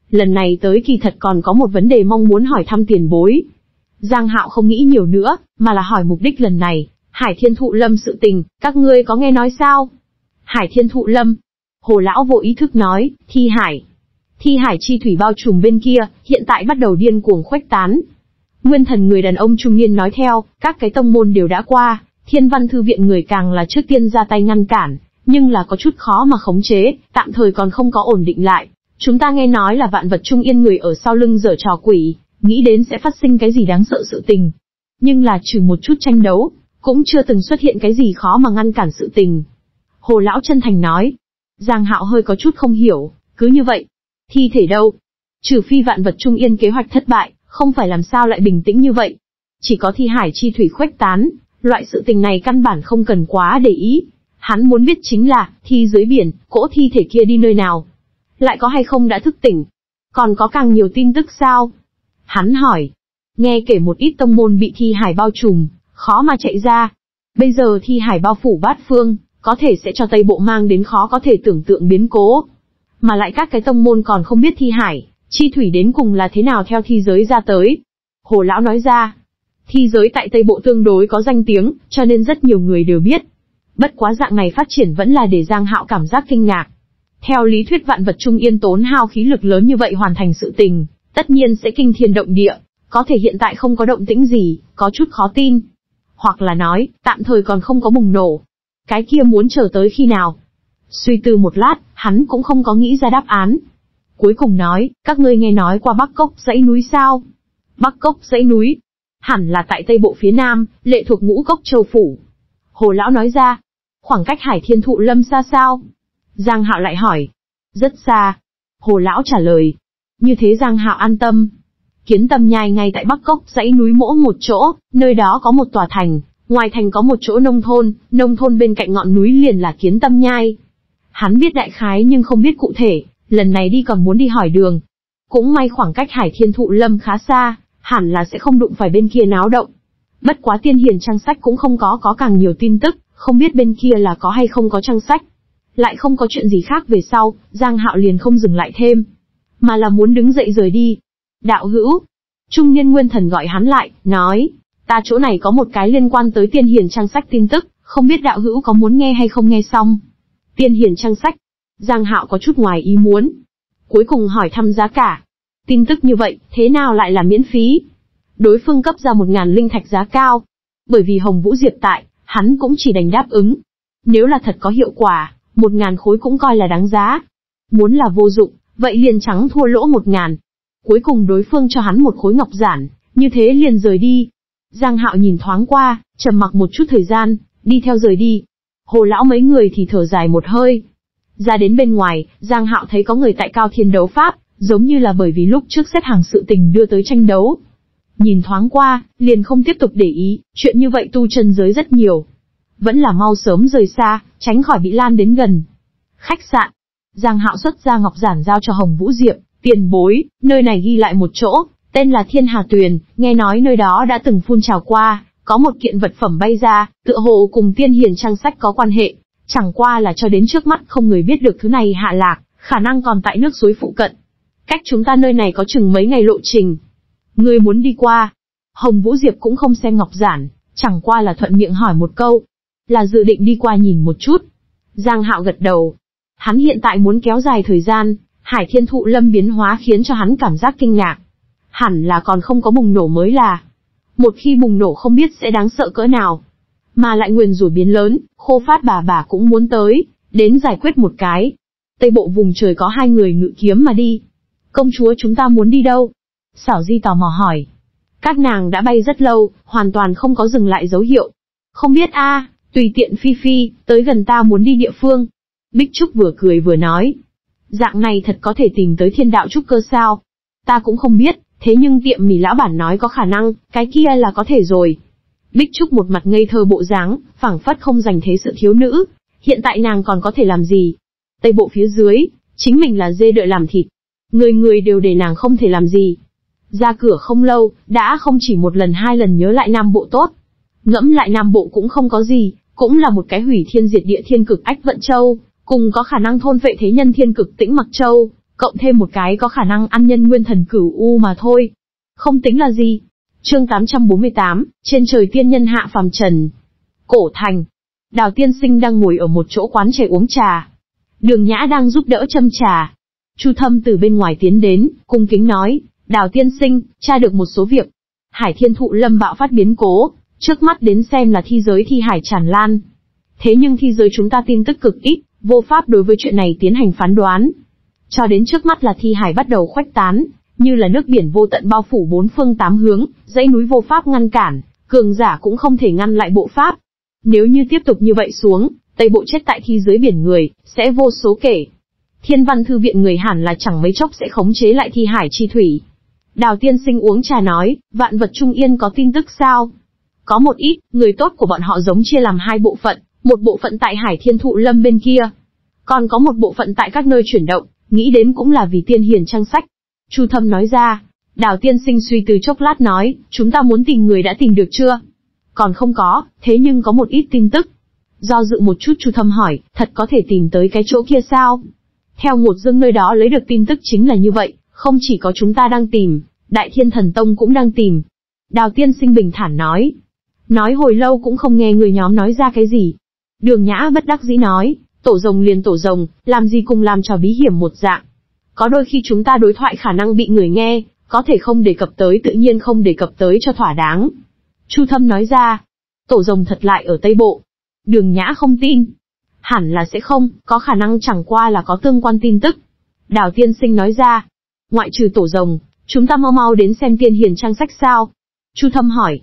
Lần này tới kỳ thật còn có một vấn đề mong muốn hỏi thăm tiền bối. Giang Hạo không nghĩ nhiều nữa, mà là hỏi mục đích lần này, Hải Thiên Thụ Lâm sự tình, các ngươi có nghe nói sao? Hải Thiên Thụ Lâm. Hồ lão vô ý thức nói, Thi hải chi thủy bao trùm bên kia, hiện tại bắt đầu điên cuồng khuếch tán. Nguyên thần người đàn ông trung niên nói theo, các cái tông môn đều đã qua, Thiên Văn Thư Viện người càng là trước tiên ra tay ngăn cản, nhưng là có chút khó mà khống chế, tạm thời còn không có ổn định lại. Chúng ta nghe nói là Vạn Vật Trung Yên người ở sau lưng giở trò quỷ, nghĩ đến sẽ phát sinh cái gì đáng sợ sự tình. Nhưng là trừ một chút tranh đấu, cũng chưa từng xuất hiện cái gì khó mà ngăn cản sự tình. Hồ lão chân thành nói. Giang Hạo hơi có chút không hiểu, cứ như vậy. Thi thể đâu? Trừ phi Vạn Vật Trung Yên kế hoạch thất bại, không phải làm sao lại bình tĩnh như vậy. Chỉ có thi hải chi thủy khuếch tán, loại sự tình này căn bản không cần quá để ý. Hắn muốn biết chính là, thi dưới biển, cỗ thi thể kia đi nơi nào? Lại có hay không đã thức tỉnh? Còn có càng nhiều tin tức sao? Hắn hỏi. Nghe kể một ít tông môn bị thi hải bao trùm, khó mà chạy ra. Bây giờ thi hải bao phủ bát phương, có thể sẽ cho Tây Bộ mang đến khó có thể tưởng tượng biến cố. Mà lại các cái tông môn còn không biết thi hải, chi thủy đến cùng là thế nào theo thi giới ra tới. Hồ lão nói ra. Thi giới tại Tây Bộ tương đối có danh tiếng, cho nên rất nhiều người đều biết. Bất quá dạng này phát triển vẫn là để Giang Hạo cảm giác kinh ngạc. Theo lý thuyết Vạn Vật Trung Yên tốn hao khí lực lớn như vậy hoàn thành sự tình, tất nhiên sẽ kinh thiên động địa, có thể hiện tại không có động tĩnh gì, có chút khó tin. Hoặc là nói, tạm thời còn không có bùng nổ. Cái kia muốn chờ tới khi nào? Suy tư một lát, hắn cũng không có nghĩ ra đáp án. Cuối cùng nói, các ngươi nghe nói qua Bắc Cốc dãy núi sao? Bắc Cốc dãy núi? Hẳn là tại Tây Bộ phía Nam, lệ thuộc Ngũ Cốc châu phủ. Hồ lão nói ra. Khoảng cách Hải Thiên Thụ Lâm xa sao? Giang Hạo lại hỏi. Rất xa. Hồ lão trả lời. Như thế Giang Hạo an tâm. Kiến Tâm Nhai ngay tại Bắc Cốc dãy núi mỗ một chỗ, nơi đó có một tòa thành, ngoài thành có một chỗ nông thôn bên cạnh ngọn núi liền là Kiến Tâm Nhai. Hắn biết đại khái nhưng không biết cụ thể, lần này đi còn muốn đi hỏi đường. Cũng may khoảng cách Hải Thiên Thụ Lâm khá xa, hẳn là sẽ không đụng phải bên kia náo động. Bất quá Tiên Hiền trang sách cũng không có càng nhiều tin tức, không biết bên kia là có hay không có trang sách. Lại không có chuyện gì khác về sau, Giang Hạo liền không dừng lại thêm, mà là muốn đứng dậy rời đi. Đạo hữu, trung niên nguyên thần gọi hắn lại, nói, ta chỗ này có một cái liên quan tới Tiên Hiền trang sách tin tức, không biết đạo hữu có muốn nghe hay không nghe xong. Tiên Hiền trang sách, Giang Hạo có chút ngoài ý muốn. Cuối cùng hỏi thăm giá cả, tin tức như vậy, thế nào lại là miễn phí? Đối phương cấp ra 1000 linh thạch giá cao, bởi vì Hồng Vũ Diệp tại, hắn cũng chỉ đành đáp ứng. Nếu là thật có hiệu quả, 1000 khối cũng coi là đáng giá. Muốn là vô dụng, vậy liền trắng thua lỗ 1000. Cuối cùng đối phương cho hắn một khối ngọc giản, như thế liền rời đi. Giang Hạo nhìn thoáng qua, trầm mặc một chút thời gian, đi theo rời đi. Hồ lão mấy người thì thở dài một hơi. Ra đến bên ngoài, Giang Hạo thấy có người tại Cao Thiên đấu pháp, giống như là bởi vì lúc trước xếp hàng sự tình đưa tới tranh đấu. Nhìn thoáng qua, liền không tiếp tục để ý, chuyện như vậy tu chân giới rất nhiều. Vẫn là mau sớm rời xa, tránh khỏi bị lan đến gần. Khách sạn. Giang Hạo xuất ra ngọc giản giao cho Hồng Vũ Diệp, tiền bối, nơi này ghi lại một chỗ, tên là Thiên Hà Tuyền, nghe nói nơi đó đã từng phun trào qua, có một kiện vật phẩm bay ra, tựa hồ cùng Tiên Hiền trang sách có quan hệ, chẳng qua là cho đến trước mắt không người biết được thứ này hạ lạc, khả năng còn tại nước suối phụ cận. Cách chúng ta nơi này có chừng mấy ngày lộ trình. Ngươi muốn đi qua? Hồng Vũ Diệp cũng không xem ngọc giản, chẳng qua là thuận miệng hỏi một câu. Là dự định đi qua nhìn một chút. Giang Hạo gật đầu. Hắn hiện tại muốn kéo dài thời gian, Hải Thiên Thụ Lâm biến hóa khiến cho hắn cảm giác kinh ngạc. Hẳn là còn không có bùng nổ mới là. Một khi bùng nổ không biết sẽ đáng sợ cỡ nào. Mà lại nguyền rủi biến lớn, Khô Phát bà cũng muốn tới, đến giải quyết một cái. Tây bộ vùng trời có hai người ngự kiếm mà đi. Công chúa chúng ta muốn đi đâu? Xảo Di tò mò hỏi. Các nàng đã bay rất lâu, hoàn toàn không có dừng lại dấu hiệu. Không biết a, tùy tiện phi phi, tới gần ta muốn đi địa phương. Bích Trúc vừa cười vừa nói. Dạng này thật có thể tìm tới thiên đạo trúc cơ sao? Ta cũng không biết, thế nhưng tiệm mì lão bản nói có khả năng, cái kia là có thể rồi. Bích Trúc một mặt ngây thơ bộ dáng, phảng phất không dành thế sự thiếu nữ. Hiện tại nàng còn có thể làm gì? Tây bộ phía dưới, chính mình là dê đợi làm thịt. Người người đều để nàng không thể làm gì. Ra cửa không lâu, đã không chỉ một lần hai lần nhớ lại Nam Bộ tốt. Ngẫm lại Nam Bộ cũng không có gì, cũng là một cái hủy thiên diệt địa thiên cực ách vận châu, cùng có khả năng thôn vệ thế nhân thiên cực tĩnh mặc châu, cộng thêm một cái có khả năng ăn nhân nguyên thần cửu u mà thôi. Không tính là gì. Chương 848, trên trời tiên nhân hạ phàm trần. Cổ thành. Đào Tiên Sinh đang ngồi ở một chỗ quán trà uống trà. Đường Nhã đang giúp đỡ châm trà. Chu Thâm từ bên ngoài tiến đến, cung kính nói, Đào Tiên Sinh, tra được một số việc. Hải Thiên Thụ Lâm bạo phát biến cố, trước mắt đến xem là thi giới thi hải tràn lan. Thế nhưng thi giới chúng ta tin tức cực ít, vô pháp đối với chuyện này tiến hành phán đoán. Cho đến trước mắt là thi hải bắt đầu khuếch tán, như là nước biển vô tận bao phủ bốn phương tám hướng, dãy núi vô pháp ngăn cản, cường giả cũng không thể ngăn lại bộ pháp. Nếu như tiếp tục như vậy xuống, Tây Bộ chết tại thi giới biển người, sẽ vô số kể. Thiên Văn Thư Viện người hẳn là chẳng mấy chốc sẽ khống chế lại thi hải chi thủy. Đào Tiên Sinh uống trà nói, Vạn Vật Trung Yên có tin tức sao? Có một ít, người tốt của bọn họ giống chia làm hai bộ phận, một bộ phận tại Hải Thiên Thụ Lâm bên kia. Còn có một bộ phận tại các nơi chuyển động, nghĩ đến cũng là vì tiên hiền trang sách. Chu Thâm nói ra. Đào Tiên Sinh suy tư chốc lát nói, chúng ta muốn tìm người đã tìm được chưa? Còn không có, thế nhưng có một ít tin tức. Do dự một chút Chu Thâm hỏi, thật có thể tìm tới cái chỗ kia sao? Theo một dương nơi đó lấy được tin tức chính là như vậy, không chỉ có chúng ta đang tìm, Đại Thiên Thần Tông cũng đang tìm. Đào Tiên Sinh bình thản nói. Nói hồi lâu cũng không nghe người nhóm nói ra cái gì. Đường Nhã bất đắc dĩ nói, tổ rồng liền tổ rồng, làm gì cùng làm trò bí hiểm một dạng. Có đôi khi chúng ta đối thoại khả năng bị người nghe, có thể không đề cập tới tự nhiên không đề cập tới cho thỏa đáng. Chu Thâm nói ra, tổ rồng thật lại ở Tây Bộ. Đường Nhã không tin. Hẳn là sẽ không, có khả năng chẳng qua là có tương quan tin tức. Đào Tiên Sinh nói ra, ngoại trừ tổ rồng, chúng ta mau mau đến xem tiên hiền trang sách sao? Chu Thâm hỏi.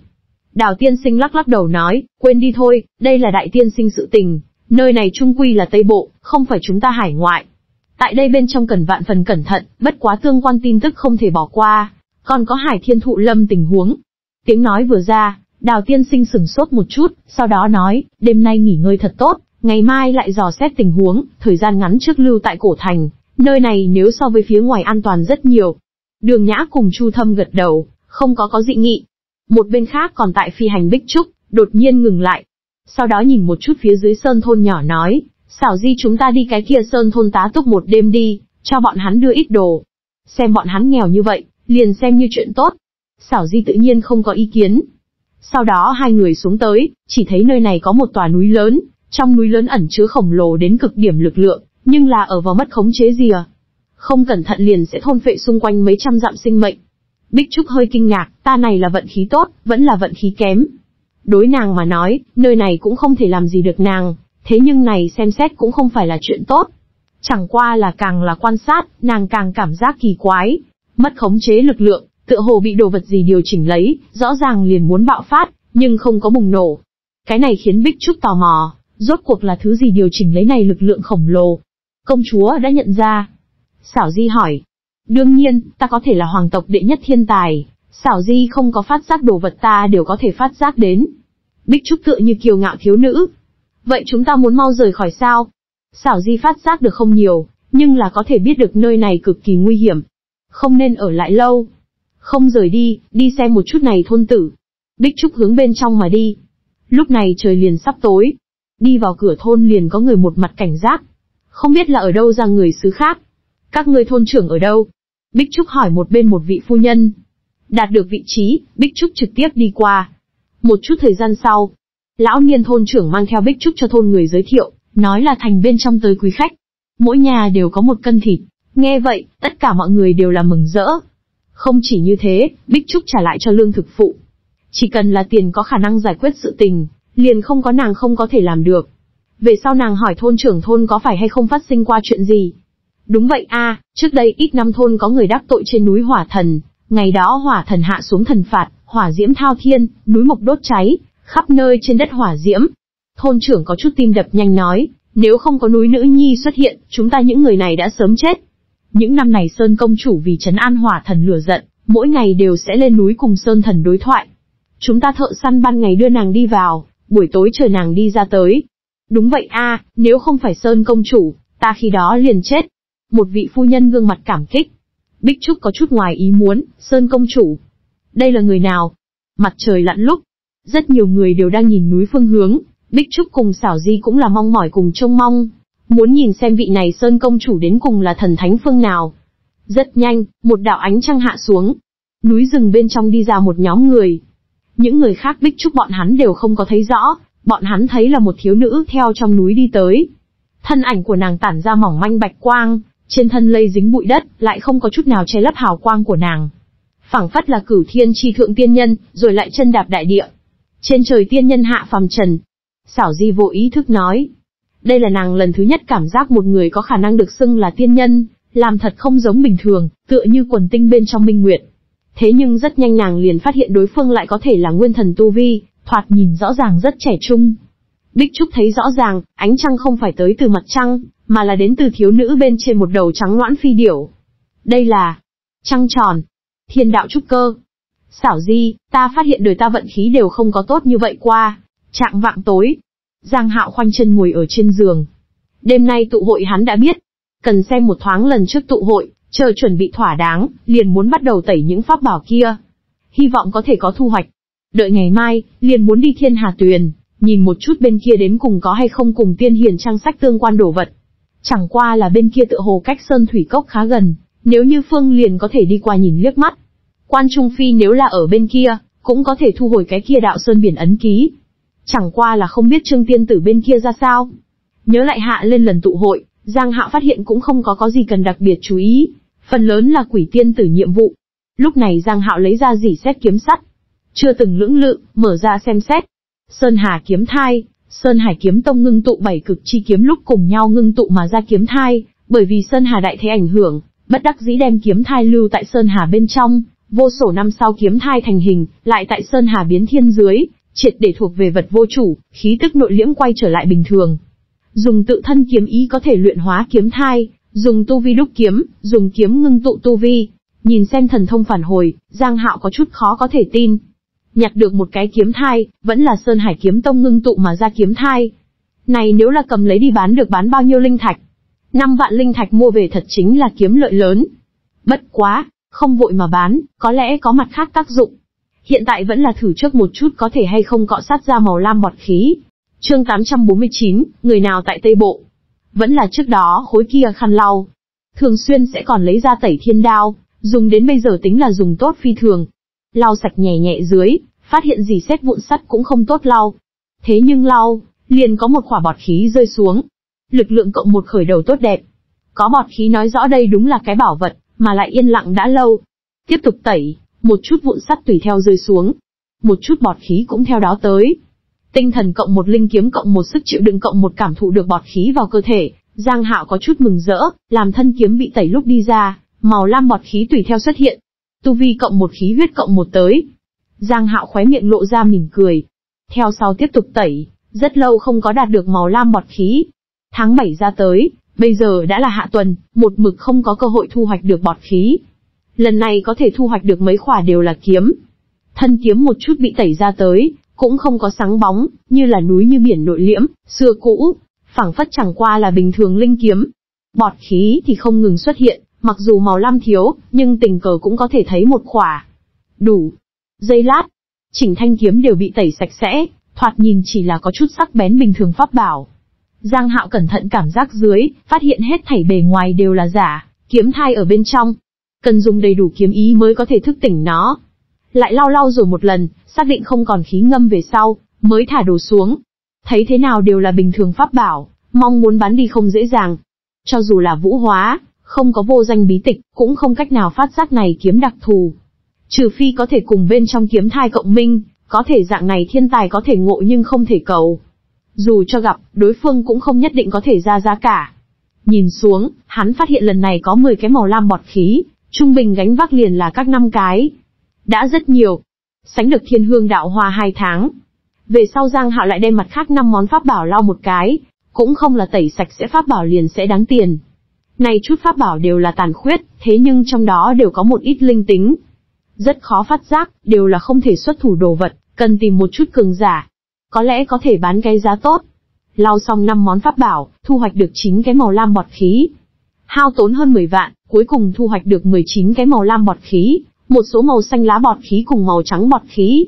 Đào Tiên Sinh lắc lắc đầu nói, quên đi thôi, đây là Đại Tiên Sinh sự tình, nơi này trung quy là Tây Bộ, không phải chúng ta hải ngoại. Tại đây bên trong cần vạn phần cẩn thận, bất quá tương quan tin tức không thể bỏ qua, còn có Hải Thiên Thụ Lâm tình huống. Tiếng nói vừa ra, Đào Tiên Sinh sửng sốt một chút, sau đó nói, đêm nay nghỉ ngơi thật tốt, ngày mai lại dò xét tình huống, thời gian ngắn trước lưu tại cổ thành, nơi này nếu so với phía ngoài an toàn rất nhiều. Đường Nhã cùng Chu Thâm gật đầu, không có dị nghị. Một bên khác còn tại phi hành Bích Trúc, đột nhiên ngừng lại. Sau đó nhìn một chút phía dưới sơn thôn nhỏ nói, Xảo Di chúng ta đi cái kia sơn thôn tá túc một đêm đi, cho bọn hắn đưa ít đồ. Xem bọn hắn nghèo như vậy, liền xem như chuyện tốt. Xảo Di tự nhiên không có ý kiến. Sau đó hai người xuống tới, chỉ thấy nơi này có một tòa núi lớn, trong núi lớn ẩn chứa khổng lồ đến cực điểm lực lượng, nhưng là ở vào mất khống chế rìa. Không cẩn thận liền sẽ thôn phệ xung quanh mấy trăm dặm sinh mệnh. Bích Trúc hơi kinh ngạc, ta này là vận khí tốt, vẫn là vận khí kém. Đối nàng mà nói, nơi này cũng không thể làm gì được nàng, thế nhưng này xem xét cũng không phải là chuyện tốt. Chẳng qua là càng là quan sát, nàng càng cảm giác kỳ quái, mất khống chế lực lượng, tựa hồ bị đồ vật gì điều chỉnh lấy, rõ ràng liền muốn bạo phát, nhưng không có bùng nổ. Cái này khiến Bích Trúc tò mò, rốt cuộc là thứ gì điều chỉnh lấy này lực lượng khổng lồ. Công chúa đã nhận ra. Xảo Di hỏi. Đương nhiên, ta có thể là hoàng tộc đệ nhất thiên tài, Xảo Di không có phát giác đồ vật ta đều có thể phát giác đến. Bích Trúc tựa như kiều ngạo thiếu nữ. Vậy chúng ta muốn mau rời khỏi sao? Xảo Di phát giác được không nhiều, nhưng là có thể biết được nơi này cực kỳ nguy hiểm. Không nên ở lại lâu. Không rời đi, đi xem một chút này thôn tử. Bích Trúc hướng bên trong mà đi. Lúc này trời liền sắp tối. Đi vào cửa thôn liền có người một mặt cảnh giác. Không biết là ở đâu ra người xứ khác, Các ngươi thôn trưởng ở đâu? Bích Trúc hỏi một bên một vị phu nhân. Đạt được vị trí, Bích Trúc trực tiếp đi qua. Một chút thời gian sau, lão niên thôn trưởng mang theo Bích Trúc cho thôn người giới thiệu, nói là thành bên trong tới quý khách. Mỗi nhà đều có một cân thịt. Nghe vậy, tất cả mọi người đều là mừng rỡ. Không chỉ như thế, Bích Trúc trả lại cho lương thực phụ. Chỉ cần là tiền có khả năng giải quyết sự tình, liền không có nàng không có thể làm được. Về sau nàng hỏi thôn trưởng thôn có phải hay không phát sinh qua chuyện gì. Đúng vậy a, trước đây ít năm thôn có người đắc tội trên núi Hỏa Thần. Ngày đó Hỏa Thần hạ xuống thần phạt, hỏa diễm thao thiên, núi mộc đốt cháy, khắp nơi trên đất hỏa diễm. Thôn trưởng có chút tim đập nhanh nói, nếu không có núi nữ nhi xuất hiện, chúng ta những người này đã sớm chết. Những năm này Sơn Công Chủ vì trấn an Hỏa Thần lửa giận, mỗi ngày đều sẽ lên núi cùng Sơn Thần đối thoại. Chúng ta thợ săn ban ngày đưa nàng đi vào, buổi tối chờ nàng đi ra tới. Đúng vậy a, nếu không phải Sơn Công Chủ, ta khi đó liền chết. Một vị phu nhân gương mặt cảm kích. Bích Trúc có chút ngoài ý muốn, Sơn Công Chủ, đây là người nào? Mặt trời lặn lúc, rất nhiều người đều đang nhìn núi phương hướng, Bích Trúc cùng Xảo Di cũng là mong mỏi cùng trông mong, muốn nhìn xem vị này Sơn Công Chủ đến cùng là thần thánh phương nào. Rất nhanh, một đạo ánh trăng hạ xuống, núi rừng bên trong đi ra một nhóm người. Những người khác Bích Trúc bọn hắn đều không có thấy rõ, bọn hắn thấy là một thiếu nữ theo trong núi đi tới. Thân ảnh của nàng tản ra mỏng manh bạch quang, trên thân lây dính bụi đất, lại không có chút nào che lấp hào quang của nàng. Phảng phất là cửu thiên chi thượng tiên nhân, rồi lại chân đạp đại địa. Trên trời tiên nhân hạ phàm trần. Xảo Di vô ý thức nói. Đây là nàng lần thứ nhất cảm giác một người có khả năng được xưng là tiên nhân, làm thật không giống bình thường, tựa như quần tinh bên trong minh nguyệt. Thế nhưng rất nhanh nàng liền phát hiện đối phương lại có thể là nguyên thần tu vi, thoạt nhìn rõ ràng rất trẻ trung. Bích Trúc thấy rõ ràng, ánh trăng không phải tới từ mặt trăng, mà là đến từ thiếu nữ bên trên một đầu trắng loãng phi điểu. Đây là trăng tròn, thiên đạo trúc cơ. Xảo Di, ta phát hiện đời ta vận khí đều không có tốt như vậy qua. Trạng vạng tối, Giang Hạo khoanh chân ngồi ở trên giường. Đêm nay tụ hội hắn đã biết, cần xem một thoáng lần trước tụ hội, chờ chuẩn bị thỏa đáng, liền muốn bắt đầu tẩy những pháp bảo kia. Hy vọng có thể có thu hoạch. Đợi ngày mai, liền muốn đi Thiên Hà Tuyền, nhìn một chút bên kia đến cùng có hay không cùng tiên hiền trang sách tương quan đồ vật. Chẳng qua là bên kia tựa hồ cách Sơn Thủy Cốc khá gần, nếu như Phương liền có thể đi qua nhìn liếc mắt. Quan Trung Phi nếu là ở bên kia, cũng có thể thu hồi cái kia đạo Sơn Biển ấn ký. Chẳng qua là không biết Trương Tiên Tử bên kia ra sao. Nhớ lại hạ lên lần tụ hội, Giang Hạo phát hiện cũng không có gì cần đặc biệt chú ý, phần lớn là Quỷ Tiên Tử nhiệm vụ. Lúc này Giang Hạo lấy ra dỉ xét kiếm sắt, chưa từng lưỡng lự, mở ra xem xét. Sơn Hà kiếm thai, Sơn Hải kiếm tông ngưng tụ bảy cực chi kiếm lúc cùng nhau ngưng tụ mà ra kiếm thai, bởi vì Sơn Hà đại thế ảnh hưởng, bất đắc dĩ đem kiếm thai lưu tại Sơn Hà bên trong, vô số năm sau kiếm thai thành hình, lại tại Sơn Hà biến thiên dưới, triệt để thuộc về vật vô chủ, khí tức nội liễm quay trở lại bình thường. Dùng tự thân kiếm ý có thể luyện hóa kiếm thai, dùng tu vi đúc kiếm, dùng kiếm ngưng tụ tu vi, nhìn xem thần thông phản hồi, Giang Hạo có chút khó có thể tin. Nhặt được một cái kiếm thai, vẫn là Sơn Hải kiếm tông ngưng tụ mà ra kiếm thai. Này nếu là cầm lấy đi bán được bán bao nhiêu linh thạch? 5 vạn linh thạch mua về thật chính là kiếm lợi lớn. Bất quá, không vội mà bán, có lẽ có mặt khác tác dụng. Hiện tại vẫn là thử trước một chút có thể hay không cọ sát ra màu lam bọt khí. Chương 849, người nào tại Tây Bộ? Vẫn là trước đó khối kia khăn lau. Thường xuyên sẽ còn lấy ra tẩy thiên đao, dùng đến bây giờ tính là dùng tốt phi thường. Lau sạch nhẹ nhẹ dưới, phát hiện gì xét vụn sắt cũng không tốt lau. Thế nhưng lau, liền có một quả bọt khí rơi xuống. Lực lượng cộng một khởi đầu tốt đẹp. Có bọt khí nói rõ đây đúng là cái bảo vật, mà lại yên lặng đã lâu. Tiếp tục tẩy, một chút vụn sắt tùy theo rơi xuống. Một chút bọt khí cũng theo đó tới. Tinh thần cộng một linh kiếm cộng một sức chịu đựng cộng một cảm thụ được bọt khí vào cơ thể. Giang Hạo có chút mừng rỡ, làm thân kiếm bị tẩy lúc đi ra, màu lam bọt khí tùy theo xuất hiện. Tu vi cộng một khí huyết cộng một tới. Giang Hạo khóe miệng lộ ra mỉm cười. Theo sau tiếp tục tẩy, rất lâu không có đạt được màu lam bọt khí. Tháng 7 ra tới, bây giờ đã là hạ tuần, một mực không có cơ hội thu hoạch được bọt khí. Lần này có thể thu hoạch được mấy khỏa đều là kiếm. Thân kiếm một chút bị tẩy ra tới, cũng không có sáng bóng, như là núi như biển nội liễm, xưa cũ, phảng phất chẳng qua là bình thường linh kiếm. Bọt khí thì không ngừng xuất hiện. Mặc dù màu lam thiếu, nhưng tình cờ cũng có thể thấy một khỏa. Đủ. Giây lát, chỉnh thanh kiếm đều bị tẩy sạch sẽ, thoạt nhìn chỉ là có chút sắc bén bình thường pháp bảo. Giang Hạo cẩn thận cảm giác dưới, phát hiện hết thảy bề ngoài đều là giả, kiếm thai ở bên trong. Cần dùng đầy đủ kiếm ý mới có thể thức tỉnh nó. Lại lau lau rồi một lần, xác định không còn khí ngâm về sau, mới thả đồ xuống. Thấy thế nào đều là bình thường pháp bảo, mong muốn bán đi không dễ dàng. Cho dù là vũ hóa, không có vô danh bí tịch, cũng không cách nào phát giác này kiếm đặc thù. Trừ phi có thể cùng bên trong kiếm thai cộng minh, có thể dạng này thiên tài có thể ngộ nhưng không thể cầu. Dù cho gặp, đối phương cũng không nhất định có thể ra giá cả. Nhìn xuống, hắn phát hiện lần này có 10 cái màu lam bọt khí, trung bình gánh vác liền là các 5 cái. Đã rất nhiều. Sánh được thiên hương đạo hoa 2 tháng. Về sau Giang Hạo lại đem mặt khác 5 món pháp bảo lau một cái, cũng không là tẩy sạch sẽ pháp bảo liền sẽ đáng tiền. Này chút pháp bảo đều là tàn khuyết, thế nhưng trong đó đều có một ít linh tính. Rất khó phát giác, đều là không thể xuất thủ đồ vật, cần tìm một chút cường giả. Có lẽ có thể bán cái giá tốt. Lau xong 5 món pháp bảo, thu hoạch được 9 cái màu lam bọt khí. Hao tốn hơn 10 vạn, cuối cùng thu hoạch được 19 cái màu lam bọt khí, một số màu xanh lá bọt khí cùng màu trắng bọt khí.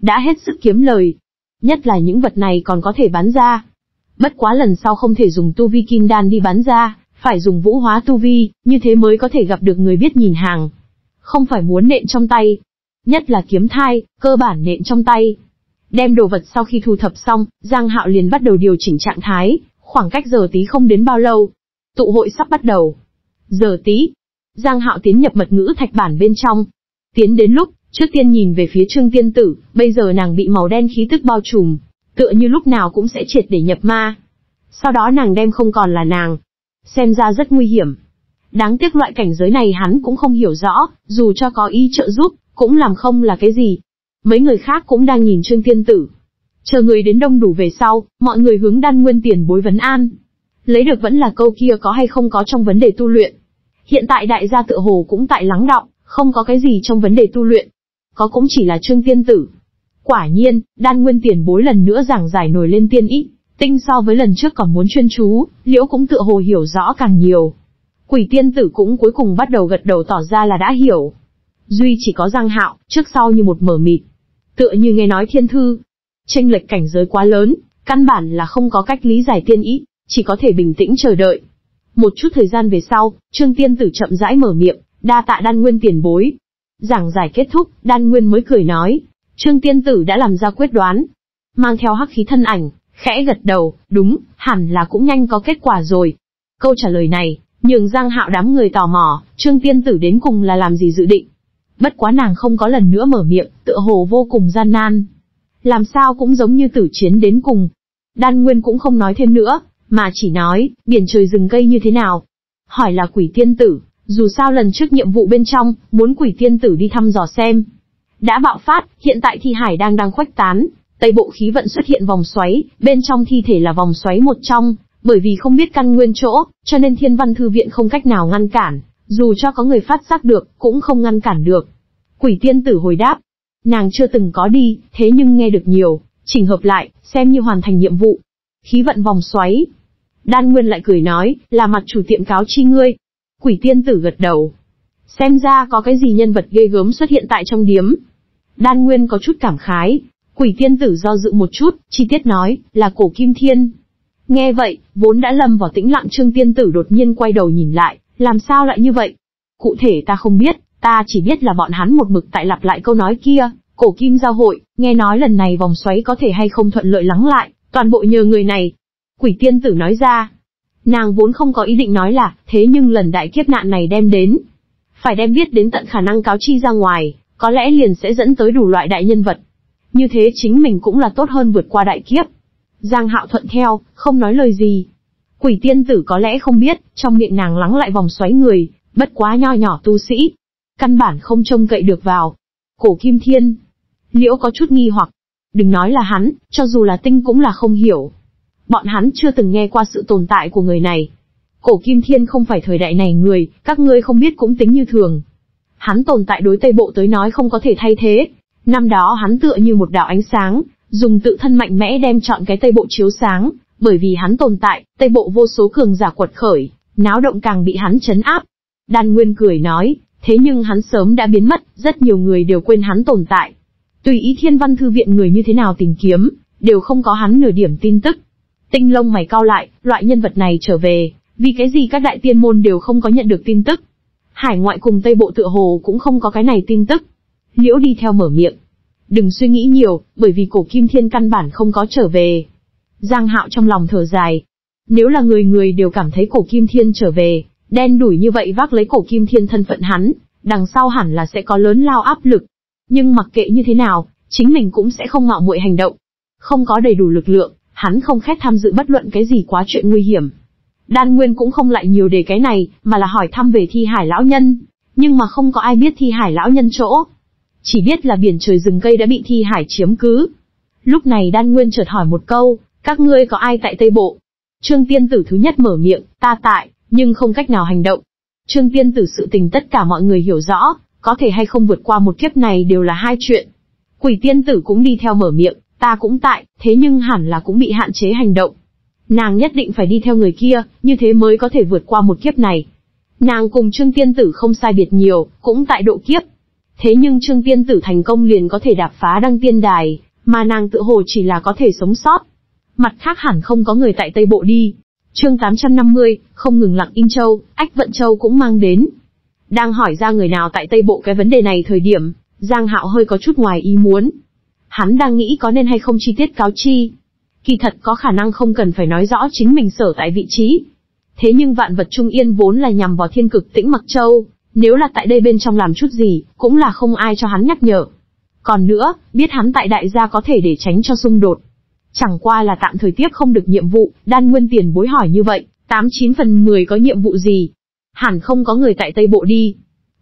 Đã hết sức kiếm lời. Nhất là những vật này còn có thể bán ra. Bất quá lần sau không thể dùng tu vi kim đan đi bán ra, phải dùng vũ hóa tu vi, như thế mới có thể gặp được người biết nhìn hàng. Không phải muốn nện trong tay. Nhất là kiếm thai, cơ bản nện trong tay. Đem đồ vật sau khi thu thập xong, Giang Hạo liền bắt đầu điều chỉnh trạng thái, khoảng cách giờ tí không đến bao lâu. Tụ hội sắp bắt đầu. Giờ tí. Giang Hạo tiến nhập mật ngữ thạch bản bên trong. Tiến đến lúc, trước tiên nhìn về phía Trương Tiên Tử, bây giờ nàng bị màu đen khí tức bao trùm, tựa như lúc nào cũng sẽ triệt để nhập ma. Sau đó nàng đem không còn là nàng. Xem ra rất nguy hiểm. Đáng tiếc loại cảnh giới này hắn cũng không hiểu rõ, dù cho có ý trợ giúp, cũng làm không là cái gì. Mấy người khác cũng đang nhìn Trương Tiên Tử. Chờ người đến đông đủ về sau, mọi người hướng Đan Nguyên tiền bối vấn an. Lấy được vẫn là câu kia có hay không có trong vấn đề tu luyện. Hiện tại đại gia tựa hồ cũng tại lắng đọng, không có cái gì trong vấn đề tu luyện. Có cũng chỉ là Trương Tiên Tử. Quả nhiên, Đan Nguyên tiền bối lần nữa giảng giải nổi lên tiên ý. Tinh so với lần trước còn muốn chuyên chú, Liễu cũng tựa hồ hiểu rõ càng nhiều. Quỷ Tiên Tử cũng cuối cùng bắt đầu gật đầu tỏ ra là đã hiểu. Duy chỉ có Giang Hạo, trước sau như một mờ mịt. Tựa như nghe nói thiên thư, chênh lệch cảnh giới quá lớn, căn bản là không có cách lý giải tiên ý, chỉ có thể bình tĩnh chờ đợi. Một chút thời gian về sau, Trương Tiên Tử chậm rãi mở miệng, đa tạ Đan Nguyên tiền bối. Giảng giải kết thúc, Đan Nguyên mới cười nói, Trương Tiên Tử đã làm ra quyết đoán. Mang theo hắc khí thân ảnh, khẽ gật đầu, đúng, hẳn là cũng nhanh có kết quả rồi. Câu trả lời này, nhường Giang Hạo đám người tò mò, Trương Tiên Tử đến cùng là làm gì dự định. Bất quá nàng không có lần nữa mở miệng, tựa hồ vô cùng gian nan. Làm sao cũng giống như tử chiến đến cùng. Đan Nguyên cũng không nói thêm nữa, mà chỉ nói, biển trời rừng cây như thế nào. Hỏi là Quỷ Tiên Tử, dù sao lần trước nhiệm vụ bên trong, muốn Quỷ Tiên Tử đi thăm dò xem. Đã bạo phát, hiện tại thi hải đang khuếch tán, tây bộ khí vận xuất hiện vòng xoáy, bên trong thi thể là vòng xoáy một trong, bởi vì không biết căn nguyên chỗ, cho nên Thiên Văn Thư Viện không cách nào ngăn cản. Dù cho có người phát giác được, cũng không ngăn cản được. Quỷ Tiên Tử hồi đáp. Nàng chưa từng có đi, thế nhưng nghe được nhiều, chỉnh hợp lại, xem như hoàn thành nhiệm vụ. Khí vận vòng xoáy. Đan Nguyên lại cười nói, là mặt chủ tiệm cáo chi ngươi. Quỷ Tiên Tử gật đầu. Xem ra có cái gì nhân vật ghê gớm xuất hiện tại trong điếm. Đan Nguyên có chút cảm khái. Quỷ Tiên Tử do dự một chút, chi tiết nói, là Cổ Kim Thiên. Nghe vậy, vốn đã lâm vào tĩnh lặng Trương Tiên Tử đột nhiên quay đầu nhìn lại. Làm sao lại như vậy? Cụ thể ta không biết, ta chỉ biết là bọn hắn một mực tại lặp lại câu nói kia, cổ kim giao hội, nghe nói lần này vòng xoáy có thể hay không thuận lợi lắng lại, toàn bộ nhờ người này. Quỷ Tiên Tử nói ra, nàng vốn không có ý định nói là, thế nhưng lần đại kiếp nạn này đem đến. Phải đem biết đến tận khả năng cáo chi ra ngoài, có lẽ liền sẽ dẫn tới đủ loại đại nhân vật. Như thế chính mình cũng là tốt hơn vượt qua đại kiếp. Giang Hạo thuận theo, không nói lời gì. Quỷ Tiên Tử có lẽ không biết, trong miệng nàng lắng lại vòng xoáy người, bất quá nho nhỏ tu sĩ. Căn bản không trông cậy được vào. Cổ Kim Thiên. Liễu có chút nghi hoặc. Đừng nói là hắn, cho dù là Tinh cũng là không hiểu. Bọn hắn chưa từng nghe qua sự tồn tại của người này. Cổ Kim Thiên không phải thời đại này người, các ngươi không biết cũng tính như thường. Hắn tồn tại đối Tây Bộ tới nói không có thể thay thế. Năm đó hắn tựa như một đạo ánh sáng, dùng tự thân mạnh mẽ đem trọn cái Tây Bộ chiếu sáng. Bởi vì hắn tồn tại, Tây Bộ vô số cường giả quật khởi, náo động càng bị hắn trấn áp. Đan Nguyên cười nói, thế nhưng hắn sớm đã biến mất, rất nhiều người đều quên hắn tồn tại. Tùy ý Thiên Văn Thư Viện người như thế nào tìm kiếm, đều không có hắn nửa điểm tin tức. Tinh lông mày cau lại, loại nhân vật này trở về, Vì cái gì các đại tiên môn đều không có nhận được tin tức? Hải ngoại cùng Tây Bộ tựa hồ cũng không có cái này tin tức. Liễu đi theo mở miệng. Đừng suy nghĩ nhiều, bởi vì Cổ Kim Thiên căn bản không có trở về. Giang Hạo trong lòng thở dài. Nếu là người người đều cảm thấy Cổ Kim Thiên trở về, đen đủi như vậy vác lấy Cổ Kim Thiên thân phận hắn, đằng sau hẳn là sẽ có lớn lao áp lực. Nhưng mặc kệ như thế nào, chính mình cũng sẽ không mạo muội hành động. Không có đầy đủ lực lượng, hắn không khét tham dự bất luận cái gì quá chuyện nguy hiểm. Đan Nguyên cũng không lại nhiều đề cái này, mà là hỏi thăm về Thi Hải lão nhân, nhưng mà không có ai biết Thi Hải lão nhân chỗ. Chỉ biết là biển trời rừng cây đã bị Thi Hải chiếm cứ. Lúc này Đan Nguyên chợt hỏi một câu, các ngươi có ai tại Tây Bộ? Trương Tiên Tử thứ nhất mở miệng, ta tại, nhưng không cách nào hành động. Trương Tiên Tử sự tình tất cả mọi người hiểu rõ, có thể hay không vượt qua một kiếp này đều là hai chuyện. Quỷ Tiên Tử cũng đi theo mở miệng, ta cũng tại, thế nhưng hẳn là cũng bị hạn chế hành động. Nàng nhất định phải đi theo người kia, như thế mới có thể vượt qua một kiếp này. Nàng cùng Trương Tiên Tử không sai biệt nhiều, cũng tại độ kiếp. Thế nhưng Trương Tiên Tử thành công liền có thể đạp phá Đăng Tiên Đài, mà nàng tự hồ chỉ là có thể sống sót. Mặt khác hẳn không có người tại Tây Bộ đi. Chương 850, không ngừng lặng im châu, ách vận châu cũng mang đến. Đang hỏi ra người nào tại Tây Bộ cái vấn đề này thời điểm, Giang Hạo hơi có chút ngoài ý muốn. Hắn đang nghĩ có nên hay không chi tiết cáo chi. Kỳ thật có khả năng không cần phải nói rõ chính mình sở tại vị trí. Thế nhưng Vạn Vật Trung Yên vốn là nhằm vào thiên cực tĩnh Mặc Châu, nếu là tại đây bên trong làm chút gì, cũng là không ai cho hắn nhắc nhở. Còn nữa, biết hắn tại đại gia có thể để tránh cho xung đột. Chẳng qua là tạm thời tiếp không được nhiệm vụ, Đan Nguyên tiền bối hỏi như vậy, 89 phần 10 có nhiệm vụ gì? Hẳn không có người tại Tây Bộ đi.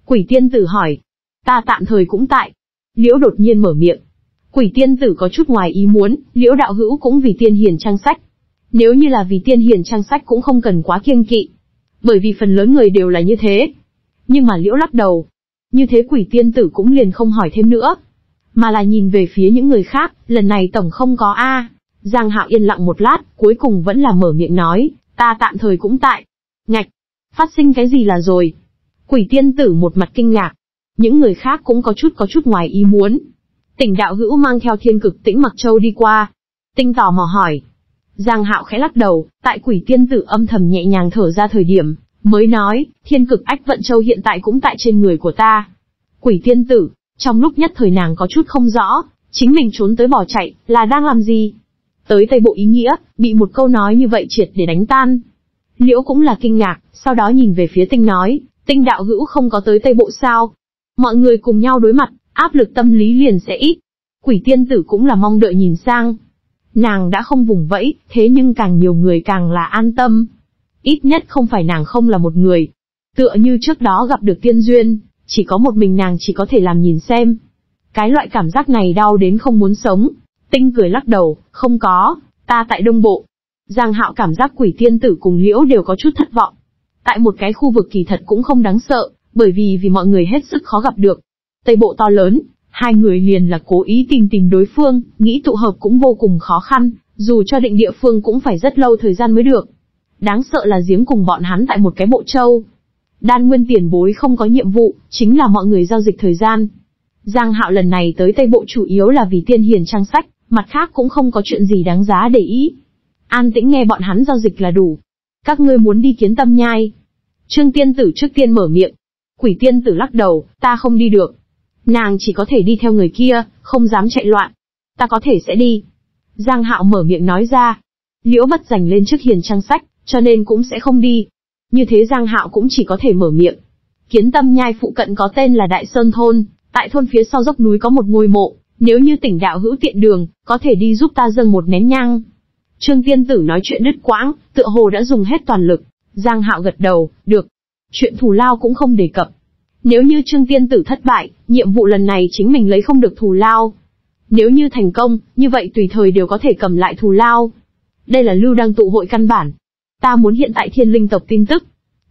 Quỷ Tiên Tử hỏi. Ta tạm thời cũng tại. Liễu đột nhiên mở miệng. Quỷ Tiên Tử có chút ngoài ý muốn, Liễu đạo hữu cũng vì tiên hiền trang sách. Nếu như là vì tiên hiền trang sách cũng không cần quá kiêng kỵ. Bởi vì phần lớn người đều là như thế. Nhưng mà Liễu lắc đầu. Như thế Quỷ Tiên Tử cũng liền không hỏi thêm nữa. Mà là nhìn về phía những người khác, lần này tổng không có a. Giang Hạo yên lặng một lát, cuối cùng vẫn là mở miệng nói, ta tạm thời cũng tại. Ngạch, phát sinh cái gì là rồi? Quỷ Tiên Tử một mặt kinh ngạc, những người khác cũng có chút ngoài ý muốn. Tỉnh đạo hữu mang theo thiên cực tĩnh Mặc Châu đi qua. Tinh tò mò hỏi. Giang Hạo khẽ lắc đầu, tại Quỷ Tiên Tử âm thầm nhẹ nhàng thở ra thời điểm, mới nói, thiên cực ách vận châu hiện tại cũng tại trên người của ta. Quỷ Tiên Tử, trong lúc nhất thời nàng có chút không rõ, chính mình trốn tới bỏ chạy, là đang làm gì? Tới Tây Bộ ý nghĩa, bị một câu nói như vậy triệt để đánh tan. Liễu cũng là kinh ngạc, sau đó nhìn về phía Tinh nói, Tinh đạo hữu không có tới Tây Bộ sao? Mọi người cùng nhau đối mặt, áp lực tâm lý liền sẽ ít. Quỷ Tiên Tử cũng là mong đợi nhìn sang. Nàng đã không vùng vẫy, thế nhưng càng nhiều người càng là an tâm. Ít nhất không phải nàng không là một người. Tựa như trước đó gặp được tiên duyên, chỉ có một mình nàng chỉ có thể làm nhìn xem. Cái loại cảm giác này đau đến không muốn sống. Tinh cười lắc đầu, không có, ta tại Đông Bộ. Giang Hạo cảm giác Quỷ Tiên Tử cùng Liễu đều có chút thất vọng. Tại một cái khu vực kỳ thật cũng không đáng sợ, bởi vì mọi người hết sức khó gặp được. Tây Bộ to lớn, hai người liền là cố ý tìm đối phương, nghĩ tụ hợp cũng vô cùng khó khăn, dù cho định địa phương cũng phải rất lâu thời gian mới được. Đáng sợ là giếng cùng bọn hắn tại một cái bộ châu. Đan Nguyên tiền bối không có nhiệm vụ, chính là mọi người giao dịch thời gian. Giang Hạo lần này tới Tây Bộ chủ yếu là vì tiên hiền trang sách, mặt khác cũng không có chuyện gì đáng giá để ý. An tĩnh nghe bọn hắn giao dịch là đủ. Các ngươi muốn đi Kiến Tâm Nhai. Trương Tiên Tử trước tiên mở miệng. Quỷ Tiên Tử lắc đầu, ta không đi được. Nàng chỉ có thể đi theo người kia, không dám chạy loạn. Ta có thể sẽ đi. Giang Hạo mở miệng nói ra. Liễu bất giành lên trước hiền trang sách, cho nên cũng sẽ không đi. Như thế Giang Hạo cũng chỉ có thể mở miệng. Kiến Tâm Nhai phụ cận có tên là Đại Sơn Thôn, tại thôn phía sau dốc núi có một ngôi mộ. Nếu như Tỉnh đạo hữu tiện đường, có thể đi giúp ta dâng một nén nhang. Trương Tiên Tử nói chuyện đứt quãng, tựa hồ đã dùng hết toàn lực. Giang Hạo gật đầu, được. Chuyện thù lao cũng không đề cập. Nếu như Trương Tiên Tử thất bại, nhiệm vụ lần này chính mình lấy không được thù lao. Nếu như thành công, như vậy tùy thời đều có thể cầm lại thù lao. Đây là lưu đang tụ hội căn bản. Ta muốn hiện tại thiên linh tộc tin tức.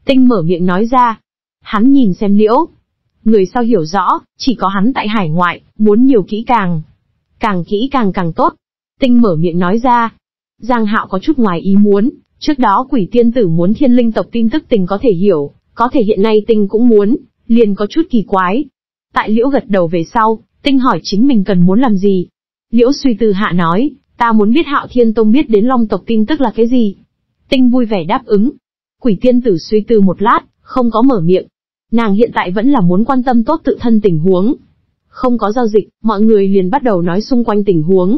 Tinh mở miệng nói ra. Hắn nhìn xem Liễu. Người sau hiểu rõ, chỉ có hắn tại hải ngoại, muốn nhiều kỹ càng. Càng kỹ càng tốt. Tinh mở miệng nói ra. Giang Hạo có chút ngoài ý muốn. Trước đó Quỷ Tiên Tử muốn thiên linh tộc tin tức Tình có thể hiểu. Có thể hiện nay Tinh cũng muốn. Liền có chút kỳ quái. Tại Liễu gật đầu về sau, Tinh hỏi chính mình cần muốn làm gì. Liễu suy tư hạ nói, ta muốn biết Hạo Thiên Tông biết đến Long tộc tin tức là cái gì. Tinh vui vẻ đáp ứng. Quỷ tiên tử suy tư một lát, không có mở miệng. Nàng hiện tại vẫn là muốn quan tâm tốt tự thân tình huống. Không có giao dịch, mọi người liền bắt đầu nói xung quanh tình huống.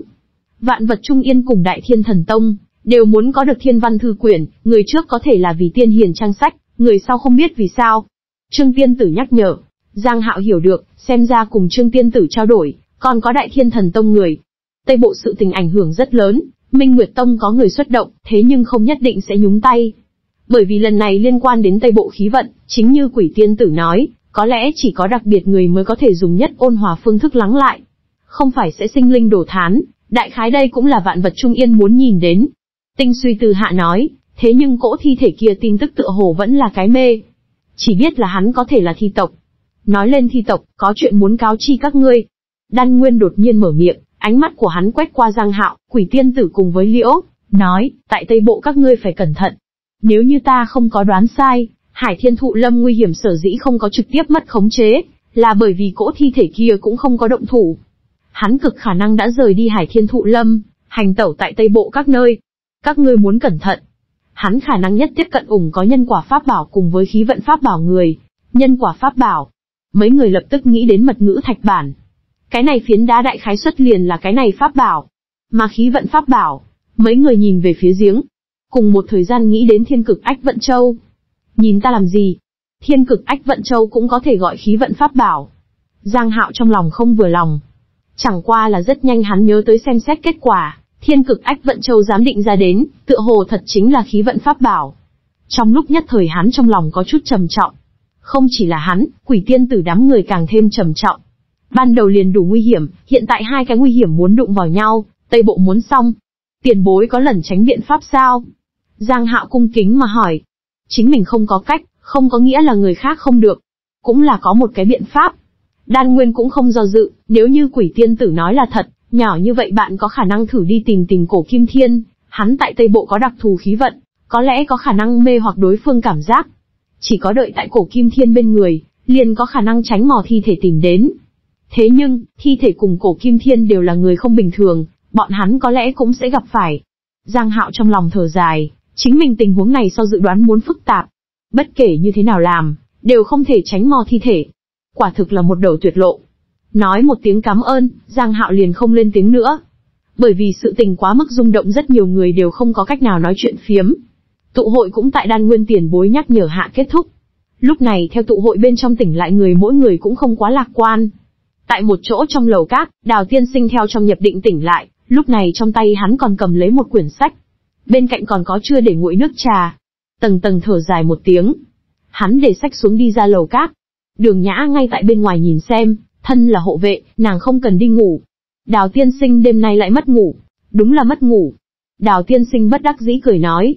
Vạn Vật Trung Yên cùng Đại Thiên Thần Tông đều muốn có được thiên văn thư quyển, người trước có thể là vì tiên hiền trang sách, người sau không biết vì sao. Trương Tiên Tử nhắc nhở, Giang Hạo hiểu được, xem ra cùng Trương Tiên Tử trao đổi, còn có Đại Thiên Thần Tông người. Tây Bộ sự tình ảnh hưởng rất lớn, Minh Nguyệt Tông có người xuất động, thế nhưng không nhất định sẽ nhúng tay. Bởi vì lần này liên quan đến Tây Bộ khí vận, chính như Quỷ Tiên Tử nói, có lẽ chỉ có đặc biệt người mới có thể dùng nhất ôn hòa phương thức lắng lại. Không phải sẽ sinh linh đổ thán, đại khái đây cũng là Vạn Vật Trung Yên muốn nhìn đến. Tinh suy từ hạ nói, thế nhưng cỗ thi thể kia tin tức tựa hồ vẫn là cái mê. Chỉ biết là hắn có thể là thi tộc. Nói lên thi tộc, có chuyện muốn cáo chi các ngươi. Đan Nguyên đột nhiên mở miệng, ánh mắt của hắn quét qua Giang Hạo, Quỷ Tiên Tử cùng với Liễu, nói, tại Tây Bộ các ngươi phải cẩn thận. Nếu như ta không có đoán sai, Hải Thiên Thụ Lâm nguy hiểm sở dĩ không có trực tiếp mất khống chế, là bởi vì cỗ thi thể kia cũng không có động thủ. Hắn cực khả năng đã rời đi Hải Thiên Thụ Lâm, hành tẩu tại Tây Bộ các nơi. Các ngươi muốn cẩn thận. Hắn khả năng nhất tiếp cận ủng có nhân quả pháp bảo cùng với khí vận pháp bảo người. Nhân quả pháp bảo. Mấy người lập tức nghĩ đến mật ngữ thạch bản. Cái này phiến đá đại khái xuất liền là cái này pháp bảo. Mà khí vận pháp bảo, mấy người nhìn về phía giếng. Cùng một thời gian nghĩ đến thiên cực ách vận châu. Nhìn ta làm gì? Thiên cực ách vận châu cũng có thể gọi khí vận pháp bảo. Giang Hạo trong lòng không vừa lòng. Chẳng qua là rất nhanh hắn nhớ tới xem xét kết quả. Thiên cực ách vận châu giám định ra đến, tựa hồ thật chính là khí vận pháp bảo. Trong lúc nhất thời hắn trong lòng có chút trầm trọng. Không chỉ là hắn, Quỷ Tiên Tử đám người càng thêm trầm trọng. Ban đầu liền đủ nguy hiểm, hiện tại hai cái nguy hiểm muốn đụng vào nhau, Tây Bộ muốn xong. Tiền bối có lần tránh biện pháp sao? Giang Hạo cung kính mà hỏi. Chính mình không có cách, không có nghĩa là người khác không được. Cũng là có một cái biện pháp. Đan Nguyên cũng không do dự, nếu như Quỷ Tiên Tử nói là thật. Nhỏ như vậy bạn có khả năng thử đi tìm tìm Cổ Kim Thiên, hắn tại Tây Bộ có đặc thù khí vận, có lẽ có khả năng mê hoặc đối phương cảm giác. Chỉ có đợi tại Cổ Kim Thiên bên người, liền có khả năng tránh mò thi thể tìm đến. Thế nhưng, thi thể cùng Cổ Kim Thiên đều là người không bình thường, bọn hắn có lẽ cũng sẽ gặp phải. Giang Hạo trong lòng thở dài, chính mình tình huống này so dự đoán muốn phức tạp. Bất kể như thế nào làm, đều không thể tránh mò thi thể. Quả thực là một đầu tuyệt lộ. Nói một tiếng cảm ơn, Giang Hạo liền không lên tiếng nữa. Bởi vì sự tình quá mức rung động rất nhiều người đều không có cách nào nói chuyện phiếm. Tụ hội cũng tại Đan Nguyên tiền bối nhắc nhở hạ kết thúc. Lúc này theo tụ hội bên trong tỉnh lại người mỗi người cũng không quá lạc quan. Tại một chỗ trong lầu các, Đào Tiên Sinh theo trong nhập định tỉnh lại, lúc này trong tay hắn còn cầm lấy một quyển sách. Bên cạnh còn có chưa để nguội nước trà. Tầng tầng thở dài một tiếng. Hắn để sách xuống đi ra lầu các. Đường Nhã ngay tại bên ngoài nhìn xem. Thân là hộ vệ, nàng không cần đi ngủ. Đào Tiên Sinh đêm nay lại mất ngủ. Đúng là mất ngủ. Đào Tiên Sinh bất đắc dĩ cười nói.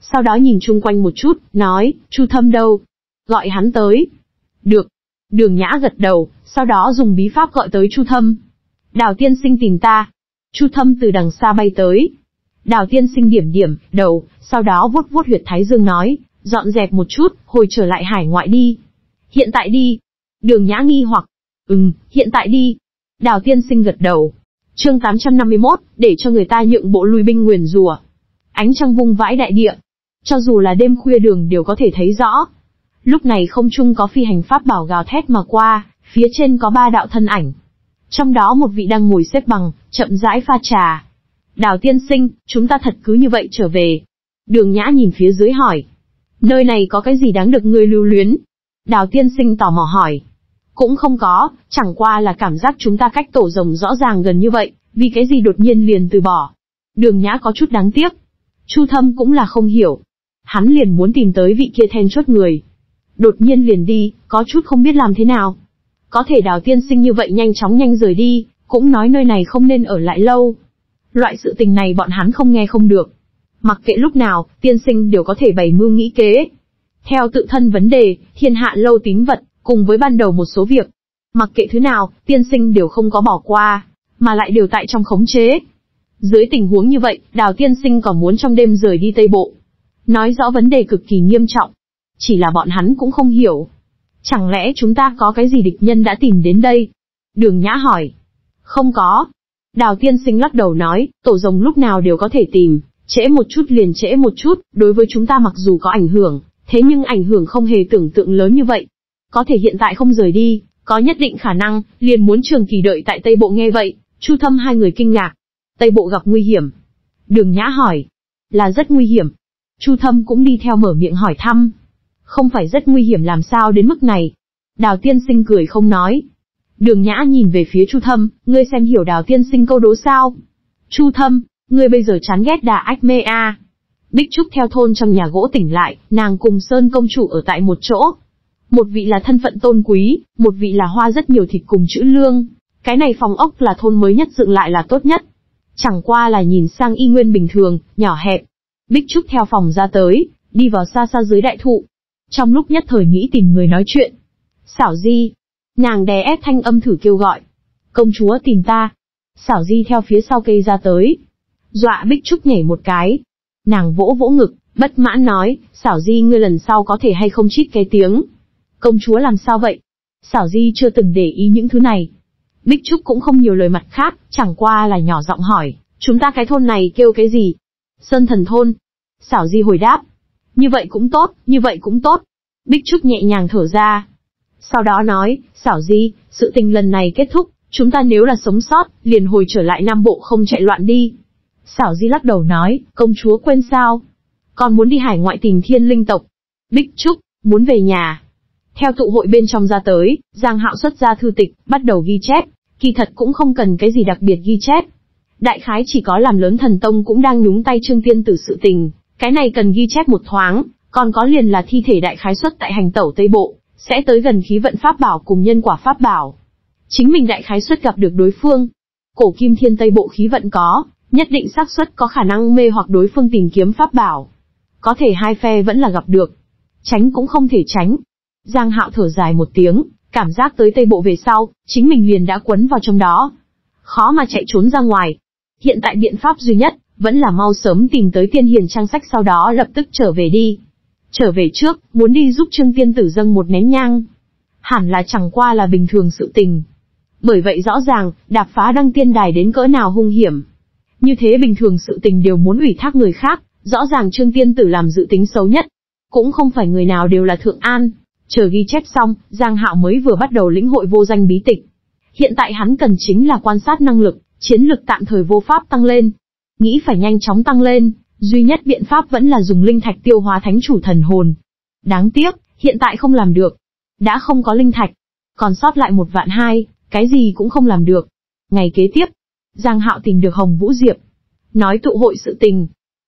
Sau đó nhìn chung quanh một chút, nói, Chu Thâm đâu? Gọi hắn tới. Được. Đường Nhã gật đầu, sau đó dùng bí pháp gọi tới Chu Thâm. Đào Tiên Sinh tìm ta. Chu Thâm từ đằng xa bay tới. Đào Tiên Sinh điểm điểm, đầu, sau đó vuốt vuốt huyệt thái dương nói, dọn dẹp một chút, hồi trở lại hải ngoại đi. Hiện tại đi. Đường Nhã nghi hoặc. Hiện tại đi. Đào Tiên Sinh gật đầu. Chương 851, để cho người ta nhượng bộ lui binh nguyền rủa. Ánh trăng vung vãi đại địa. Cho dù là đêm khuya đường đều có thể thấy rõ. Lúc này không trung có phi hành pháp bảo gào thét mà qua, phía trên có ba đạo thân ảnh. Trong đó một vị đang ngồi xếp bằng, chậm rãi pha trà. Đào Tiên Sinh, chúng ta thật cứ như vậy trở về? Đường Nhã nhìn phía dưới hỏi. Nơi này có cái gì đáng được ngươi lưu luyến? Đào Tiên Sinh tò mò hỏi. Cũng không có, chẳng qua là cảm giác chúng ta cách tổ rồng rõ ràng gần như vậy, vì cái gì đột nhiên liền từ bỏ. Đường Nhã có chút đáng tiếc. Chu Thâm cũng là không hiểu. Hắn liền muốn tìm tới vị kia then chốt người. Đột nhiên liền đi, có chút không biết làm thế nào. Có thể Đào Tiên Sinh như vậy nhanh chóng nhanh rời đi, cũng nói nơi này không nên ở lại lâu. Loại sự tình này bọn hắn không nghe không được. Mặc kệ lúc nào, Tiên Sinh đều có thể bày mưu nghĩ kế. Theo tự thân vấn đề, thiên hạ lâu tín vật. Cùng với ban đầu một số việc, mặc kệ thứ nào, Tiên Sinh đều không có bỏ qua, mà lại đều tại trong khống chế. Dưới tình huống như vậy, Đào Tiên Sinh còn muốn trong đêm rời đi Tây Bộ. Nói rõ vấn đề cực kỳ nghiêm trọng, chỉ là bọn hắn cũng không hiểu. Chẳng lẽ chúng ta có cái gì địch nhân đã tìm đến đây? Đường Nhã hỏi. Không có. Đào Tiên Sinh lắc đầu nói, tổ rồng lúc nào đều có thể tìm, Trễ một chút liền trễ một chút, đối với chúng ta mặc dù có ảnh hưởng, thế nhưng ảnh hưởng không hề tưởng tượng lớn như vậy. Có thể hiện tại không rời đi, có nhất định khả năng, liền muốn trường kỳ đợi tại Tây Bộ. Nghe vậy, Chu Thâm hai người kinh ngạc. Tây Bộ gặp nguy hiểm. Đường Nhã hỏi. Là rất nguy hiểm. Chu Thâm cũng đi theo mở miệng hỏi thăm. Không phải rất nguy hiểm làm sao đến mức này? Đào Tiên Sinh cười không nói. Đường Nhã nhìn về phía Chu Thâm, ngươi xem hiểu Đào Tiên Sinh câu đố sao? Chu Thâm, ngươi bây giờ chán ghét đà ách mê a. Bích Trúc theo thôn trong nhà gỗ tỉnh lại, nàng cùng Sơn Công Chủ ở tại một chỗ. Một vị là thân phận tôn quý, một vị là hoa rất nhiều thịt cùng chữ lương. Cái này phòng ốc là thôn mới nhất dựng lại là tốt nhất. Chẳng qua là nhìn sang y nguyên bình thường, nhỏ hẹp. Bích Trúc theo phòng ra tới, đi vào xa xa dưới đại thụ. Trong lúc nhất thời nghĩ tìm người nói chuyện. Xảo Di. Nàng đè ép thanh âm thử kêu gọi. Công chúa tìm ta. Xảo Di theo phía sau cây ra tới. Dọa Bích Trúc nhảy một cái. Nàng vỗ vỗ ngực, bất mãn nói, Xảo Di ngươi lần sau có thể hay không chít cái tiếng. Công chúa làm sao vậy? Xảo Di chưa từng để ý những thứ này. Bích Trúc cũng không nhiều lời mặt khác, chẳng qua là nhỏ giọng hỏi, chúng ta cái thôn này kêu cái gì? Sơn Thần Thôn. Xảo Di hồi đáp. Như vậy cũng tốt, như vậy cũng tốt. Bích Trúc nhẹ nhàng thở ra. Sau đó nói, Xảo Di, sự tình lần này kết thúc, chúng ta nếu là sống sót, liền hồi trở lại Nam Bộ không chạy loạn đi. Xảo Di lắc đầu nói, công chúa quên sao? Còn muốn đi hải ngoại tìm Thiên Linh tộc. Bích Trúc, muốn về nhà. Theo tụ hội bên trong ra tới, Giang Hạo xuất ra thư tịch, bắt đầu ghi chép, kỳ thật cũng không cần cái gì đặc biệt ghi chép. Đại khái chỉ có làm lớn thần tông cũng đang nhúng tay Trương Tiên Tử sự tình, cái này cần ghi chép một thoáng, còn có liền là thi thể đại khái xuất tại hành tẩu Tây Bộ, sẽ tới gần khí vận pháp bảo cùng nhân quả pháp bảo. Chính mình đại khái xuất gặp được đối phương. Cổ Kim Thiên Tây Bộ khí vận có, nhất định xác suất có khả năng mê hoặc đối phương tìm kiếm pháp bảo. Có thể hai phe vẫn là gặp được. Tránh cũng không thể tránh. Giang Hạo thở dài một tiếng, cảm giác tới Tây Bộ về sau, chính mình liền đã quấn vào trong đó. Khó mà chạy trốn ra ngoài. Hiện tại biện pháp duy nhất, vẫn là mau sớm tìm tới Tiên Hiền trang sách sau đó lập tức trở về đi. Trở về trước, muốn đi giúp Trương Tiên Tử dâng một nén nhang. Hẳn là chẳng qua là bình thường sự tình. Bởi vậy rõ ràng, đạp phá Đăng Tiên Đài đến cỡ nào hung hiểm. Như thế bình thường sự tình đều muốn ủy thác người khác, rõ ràng Trương Tiên Tử làm dự tính xấu nhất. Cũng không phải người nào đều là thượng an. Chờ ghi chép xong, Giang Hạo mới vừa bắt đầu lĩnh hội vô danh bí tịch. Hiện tại hắn cần chính là quan sát năng lực, chiến lực tạm thời vô pháp tăng lên. Nghĩ phải nhanh chóng tăng lên, duy nhất biện pháp vẫn là dùng linh thạch tiêu hóa thánh chủ thần hồn. Đáng tiếc, hiện tại không làm được. Đã không có linh thạch, còn sót lại 1.200, cái gì cũng không làm được. Ngày kế tiếp, Giang Hạo tìm được Hồng Vũ Diệp. Nói tụ hội sự tình,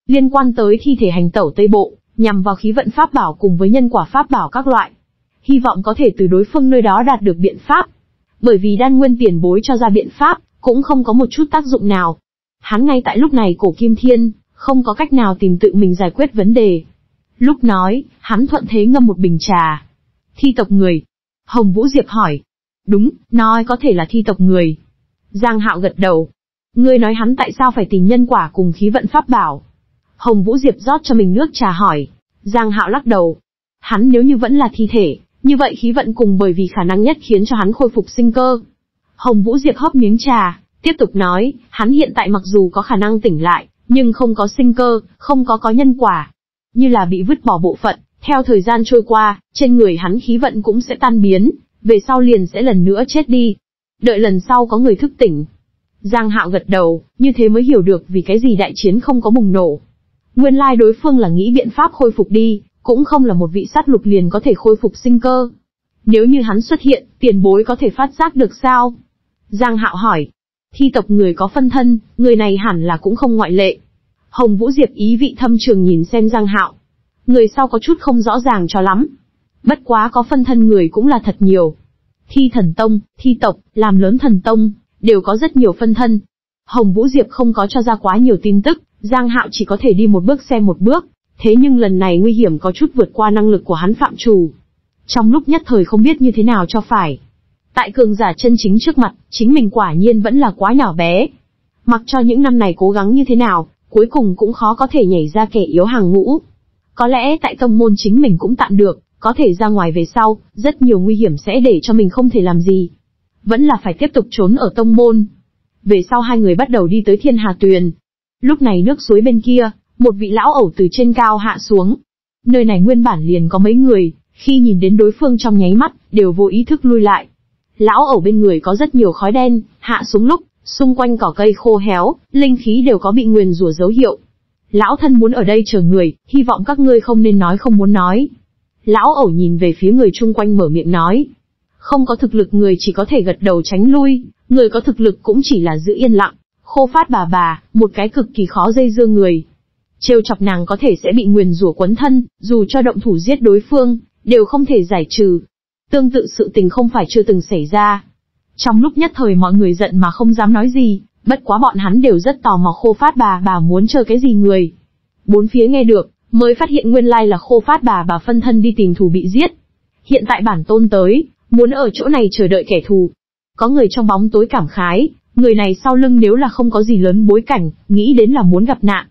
liên quan tới thi thể hành tẩu Tây Bộ, nhằm vào khí vận pháp bảo cùng với nhân quả pháp bảo các loại. Hy vọng có thể từ đối phương nơi đó đạt được biện pháp. Bởi vì Đan Nguyên tiền bối cho ra biện pháp, cũng không có một chút tác dụng nào. Hắn ngay tại lúc này Cổ Kim Thiên, không có cách nào tìm tự mình giải quyết vấn đề. Lúc nói, hắn thuận thế ngâm một bình trà. Thi tộc người. Hồng Vũ Diệp hỏi. Đúng, nói có thể là thi tộc người. Giang Hạo gật đầu. Ngươi nói hắn tại sao phải tìm nhân quả cùng khí vận pháp bảo? Hồng Vũ Diệp rót cho mình nước trà hỏi. Giang Hạo lắc đầu. Hắn nếu như vẫn là thi thể, như vậy khí vận cùng bởi vì khả năng nhất khiến cho hắn khôi phục sinh cơ. Hồng Vũ Diệp hấp miếng trà, tiếp tục nói, hắn hiện tại mặc dù có khả năng tỉnh lại, nhưng không có sinh cơ, không có nhân quả. Như là bị vứt bỏ bộ phận, theo thời gian trôi qua, trên người hắn khí vận cũng sẽ tan biến, về sau liền sẽ lần nữa chết đi. Đợi lần sau có người thức tỉnh. Giang Hạo gật đầu, như thế mới hiểu được vì cái gì đại chiến không có bùng nổ. Nguyên lai đối phương là nghĩ biện pháp khôi phục đi. Cũng không là một vị sát lục liền có thể khôi phục sinh cơ. Nếu như hắn xuất hiện, tiền bối có thể phát giác được sao? Giang Hạo hỏi. Thi tộc người có phân thân, người này hẳn là cũng không ngoại lệ. Hồng Vũ Diệp ý vị thâm trường nhìn xem Giang Hạo. Người sau có chút không rõ ràng cho lắm. Bất quá có phân thân người cũng là thật nhiều. Thi thần tông, thi tộc, làm lớn thần tông, đều có rất nhiều phân thân. Hồng Vũ Diệp không có cho ra quá nhiều tin tức, Giang Hạo chỉ có thể đi một bước xem một bước. Thế nhưng lần này nguy hiểm có chút vượt qua năng lực của hắn phạm trù. Trong lúc nhất thời không biết như thế nào cho phải. Tại cường giả chân chính trước mặt, chính mình quả nhiên vẫn là quá nhỏ bé. Mặc cho những năm này cố gắng như thế nào, cuối cùng cũng khó có thể nhảy ra kẻ yếu hàng ngũ. Có lẽ tại tông môn chính mình cũng tạm được, có thể ra ngoài về sau, rất nhiều nguy hiểm sẽ để cho mình không thể làm gì. Vẫn là phải tiếp tục trốn ở tông môn. Về sau hai người bắt đầu đi tới Thiên Hà Tuyền. Lúc này nước suối bên kia, một vị lão ẩu từ trên cao hạ xuống. Nơi này nguyên bản liền có mấy người, khi nhìn đến đối phương trong nháy mắt, đều vô ý thức lui lại. Lão ẩu bên người có rất nhiều khói đen, hạ xuống lúc, xung quanh cỏ cây khô héo, linh khí đều có bị nguyền rủa dấu hiệu. Lão thân muốn ở đây chờ người, hy vọng các ngươi không nên nói không muốn nói. Lão ẩu nhìn về phía người chung quanh mở miệng nói. Không có thực lực người chỉ có thể gật đầu tránh lui, người có thực lực cũng chỉ là giữ yên lặng. Khô Phát bà, một cái cực kỳ khó dây dưa người. Trêu chọc nàng có thể sẽ bị nguyền rủa quấn thân, dù cho động thủ giết đối phương, đều không thể giải trừ. Tương tự sự tình không phải chưa từng xảy ra. Trong lúc nhất thời mọi người giận mà không dám nói gì, bất quá bọn hắn đều rất tò mò Khô Phát bà muốn chơi cái gì người. Bốn phía nghe được, mới phát hiện nguyên lai là Khô Phát bà phân thân đi tìm thù bị giết. Hiện tại bản tôn tới, muốn ở chỗ này chờ đợi kẻ thù. Có người trong bóng tối cảm khái, người này sau lưng nếu là không có gì lớn bối cảnh, nghĩ đến là muốn gặp nạn.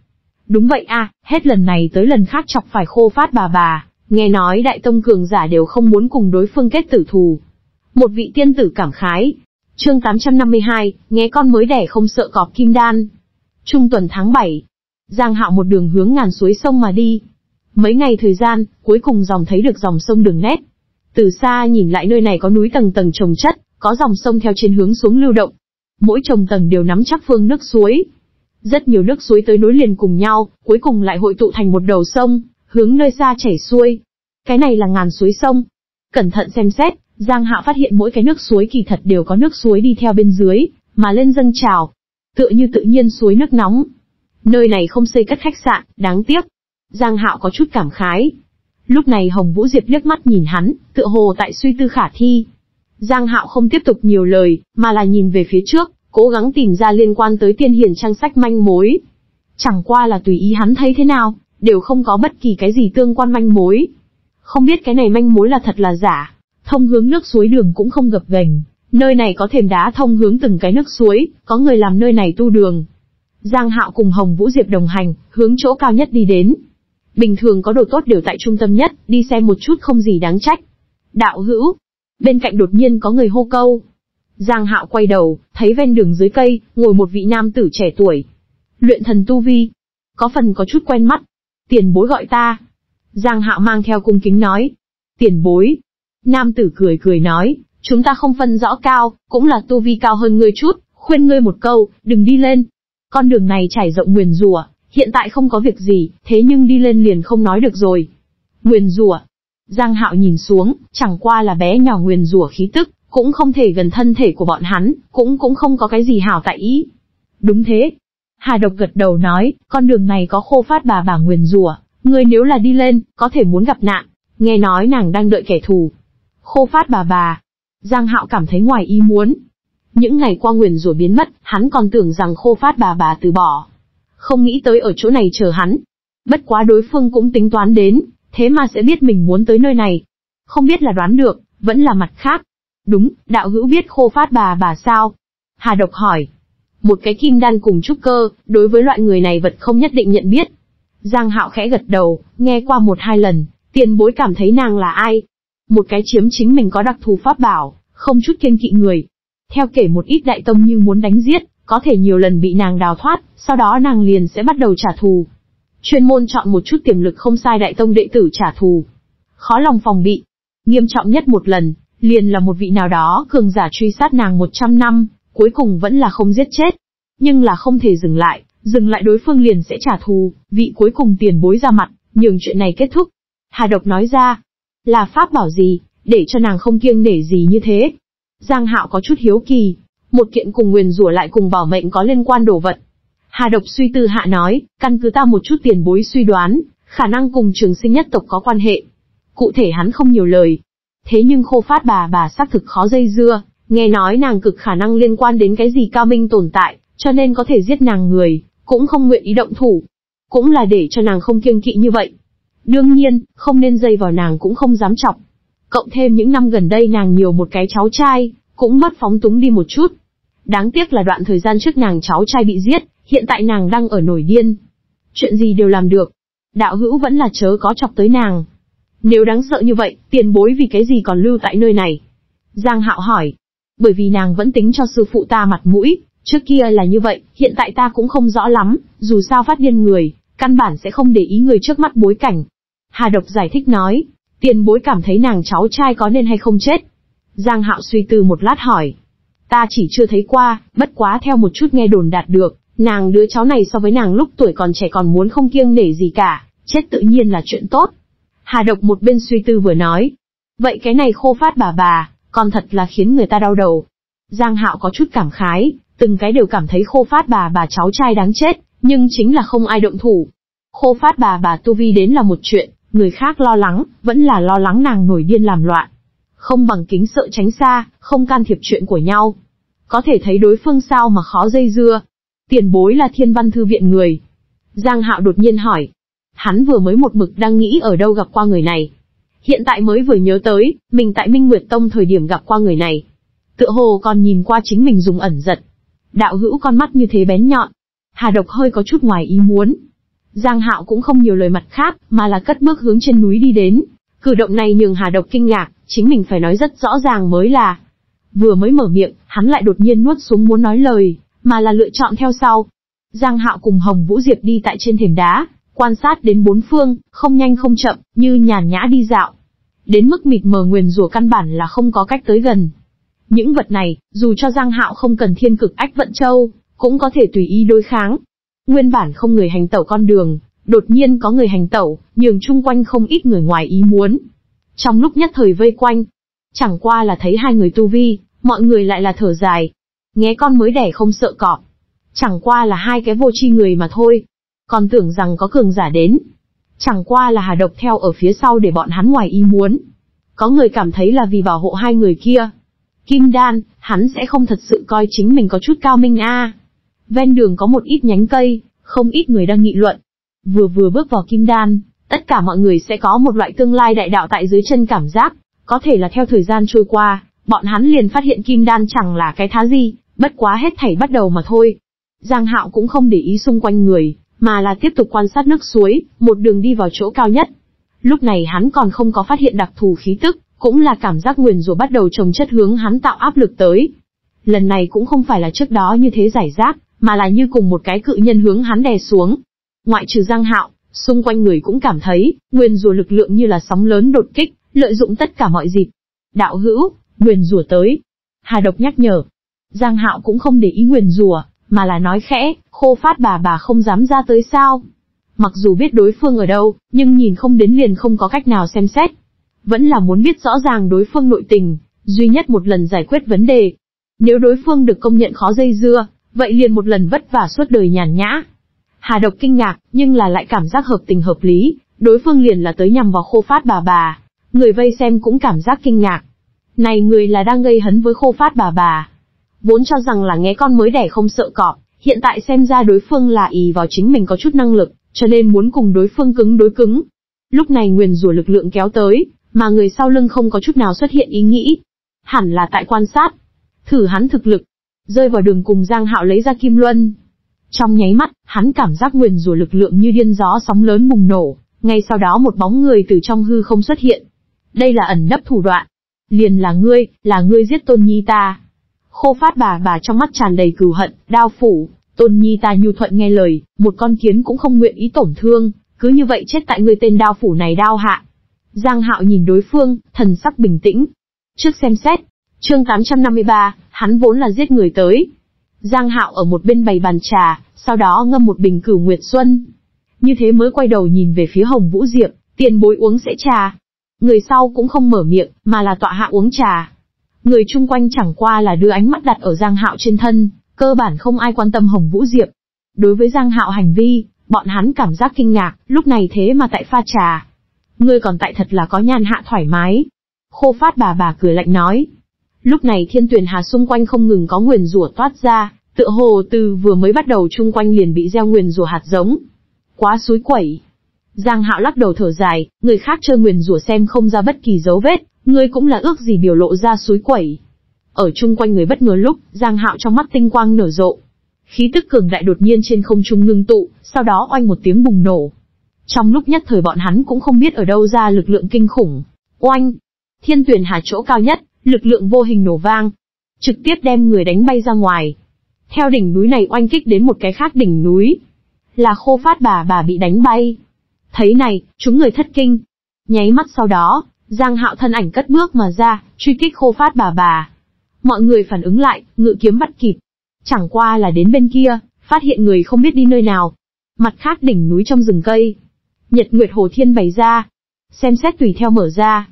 Đúng vậy à, hết lần này tới lần khác chọc phải Khô Phát bà, nghe nói đại tông cường giả đều không muốn cùng đối phương kết tử thù. Một vị tiên tử cảm khái. Chương 852, nghe con mới đẻ không sợ cọp kim đan. Trung tuần tháng 7, Giang Hạo một đường hướng ngàn suối sông mà đi. Mấy ngày thời gian, cuối cùng dòng thấy được dòng sông đường nét. Từ xa nhìn lại nơi này có núi tầng tầng trồng chất, có dòng sông theo trên hướng xuống lưu động. Mỗi trồng tầng đều nắm chắc phương nước suối. Rất nhiều nước suối tới nối liền cùng nhau, cuối cùng lại hội tụ thành một đầu sông, hướng nơi xa chảy xuôi. Cái này là ngàn suối sông. Cẩn thận xem xét, Giang Hạo phát hiện mỗi cái nước suối kỳ thật đều có nước suối đi theo bên dưới, mà lên dâng trào. Tựa như tự nhiên suối nước nóng. Nơi này không xây cất khách sạn, đáng tiếc. Giang Hạo có chút cảm khái. Lúc này Hồng Vũ Diệp liếc mắt nhìn hắn, tựa hồ tại suy tư khả thi. Giang Hạo không tiếp tục nhiều lời, mà là nhìn về phía trước, cố gắng tìm ra liên quan tới tiên hiển trang sách manh mối. Chẳng qua là tùy ý hắn thấy thế nào, đều không có bất kỳ cái gì tương quan manh mối. Không biết cái này manh mối là thật là giả. Thông hướng nước suối đường cũng không gập ghềnh, nơi này có thềm đá thông hướng từng cái nước suối, có người làm nơi này tu đường. Giang Hạo cùng Hồng Vũ Diệp đồng hành, hướng chỗ cao nhất đi đến. Bình thường có đồ tốt đều tại trung tâm nhất, đi xem một chút không gì đáng trách. Đạo hữu, bên cạnh đột nhiên có người hô câu. Giang Hạo quay đầu, thấy ven đường dưới cây, ngồi một vị nam tử trẻ tuổi. Luyện thần tu vi, có phần có chút quen mắt. Tiền bối gọi ta. Giang Hạo mang theo cung kính nói. Tiền bối. Nam tử cười cười nói, chúng ta không phân rõ cao, cũng là tu vi cao hơn ngươi chút, khuyên ngươi một câu, đừng đi lên. Con đường này trải rộng nguyền rủa, hiện tại không có việc gì, thế nhưng đi lên liền không nói được rồi. Nguyền rủa. Giang Hạo nhìn xuống, chẳng qua là bé nhỏ nguyền rủa khí tức, cũng không thể gần thân thể của bọn hắn, cũng không có cái gì hảo tại ý. Đúng thế. Hà Độc gật đầu nói, con đường này có Khô Phát bà nguyền rủa, ngươi nếu là đi lên, có thể muốn gặp nạn, nghe nói nàng đang đợi kẻ thù. Khô Phát bà, Giang Hạo cảm thấy ngoài ý muốn. Những ngày qua nguyền rủa biến mất, hắn còn tưởng rằng Khô Phát bà từ bỏ. Không nghĩ tới ở chỗ này chờ hắn. Bất quá đối phương cũng tính toán đến, thế mà sẽ biết mình muốn tới nơi này. Không biết là đoán được, vẫn là mặt khác. Đúng, đạo hữu biết Khô Phát bà sao? Hà Độc hỏi. Một cái kim đan cùng trúc cơ, đối với loại người này vật không nhất định nhận biết. Giang Hạo khẽ gật đầu, nghe qua một hai lần, tiền bối cảm thấy nàng là ai? Một cái chiếm chính mình có đặc thù pháp bảo, không chút kiêng kỵ người. Theo kể một ít đại tông như muốn đánh giết, có thể nhiều lần bị nàng đào thoát, sau đó nàng liền sẽ bắt đầu trả thù. Chuyên môn chọn một chút tiềm lực không sai đại tông đệ tử trả thù. Khó lòng phòng bị. Nghiêm trọng nhất một lần, liền là một vị nào đó cường giả truy sát nàng 100 năm, cuối cùng vẫn là không giết chết. Nhưng là không thể dừng lại đối phương liền sẽ trả thù, vị cuối cùng tiền bối ra mặt, nhường chuyện này kết thúc. Hà Độc nói ra. Là pháp bảo gì, để cho nàng không kiêng nể gì như thế? Giang Hạo có chút hiếu kỳ, một kiện cùng nguyền rủa lại cùng bảo mệnh có liên quan đồ vật. Hà Độc suy tư hạ nói, căn cứ ta một chút tiền bối suy đoán, khả năng cùng trường sinh nhất tộc có quan hệ. Cụ thể hắn không nhiều lời. Thế nhưng Khô Phát bà xác thực khó dây dưa, nghe nói nàng cực khả năng liên quan đến cái gì cao minh tồn tại, cho nên có thể giết nàng người, cũng không nguyện ý động thủ. Cũng là để cho nàng không kiêng kỵ như vậy. Đương nhiên, không nên dây vào nàng cũng không dám chọc. Cộng thêm những năm gần đây nàng nhiều một cái cháu trai, cũng mất phóng túng đi một chút. Đáng tiếc là đoạn thời gian trước nàng cháu trai bị giết, hiện tại nàng đang ở nổi điên. Chuyện gì đều làm được. Đạo hữu vẫn là chớ có chọc tới nàng. Nếu đáng sợ như vậy, tiền bối vì cái gì còn lưu tại nơi này? Giang Hạo hỏi. Bởi vì nàng vẫn tính cho sư phụ ta mặt mũi, trước kia là như vậy, hiện tại ta cũng không rõ lắm, dù sao phát điên người. căn bản sẽ không để ý người trước mắt bối cảnh. Hà Độc giải thích nói, tiền bối cảm thấy nàng cháu trai có nên hay không chết? Giang Hạo suy tư một lát hỏi, ta chỉ chưa thấy qua, bất quá theo một chút nghe đồn đạt được, nàng đứa cháu này so với nàng lúc tuổi còn trẻ còn muốn không kiêng nể gì cả, chết tự nhiên là chuyện tốt. Hà Độc một bên suy tư vừa nói, vậy cái này Khô Phát bà, còn thật là khiến người ta đau đầu. Giang Hạo có chút cảm khái, từng cái đều cảm thấy Khô Phát bà cháu trai đáng chết, nhưng chính là không ai động thủ. Khô Phát bà tu vi đến là một chuyện, người khác lo lắng, vẫn là lo lắng nàng nổi điên làm loạn. Không bằng kính sợ tránh xa, không can thiệp chuyện của nhau. Có thể thấy đối phương sao mà khó dây dưa. Tiền bối là Thiên Văn Thư Viện người? Giang Hạo đột nhiên hỏi. Hắn vừa mới một mực đang nghĩ ở đâu gặp qua người này. Hiện tại mới vừa nhớ tới, mình tại Minh Nguyệt Tông thời điểm gặp qua người này. Tựa hồ còn nhìn qua chính mình dùng ẩn giật. Đạo hữu con mắt như thế bén nhọn. Hà Độc hơi có chút ngoài ý muốn. Giang Hạo cũng không nhiều lời mặt khác, mà là cất bước hướng trên núi đi đến. Cử động này nhường Hà Độc kinh ngạc, chính mình phải nói rất rõ ràng mới là. Vừa mới mở miệng, hắn lại đột nhiên nuốt xuống muốn nói lời, mà là lựa chọn theo sau. Giang Hạo cùng Hồng Vũ Diệp đi tại trên thềm đá, quan sát đến bốn phương, không nhanh không chậm, như nhàn nhã đi dạo. Đến mức mịt mờ nguyền rủa căn bản là không có cách tới gần. Những vật này, dù cho Giang Hạo không cần thiên cực ách vận châu, cũng có thể tùy ý đối kháng. Nguyên bản không người hành tẩu con đường, đột nhiên có người hành tẩu, nhường chung quanh không ít người ngoài ý muốn. Trong lúc nhất thời vây quanh, chẳng qua là thấy hai người tu vi, mọi người lại là thở dài. Nghe con mới đẻ không sợ cọp. Chẳng qua là hai cái vô tri người mà thôi. Còn tưởng rằng có cường giả đến. Chẳng qua là Hà Độc theo ở phía sau để bọn hắn ngoài ý muốn. Có người cảm thấy là vì bảo hộ hai người kia. Kim Đan, hắn sẽ không thật sự coi chính mình có chút cao minh a. Ven đường có một ít nhánh cây, không ít người đang nghị luận. Vừa bước vào Kim Đan, tất cả mọi người sẽ có một loại tương lai đại đạo tại dưới chân cảm giác. Có thể là theo thời gian trôi qua, bọn hắn liền phát hiện Kim Đan chẳng là cái thá gì, bất quá hết thảy bắt đầu mà thôi. Giang Hạo cũng không để ý xung quanh người, mà là tiếp tục quan sát nước suối, một đường đi vào chỗ cao nhất. Lúc này hắn còn không có phát hiện đặc thù khí tức, cũng là cảm giác nguyền rủa bắt đầu chồng chất hướng hắn tạo áp lực tới. Lần này cũng không phải là trước đó như thế giải rác, mà là như cùng một cái cự nhân hướng hắn đè xuống. Ngoại trừ Giang Hạo, xung quanh người cũng cảm thấy, nguyền rủa lực lượng như là sóng lớn đột kích, lợi dụng tất cả mọi dịp. Đạo hữu, nguyền rủa tới. Hà Độc nhắc nhở. Giang Hạo cũng không để ý nguyền rủa, mà là nói khẽ, Khô Phát bà không dám ra tới sao? Mặc dù biết đối phương ở đâu, nhưng nhìn không đến liền không có cách nào xem xét. Vẫn là muốn biết rõ ràng đối phương nội tình, duy nhất một lần giải quyết vấn đề. Nếu đối phương được công nhận khó dây dưa, vậy liền một lần vất vả suốt đời nhàn nhã. Hà Độc kinh ngạc, nhưng là lại cảm giác hợp tình hợp lý, đối phương liền là tới nhằm vào Khô Phát bà. Người vây xem cũng cảm giác kinh ngạc. Này người là đang gây hấn với Khô Phát bà. Vốn cho rằng là nghe con mới đẻ không sợ cọp, hiện tại xem ra đối phương là ỷ vào chính mình có chút năng lực, cho nên muốn cùng đối phương cứng đối cứng. Lúc này nguyền rủa lực lượng kéo tới, mà người sau lưng không có chút nào xuất hiện ý nghĩ. Hẳn là tại quan sát, thử hắn thực lực. Rơi vào đường cùng Giang Hạo lấy ra Kim Luân. Trong nháy mắt, hắn cảm giác nguyền rủa lực lượng như điên gió sóng lớn bùng nổ, ngay sau đó một bóng người từ trong hư không xuất hiện. Đây là ẩn nấp thủ đoạn. Liền là ngươi giết Tôn Nhi ta. Khô Phát bà trong mắt tràn đầy cừu hận, đao phủ, Tôn Nhi ta nhu thuận nghe lời, một con kiến cũng không nguyện ý tổn thương, cứ như vậy chết tại người tên đao phủ này đao hạ. Giang Hạo nhìn đối phương, thần sắc bình tĩnh. Trước xem xét, chương 853, hắn vốn là giết người tới. Giang Hạo ở một bên bày bàn trà, sau đó ngâm một bình Cửu Nguyệt Xuân. Như thế mới quay đầu nhìn về phía Hồng Vũ Diệp, tiền bối uống sẽ trà. Người sau cũng không mở miệng, mà là tọa hạ uống trà. Người chung quanh chẳng qua là đưa ánh mắt đặt ở Giang Hạo trên thân, cơ bản không ai quan tâm Hồng Vũ Diệp. Đối với Giang Hạo hành vi, bọn hắn cảm giác kinh ngạc, lúc này thế mà tại pha trà. Ngươi còn tại thật là có nhàn hạ thoải mái. Khô Phát bà cười lạnh nói. Lúc này thiên tuyền hà xung quanh không ngừng có nguyền rủa toát ra, tựa hồ từ vừa mới bắt đầu chung quanh liền bị gieo nguyền rủa hạt giống. Quá suối quẩy. Giang Hạo lắc đầu thở dài, người khác chơi nguyền rủa xem không ra bất kỳ dấu vết, ngươi cũng là ước gì biểu lộ ra suối quẩy. Ở chung quanh người bất ngờ lúc, Giang Hạo trong mắt tinh quang nở rộ. Khí tức cường đại đột nhiên trên không trung ngưng tụ, sau đó oanh một tiếng bùng nổ. Trong lúc nhất thời bọn hắn cũng không biết ở đâu ra lực lượng kinh khủng. Oanh! Thiên tuyền hà chỗ cao nhất, lực lượng vô hình nổ vang, trực tiếp đem người đánh bay ra ngoài. Theo đỉnh núi này oanh kích đến một cái khác đỉnh núi. là Khô Phát bà bị đánh bay. Thấy này, chúng người thất kinh. Nháy mắt sau đó, Giang Hạo thân ảnh cất bước mà ra, truy kích Khô Phát bà. Mọi người phản ứng lại, ngự kiếm bắt kịp. Chẳng qua là đến bên kia, phát hiện người không biết đi nơi nào. Mặt khác đỉnh núi trong rừng cây, Nhật Nguyệt Hồ Thiên bày ra, xem xét tùy theo mở ra.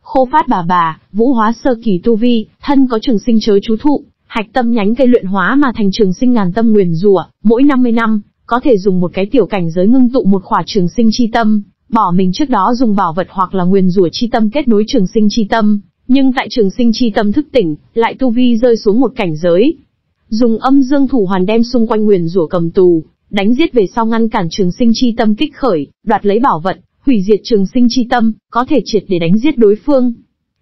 Khô Phát bà, vũ hóa sơ kỳ tu vi, thân có trường sinh chớ chú thụ, hạch tâm nhánh cây luyện hóa mà thành trường sinh ngàn tâm nguyền rủa, mỗi 50 năm, có thể dùng một cái tiểu cảnh giới ngưng tụ một khỏa trường sinh chi tâm, bỏ mình trước đó dùng bảo vật hoặc là nguyền rủa chi tâm kết nối trường sinh chi tâm, nhưng tại trường sinh chi tâm thức tỉnh, lại tu vi rơi xuống một cảnh giới. Dùng âm dương thủ hoàn đem xung quanh nguyền rủa cầm tù, đánh giết về sau ngăn cản trường sinh chi tâm kích khởi, đoạt lấy bảo vật, hủy diệt trường sinh chi tâm, có thể triệt để đánh giết đối phương.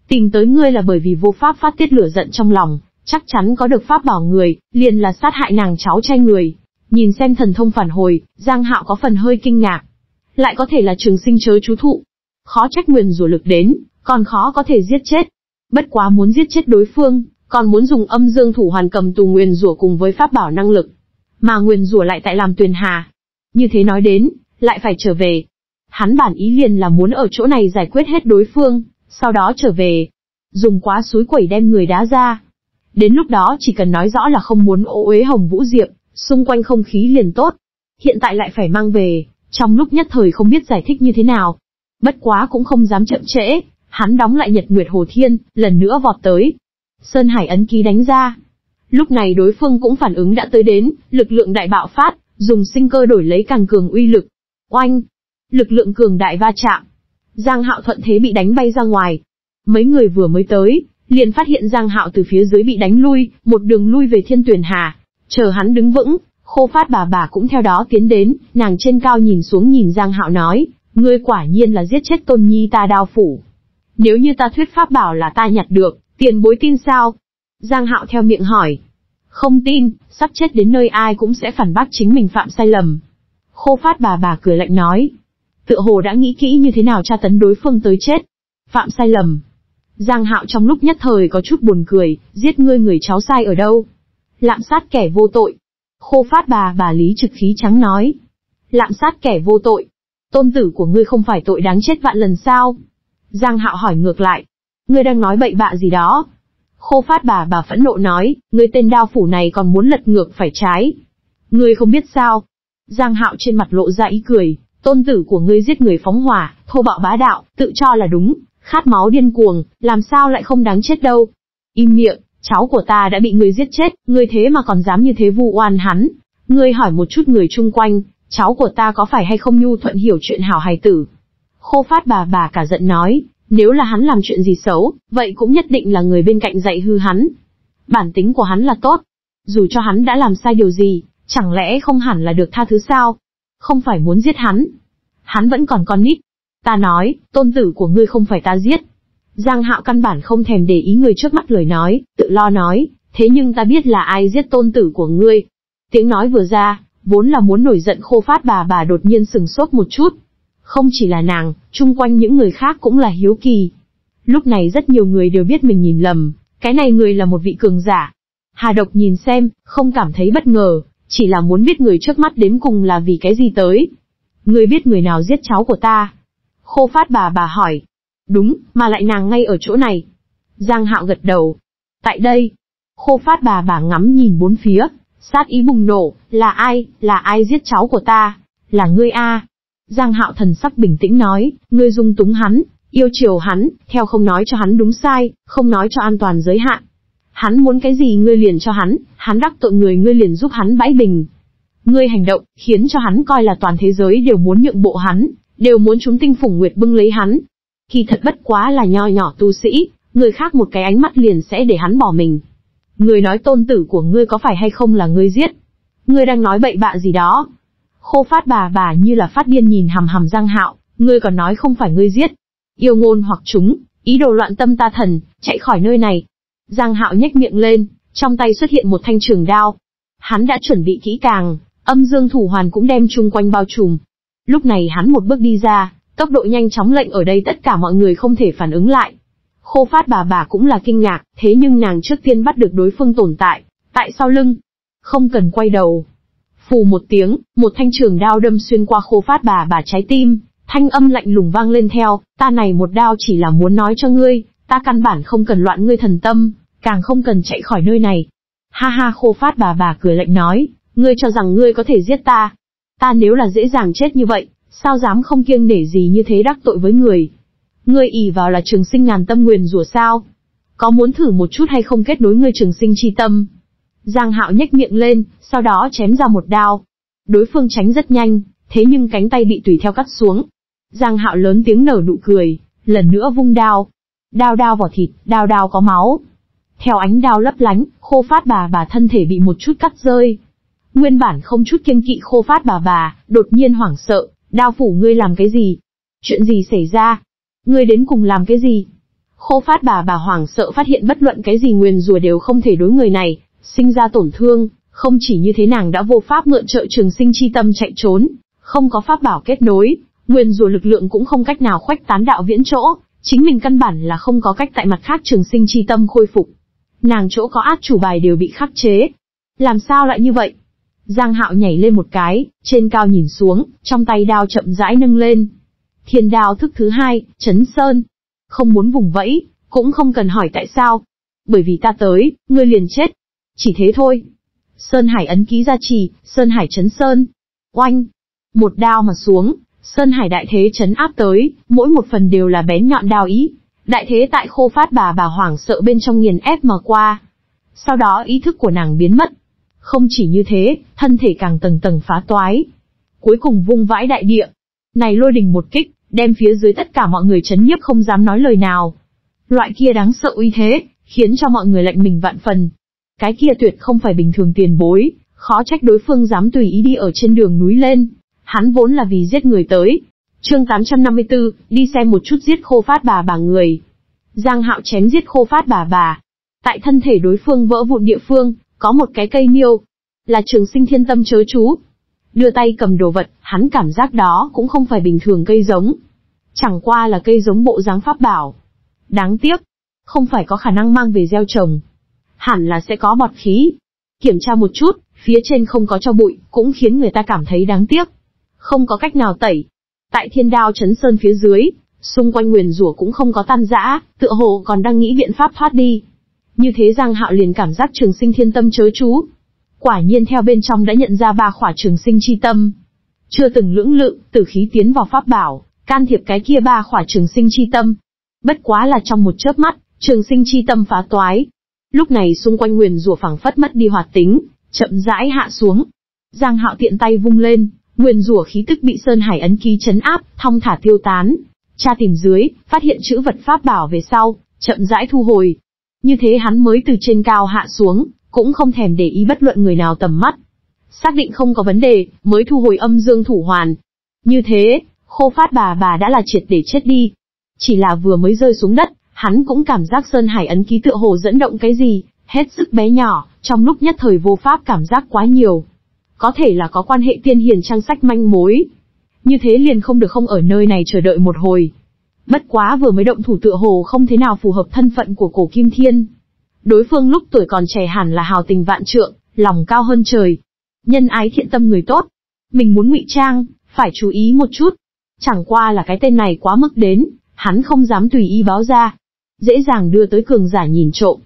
Tìm tới ngươi là bởi vì vô pháp phát tiết lửa giận trong lòng, chắc chắn có được pháp bảo người, liền là sát hại nàng cháu trai người. Nhìn xem thần thông phản hồi, Giang Hạo có phần hơi kinh ngạc. Lại có thể là trường sinh chớ chú thụ. Khó trách nguyền rủa lực đến, còn khó có thể giết chết. Bất quá muốn giết chết đối phương, còn muốn dùng âm dương thủ hoàn cầm tù nguyền rủa cùng với pháp bảo năng lực. Mà nguyền rủa lại tại làm Tuyền Hà. Như thế nói đến, lại phải trở về. Hắn bản ý liền là muốn ở chỗ này giải quyết hết đối phương, sau đó trở về. Dùng quá suối quẩy đem người đá ra. Đến lúc đó chỉ cần nói rõ là không muốn ô uế Hồng Vũ Diệp, xung quanh không khí liền tốt. Hiện tại lại phải mang về, trong lúc nhất thời không biết giải thích như thế nào. Bất quá cũng không dám chậm trễ, hắn đóng lại Nhật Nguyệt Hồ Thiên, lần nữa vọt tới. Sơn Hải ấn ký đánh ra. Lúc này đối phương cũng phản ứng đã tới đến, lực lượng đại bạo phát, dùng sinh cơ đổi lấy càng cường uy lực. Oanh! Lực lượng cường đại va chạm. Giang Hạo thuận thế bị đánh bay ra ngoài. Mấy người vừa mới tới, liền phát hiện Giang Hạo từ phía dưới bị đánh lui, một đường lui về Thiên Tuyền Hà. Chờ hắn đứng vững, Khô Phát bà cũng theo đó tiến đến, nàng trên cao nhìn xuống nhìn Giang Hạo nói, ngươi quả nhiên là giết chết Tôn Nhi ta đao phủ. Nếu như ta thuyết pháp bảo là ta nhặt được, tiền bối tin sao? Giang Hạo theo miệng hỏi. Không tin, sắp chết đến nơi ai cũng sẽ phản bác chính mình phạm sai lầm. Khô Phát bà cười lạnh nói. Tựa hồ đã nghĩ kỹ như thế nào tra tấn đối phương tới chết. Phạm sai lầm. Giang Hạo trong lúc nhất thời có chút buồn cười, giết ngươi người cháu sai ở đâu? Lạm sát kẻ vô tội. Khô Phát bà lý trực khí trắng nói. Lạm sát kẻ vô tội. Tôn tử của ngươi không phải tội đáng chết vạn lần sao? Giang Hạo hỏi ngược lại. Ngươi đang nói bậy bạ gì đó? Khô Phát bà phẫn nộ nói, ngươi tên đao phủ này còn muốn lật ngược phải trái. Ngươi không biết sao? Giang Hạo trên mặt lộ ra ý cười. Tôn tử của ngươi giết người phóng hỏa, thô bạo bá đạo, tự cho là đúng, khát máu điên cuồng, làm sao lại không đáng chết đâu. Im miệng, cháu của ta đã bị ngươi giết chết, ngươi thế mà còn dám như thế vu oan hắn. Ngươi hỏi một chút người chung quanh, cháu của ta có phải hay không nhu thuận hiểu chuyện hảo hài tử. Khô Phát bà cả giận nói, nếu là hắn làm chuyện gì xấu, vậy cũng nhất định là người bên cạnh dạy hư hắn. Bản tính của hắn là tốt, dù cho hắn đã làm sai điều gì, chẳng lẽ không hẳn là được tha thứ sao? Không phải muốn giết hắn. Hắn vẫn còn con nít. Ta nói, tôn tử của ngươi không phải ta giết. Giang Hạo căn bản không thèm để ý người trước mắt lời nói, tự lo nói, thế nhưng ta biết là ai giết tôn tử của ngươi. Tiếng nói vừa ra, vốn là muốn nổi giận Khô Phát bà đột nhiên sừng sốt một chút. Không chỉ là nàng, chung quanh những người khác cũng là hiếu kỳ. Lúc này rất nhiều người đều biết mình nhìn lầm, cái này người là một vị cường giả. Hà Độc nhìn xem, không cảm thấy bất ngờ. Chỉ là muốn biết người trước mắt đến cùng là vì cái gì tới. Ngươi biết người nào giết cháu của ta? Khô Phát bà hỏi. Đúng, mà lại nàng ngay ở chỗ này. Giang Hạo gật đầu. Tại đây. Khô Phát bà ngắm nhìn bốn phía, sát ý bùng nổ, là ai? Là ai giết cháu của ta? Là ngươi a? Giang Hạo thần sắc bình tĩnh nói, ngươi dung túng hắn, yêu chiều hắn, theo không nói cho hắn đúng sai, không nói cho an toàn giới hạn. Hắn muốn cái gì ngươi liền cho hắn đắc tội người ngươi liền giúp hắn bãi bình. Ngươi hành động, khiến cho hắn coi là toàn thế giới đều muốn nhượng bộ hắn, đều muốn chúng tinh phủng nguyệt bưng lấy hắn. Khi thật bất quá là nho nhỏ tu sĩ, người khác một cái ánh mắt liền sẽ để hắn bỏ mình. Ngươi nói tôn tử của ngươi có phải hay không là ngươi giết? Ngươi đang nói bậy bạ gì đó? Khô Phát bà như là phát điên nhìn hằm Giang Hạo, ngươi còn nói không phải ngươi giết. Yêu ngôn hoặc chúng, ý đồ loạn tâm ta thần, chạy khỏi nơi này. Giang Hạo nhếch miệng lên, trong tay xuất hiện một thanh trường đao. Hắn đã chuẩn bị kỹ càng, âm dương thủ hoàn cũng đem chung quanh bao trùm. Lúc này hắn một bước đi ra, tốc độ nhanh chóng lệnh ở đây tất cả mọi người không thể phản ứng lại. Khô Phát bà cũng là kinh ngạc, thế nhưng nàng trước tiên bắt được đối phương tồn tại, tại sau lưng. Không cần quay đầu. Phù một tiếng, một thanh trường đao đâm xuyên qua Khô Phát bà trái tim, thanh âm lạnh lùng vang lên theo, ta này một đao chỉ là muốn nói cho ngươi, ta căn bản không cần loạn ngươi thần tâm, càng không cần chạy khỏi nơi này. Ha ha, Khô Phát bà cười lạnh nói, ngươi cho rằng ngươi có thể giết ta? Ta nếu là dễ dàng chết như vậy, sao dám không kiêng nể gì như thế đắc tội với người? Ngươi ỷ vào là trường sinh ngàn tâm nguyền rủa sao? Có muốn thử một chút hay không kết nối ngươi trường sinh chi tâm? Giang Hạo nhếch miệng lên, sau đó chém ra một đao. Đối phương tránh rất nhanh, thế nhưng cánh tay bị tùy theo cắt xuống. Giang Hạo lớn tiếng nở nụ cười, lần nữa vung đao. Đao đao vỏ thịt, đao đao có máu. Theo ánh đao lấp lánh, Khô Phát bà thân thể bị một chút cắt rơi. Nguyên bản không chút kiêng kỵ Khô Phát bà, đột nhiên hoảng sợ, đao phủ ngươi làm cái gì? Chuyện gì xảy ra? Ngươi đến cùng làm cái gì? Khô Phát bà hoảng sợ phát hiện bất luận cái gì nguyền rủa đều không thể đối người này sinh ra tổn thương, không chỉ như thế nàng đã vô pháp mượn trợ trường sinh chi tâm chạy trốn, không có pháp bảo kết nối, nguyền rủa lực lượng cũng không cách nào khuếch tán đạo viễn chỗ, chính mình căn bản là không có cách tại mặt khác trường sinh chi tâm khôi phục. Nàng chỗ có át chủ bài đều bị khắc chế. Làm sao lại như vậy? Giang Hạo nhảy lên một cái, trên cao nhìn xuống, trong tay đao chậm rãi nâng lên. Thiên đao thức thứ hai, Chấn Sơn. Không muốn vùng vẫy, cũng không cần hỏi tại sao. Bởi vì ta tới, ngươi liền chết. Chỉ thế thôi. Sơn Hải ấn ký gia trì, Sơn Hải Chấn Sơn. Oanh! Một đao mà xuống, Sơn Hải đại thế chấn áp tới, mỗi một phần đều là bén nhọn đao ý. Đại thế tại Khô Phát bà hoảng sợ bên trong nghiền ép mà qua. Sau đó ý thức của nàng biến mất. Không chỉ như thế, thân thể càng tầng tầng phá toái. Cuối cùng vung vãi đại địa. Này lôi đình một kích, đem phía dưới tất cả mọi người chấn nhiếp không dám nói lời nào. Loại kia đáng sợ uy thế, khiến cho mọi người lạnh mình vạn phần. Cái kia tuyệt không phải bình thường tiền bối, khó trách đối phương dám tùy ý đi ở trên đường núi lên. Hắn vốn là vì giết người tới. Chương 854, đi xem một chút giết Khô Phát bà người. Giang Hạo chém giết Khô Phát bà. Tại thân thể đối phương vỡ vụn địa phương, có một cái cây niêu, là trường sinh thiên tâm chớ chú. Đưa tay cầm đồ vật, hắn cảm giác đó cũng không phải bình thường cây giống. Chẳng qua là cây giống bộ dáng pháp bảo. Đáng tiếc, không phải có khả năng mang về gieo trồng. Hẳn là sẽ có bọt khí. Kiểm tra một chút, phía trên không có cho bụi, cũng khiến người ta cảm thấy đáng tiếc. Không có cách nào tẩy. Tại thiên đao Chấn Sơn phía dưới, xung quanh nguyền rủa cũng không có tan rã, tựa hồ còn đang nghĩ biện pháp thoát đi. Như thế Giang Hạo liền cảm giác trường sinh thiên tâm chớ chú. Quả nhiên theo bên trong đã nhận ra ba khỏa trường sinh chi tâm. Chưa từng lưỡng lự, tử khí tiến vào pháp bảo, can thiệp cái kia ba khỏa trường sinh chi tâm. Bất quá là trong một chớp mắt, trường sinh chi tâm phá toái. Lúc này xung quanh nguyền rủa phảng phất mất đi hoạt tính, chậm rãi hạ xuống. Giang Hạo tiện tay vung lên, nguyền rủa khí tức bị Sơn Hải ấn ký chấn áp, thong thả tiêu tán. Tra tìm dưới, phát hiện chữ vật pháp bảo về sau, chậm rãi thu hồi. Như thế hắn mới từ trên cao hạ xuống, cũng không thèm để ý bất luận người nào tầm mắt. Xác định không có vấn đề, mới thu hồi âm dương thủ hoàn. Như thế, Khô Phát bà đã là triệt để chết đi. Chỉ là vừa mới rơi xuống đất, hắn cũng cảm giác Sơn Hải ấn ký tựa hồ dẫn động cái gì, hết sức bé nhỏ, trong lúc nhất thời vô pháp cảm giác quá nhiều. Có thể là có quan hệ tiên hiền trang sách manh mối. Như thế liền không được không ở nơi này chờ đợi một hồi. Bất quá vừa mới động thủ tựa hồ không thế nào phù hợp thân phận của Cổ Kim Thiên. Đối phương lúc tuổi còn trẻ hẳn là hào tình vạn trượng, lòng cao hơn trời. Nhân ái thiện tâm người tốt. Mình muốn ngụy trang, phải chú ý một chút. Chẳng qua là cái tên này quá mức đến, hắn không dám tùy ý báo ra. Dễ dàng đưa tới cường giả nhìn trộm.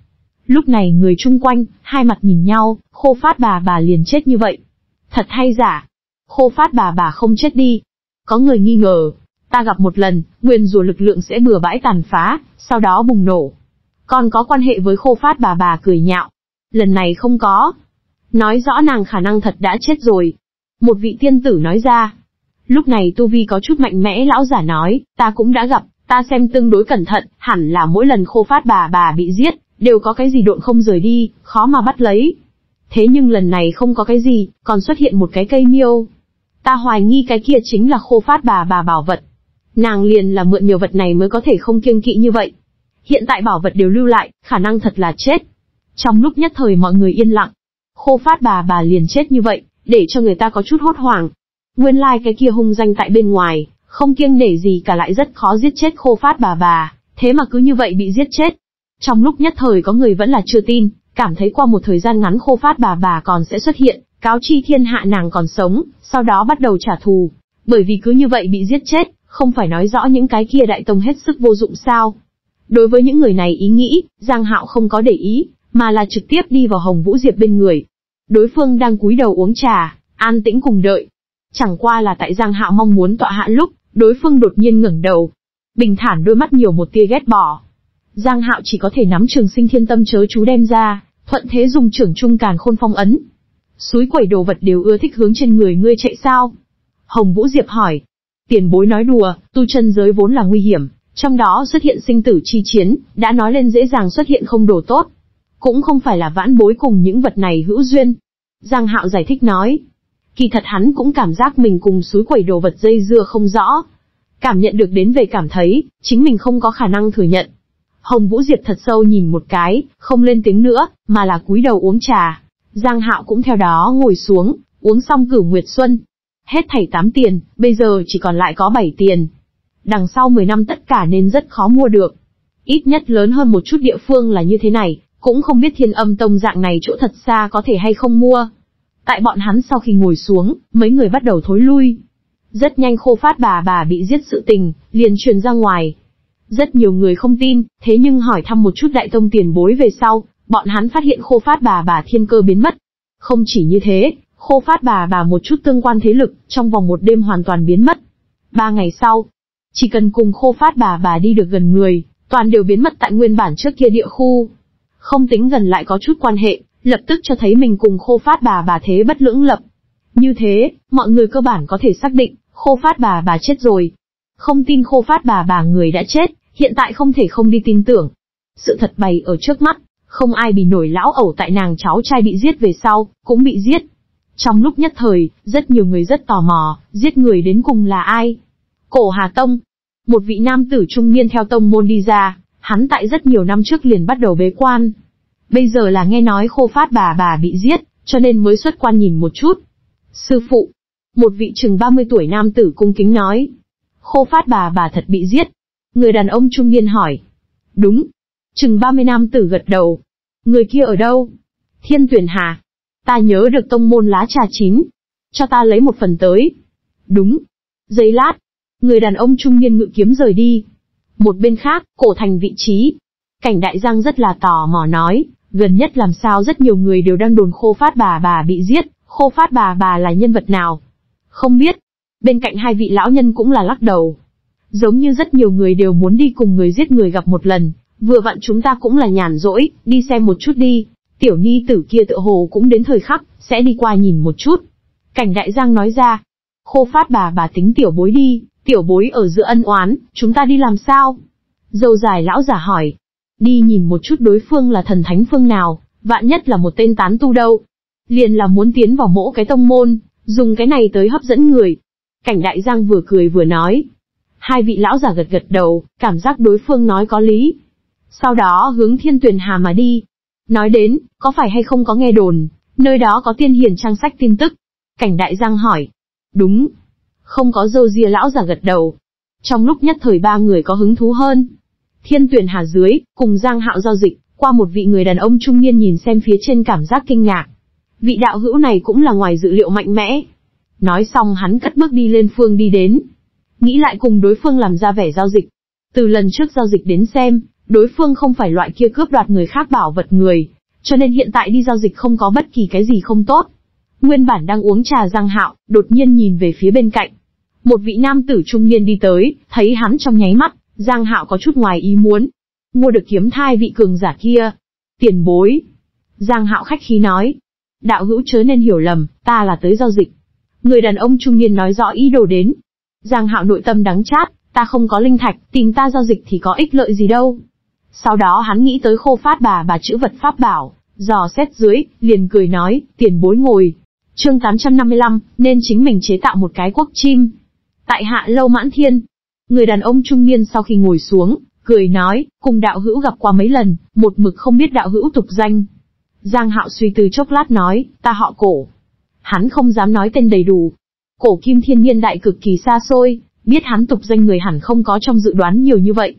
Lúc này người chung quanh, hai mặt nhìn nhau, Khô Phát bà liền chết như vậy. Thật hay giả? Khô Phát bà không chết đi. Có người nghi ngờ. Ta gặp một lần, nguyền rủa lực lượng sẽ bừa bãi tàn phá, sau đó bùng nổ. Còn có quan hệ với Khô Phát bà cười nhạo. Lần này không có. Nói rõ nàng khả năng thật đã chết rồi. Một vị tiên tử nói ra. Lúc này tu vi có chút mạnh mẽ lão giả nói, ta cũng đã gặp, ta xem tương đối cẩn thận, hẳn là mỗi lần Khô Phát bà bị giết, đều có cái gì độn không rời đi, khó mà bắt lấy. Thế nhưng lần này không có cái gì, còn xuất hiện một cái cây miêu. Ta hoài nghi cái kia chính là Khô Phát bà bảo vật. Nàng liền là mượn nhiều vật này mới có thể không kiêng kỵ như vậy. Hiện tại bảo vật đều lưu lại, khả năng thật là chết. Trong lúc nhất thời mọi người yên lặng. Khô Phát bà liền chết như vậy, để cho người ta có chút hốt hoảng. Nguyên lai cái kia hung danh tại bên ngoài, không kiêng nể gì cả lại rất khó giết chết Khô Phát bà, thế mà cứ như vậy bị giết chết. Trong lúc nhất thời có người vẫn là chưa tin, cảm thấy qua một thời gian ngắn Khô Phát bà còn sẽ xuất hiện, cáo chi thiên hạ nàng còn sống, sau đó bắt đầu trả thù. Bởi vì cứ như vậy bị giết chết, không phải nói rõ những cái kia đại tông hết sức vô dụng sao. Đối với những người này ý nghĩ, Giang Hạo không có để ý, mà là trực tiếp đi vào Hồng Vũ Diệp bên người. Đối phương đang cúi đầu uống trà, an tĩnh cùng đợi. Chẳng qua là tại Giang Hạo mong muốn tọa hạ lúc, đối phương đột nhiên ngẩng đầu. Bình thản đôi mắt nhiều một tia ghét bỏ. Giang Hạo chỉ có thể nắm Trường Sinh Thiên Tâm chớ chú đem ra, thuận thế dùng trưởng trung càn khôn phong ấn. Suối quẩy đồ vật đều ưa thích hướng trên người ngươi chạy sao? Hồng Vũ Diệp hỏi. Tiền bối nói đùa, tu chân giới vốn là nguy hiểm, trong đó xuất hiện sinh tử chi chiến, đã nói lên dễ dàng xuất hiện không đồ tốt. Cũng không phải là vãn bối cùng những vật này hữu duyên. Giang Hạo giải thích nói. Kỳ thật hắn cũng cảm giác mình cùng suối quẩy đồ vật dây dưa không rõ. Cảm nhận được đến về cảm thấy, chính mình không có khả năng thừa nhận. Hồng Vũ Diệp thật sâu nhìn một cái, không lên tiếng nữa, mà là cúi đầu uống trà. Giang Hạo cũng theo đó ngồi xuống, uống xong Cửu Nguyệt Xuân. Hết thảy 8 tiền, bây giờ chỉ còn lại có 7 tiền. Đằng sau 10 năm tất cả nên rất khó mua được. Ít nhất lớn hơn một chút địa phương là như thế này, cũng không biết Thiên Âm Tông dạng này chỗ thật xa có thể hay không mua. Tại bọn hắn sau khi ngồi xuống, mấy người bắt đầu thối lui. Rất nhanh Khô Phát bà bị giết sự tình, liền truyền ra ngoài. Rất nhiều người không tin, thế nhưng hỏi thăm một chút đại tông tiền bối về sau, bọn hắn phát hiện Khô Phát bà thiên cơ biến mất. Không chỉ như thế, Khô Phát bà một chút tương quan thế lực, trong vòng một đêm hoàn toàn biến mất. 3 ngày sau, chỉ cần cùng Khô Phát bà đi được gần người, toàn đều biến mất tại nguyên bản trước kia địa khu. Không tính gần lại có chút quan hệ, lập tức cho thấy mình cùng Khô Phát bà thế bất lưỡng lập. Như thế, mọi người cơ bản có thể xác định, Khô Phát bà chết rồi. Không tin Khô Phát bà người đã chết, hiện tại không thể không đi tin tưởng. Sự thật bày ở trước mắt, không ai bị nổi lão ẩu tại nàng cháu trai bị giết về sau, cũng bị giết. Trong lúc nhất thời, rất nhiều người rất tò mò, giết người đến cùng là ai? Cổ Hà Tông. Một vị nam tử trung niên theo tông môn đi ra, hắn tại rất nhiều năm trước liền bắt đầu bế quan. Bây giờ là nghe nói Khô Phát bà bị giết, cho nên mới xuất quan nhìn một chút. Sư phụ. Một vị chừng 30 tuổi nam tử cung kính nói. Khô Phát bà thật bị giết. Người đàn ông trung niên hỏi. Đúng. Chừng 30 nam tử gật đầu. Người kia ở đâu? Thiên Tuyển Hà. Ta nhớ được tông môn lá trà chín. Cho ta lấy một phần tới. Đúng. Giây lát. Người đàn ông trung niên ngự kiếm rời đi. Một bên khác, cổ thành vị trí. Cảnh Đại Giang rất là tò mò nói. Gần nhất làm sao rất nhiều người đều đang đồn Khô Phát bà bị giết. Khô Phát bà là nhân vật nào? Không biết. Bên cạnh hai vị lão nhân cũng là lắc đầu. Giống như rất nhiều người đều muốn đi cùng người giết người gặp một lần, vừa vặn chúng ta cũng là nhàn rỗi, đi xem một chút đi, tiểu nhi tử kia tựa hồ cũng đến thời khắc, sẽ đi qua nhìn một chút. Cảnh Đại Giang nói ra. Khô Phát bà tính tiểu bối đi, tiểu bối ở giữa ân oán, chúng ta đi làm sao? Dâu dài lão giả hỏi. Đi nhìn một chút đối phương là thần thánh phương nào, vạn nhất là một tên tán tu đâu. Liền là muốn tiến vào mỗi cái tông môn, dùng cái này tới hấp dẫn người. Cảnh Đại Giang vừa cười vừa nói. Hai vị lão giả gật gật đầu, cảm giác đối phương nói có lý. Sau đó hướng Thiên Tuyển Hà mà đi. Nói đến, có phải hay không có nghe đồn, nơi đó có tiên hiền trang sách tin tức. Cảnh Đại Giang hỏi. Đúng. Không có râu ria lão giả gật đầu. Trong lúc nhất thời ba người có hứng thú hơn. Thiên Tuyển Hà dưới, cùng Giang Hạo giao dịch, qua một vị người đàn ông trung niên nhìn xem phía trên cảm giác kinh ngạc. Vị đạo hữu này cũng là ngoài dự liệu mạnh mẽ. Nói xong hắn cất bước đi lên phương đi đến. Nghĩ lại cùng đối phương làm ra vẻ giao dịch. Từ lần trước giao dịch đến xem, đối phương không phải loại kia cướp đoạt người khác bảo vật người. Cho nên hiện tại đi giao dịch không có bất kỳ cái gì không tốt. Nguyên bản đang uống trà Giang Hạo, đột nhiên nhìn về phía bên cạnh. Một vị nam tử trung niên đi tới, thấy hắn trong nháy mắt, Giang Hạo có chút ngoài ý muốn. Mua được kiếm thai vị cường giả kia. Tiền bối. Giang Hạo khách khí nói. Đạo hữu chớ nên hiểu lầm, ta là tới giao dịch. Người đàn ông trung niên nói rõ ý đồ đến. Giang Hạo nội tâm đắng chát, ta không có linh thạch, tìm ta giao dịch thì có ích lợi gì đâu. Sau đó hắn nghĩ tới Khô Phát bà chữ vật pháp bảo, dò xét dưới, liền cười nói, tiền bối ngồi. Chương 855, nên chính mình chế tạo một cái quốc chim. Tại hạ Lâu Mãn Thiên. Người đàn ông trung niên sau khi ngồi xuống, cười nói, cùng đạo hữu gặp qua mấy lần, một mực không biết đạo hữu tục danh. Giang Hạo suy tư chốc lát nói, ta họ Cổ. Hắn không dám nói tên đầy đủ. Cổ Kim Thiên niên đại cực kỳ xa xôi, biết hắn tục danh người hẳn không có trong dự đoán nhiều như vậy.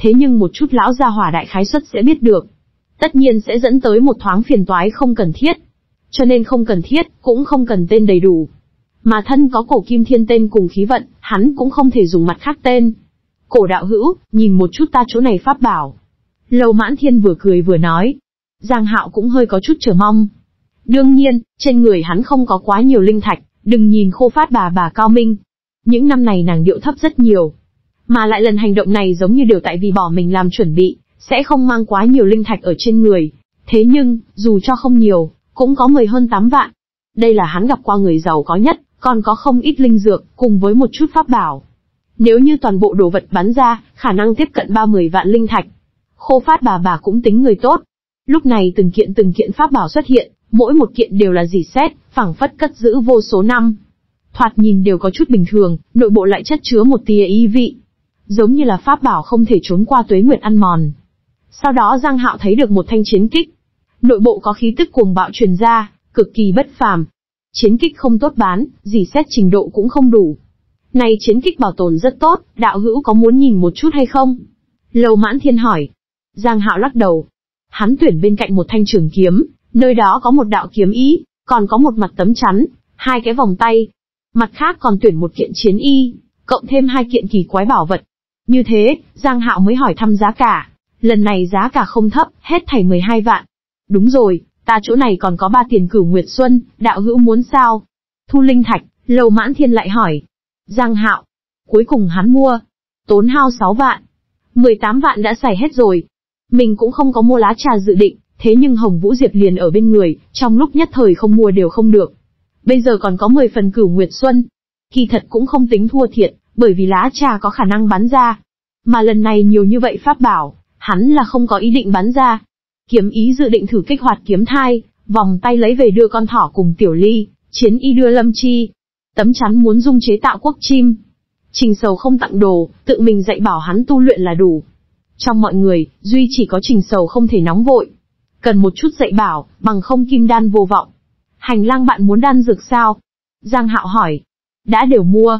Thế nhưng một chút lão gia hỏa đại khái suất sẽ biết được. Tất nhiên sẽ dẫn tới một thoáng phiền toái không cần thiết. cho nên không cần thiết, cũng không cần tên đầy đủ. Mà thân có Cổ Kim Thiên tên cùng khí vận, hắn cũng không thể dùng mặt khác tên. Cổ đạo hữu, nhìn một chút ta chỗ này pháp bảo. Lâu Mãn Thiên vừa cười vừa nói. Giang Hạo cũng hơi có chút chờ mong. Đương nhiên, trên người hắn không có quá nhiều linh thạch, đừng nhìn Khô Phát bà cao minh. Những năm này nàng điệu thấp rất nhiều. Mà lại lần hành động này giống như đều tại vì bỏ mình làm chuẩn bị, sẽ không mang quá nhiều linh thạch ở trên người. Thế nhưng, dù cho không nhiều, cũng có 10 hơn 8 vạn. Đây là hắn gặp qua người giàu có nhất, còn có không ít linh dược, cùng với một chút pháp bảo. Nếu như toàn bộ đồ vật bán ra, khả năng tiếp cận 30 vạn linh thạch. Khô Phát bà cũng tính người tốt. Lúc này từng kiện pháp bảo xuất hiện, mỗi một kiện đều là dỉ sét, phảng phất cất giữ vô số năm. Thoạt nhìn đều có chút bình thường, nội bộ lại chất chứa một tia ý vị. Giống như là pháp bảo không thể trốn qua tuế nguyệt ăn mòn. Sau đó Giang Hạo thấy được một thanh chiến kích. Nội bộ có khí tức cuồng bạo truyền ra, cực kỳ bất phàm. Chiến kích không tốt bán, dỉ sét trình độ cũng không đủ. Này chiến kích bảo tồn rất tốt, đạo hữu có muốn nhìn một chút hay không? Lâu Mãn Thiên hỏi. Giang Hạo lắc đầu. Hắn tuyển bên cạnh một thanh trường kiếm, nơi đó có một đạo kiếm ý, còn có một mặt tấm chắn, hai cái vòng tay. Mặt khác còn tuyển một kiện chiến y, cộng thêm hai kiện kỳ quái bảo vật. Như thế, Giang Hạo mới hỏi thăm giá cả. Lần này giá cả không thấp, hết thảy 12 vạn. Đúng rồi, ta chỗ này còn có 3 tiền Cửu Nguyệt Xuân, đạo hữu muốn sao? Thu linh thạch, Lâu Mãn Thiên lại hỏi. Giang Hạo, cuối cùng hắn mua, tốn hao 6 vạn. 18 vạn đã xài hết rồi. Mình cũng không có mua lá trà dự định, thế nhưng Hồng Vũ Diệp liền ở bên người, trong lúc nhất thời không mua đều không được. Bây giờ còn có 10 phần Cửu Nguyệt Xuân. Kỳ thật cũng không tính thua thiệt, bởi vì lá trà có khả năng bán ra. Mà lần này nhiều như vậy pháp bảo, hắn là không có ý định bán ra. Kiếm ý dự định thử kích hoạt kiếm thai, vòng tay lấy về đưa con thỏ cùng tiểu ly, chiến y đưa Lâm Chi. Tấm chắn muốn dung chế tạo quốc chim. Trình Sầu không tặng đồ, tự mình dạy bảo hắn tu luyện là đủ. Trong mọi người, duy chỉ có Trình Sầu không thể nóng vội. Cần một chút dạy bảo, bằng không kim đan vô vọng. Hành lang bạn muốn đan dược sao? Giang Hạo hỏi. Đã đều mua.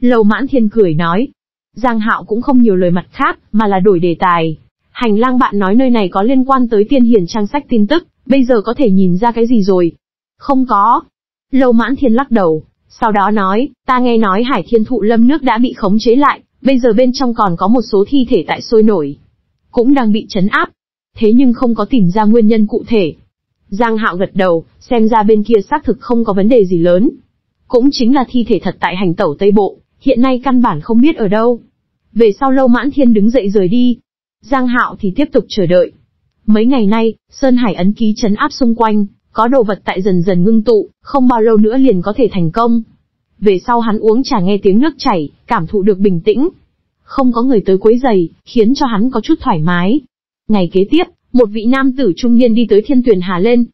Lâu Mãn Thiên cười nói. Giang Hạo cũng không nhiều lời mặt khác, mà là đổi đề tài. Hành lang bạn nói nơi này có liên quan tới tiên hiền trang sách tin tức, bây giờ có thể nhìn ra cái gì rồi? Không có. Lâu Mãn Thiên lắc đầu, sau đó nói, ta nghe nói Hải Thiên Thụ Lâm nước đã bị khống chế lại, bây giờ bên trong còn có một số thi thể tại sôi nổi, cũng đang bị trấn áp. Thế nhưng không có tìm ra nguyên nhân cụ thể. Giang Hạo gật đầu, xem ra bên kia xác thực không có vấn đề gì lớn. Cũng chính là thi thể thật tại hành tẩu Tây Bộ, hiện nay căn bản không biết ở đâu. Về sau Lâu Mãn Thiên đứng dậy rời đi. Giang Hạo thì tiếp tục chờ đợi. Mấy ngày nay, Sơn Hải ấn ký trấn áp xung quanh, có đồ vật tại dần dần ngưng tụ, không bao lâu nữa liền có thể thành công. Về sau hắn uống trà nghe tiếng nước chảy, cảm thụ được bình tĩnh. Không có người tới quấy rầy, khiến cho hắn có chút thoải mái. Ngày kế tiếp, một vị nam tử trung niên đi tới Thiên Tuyền Hà lên.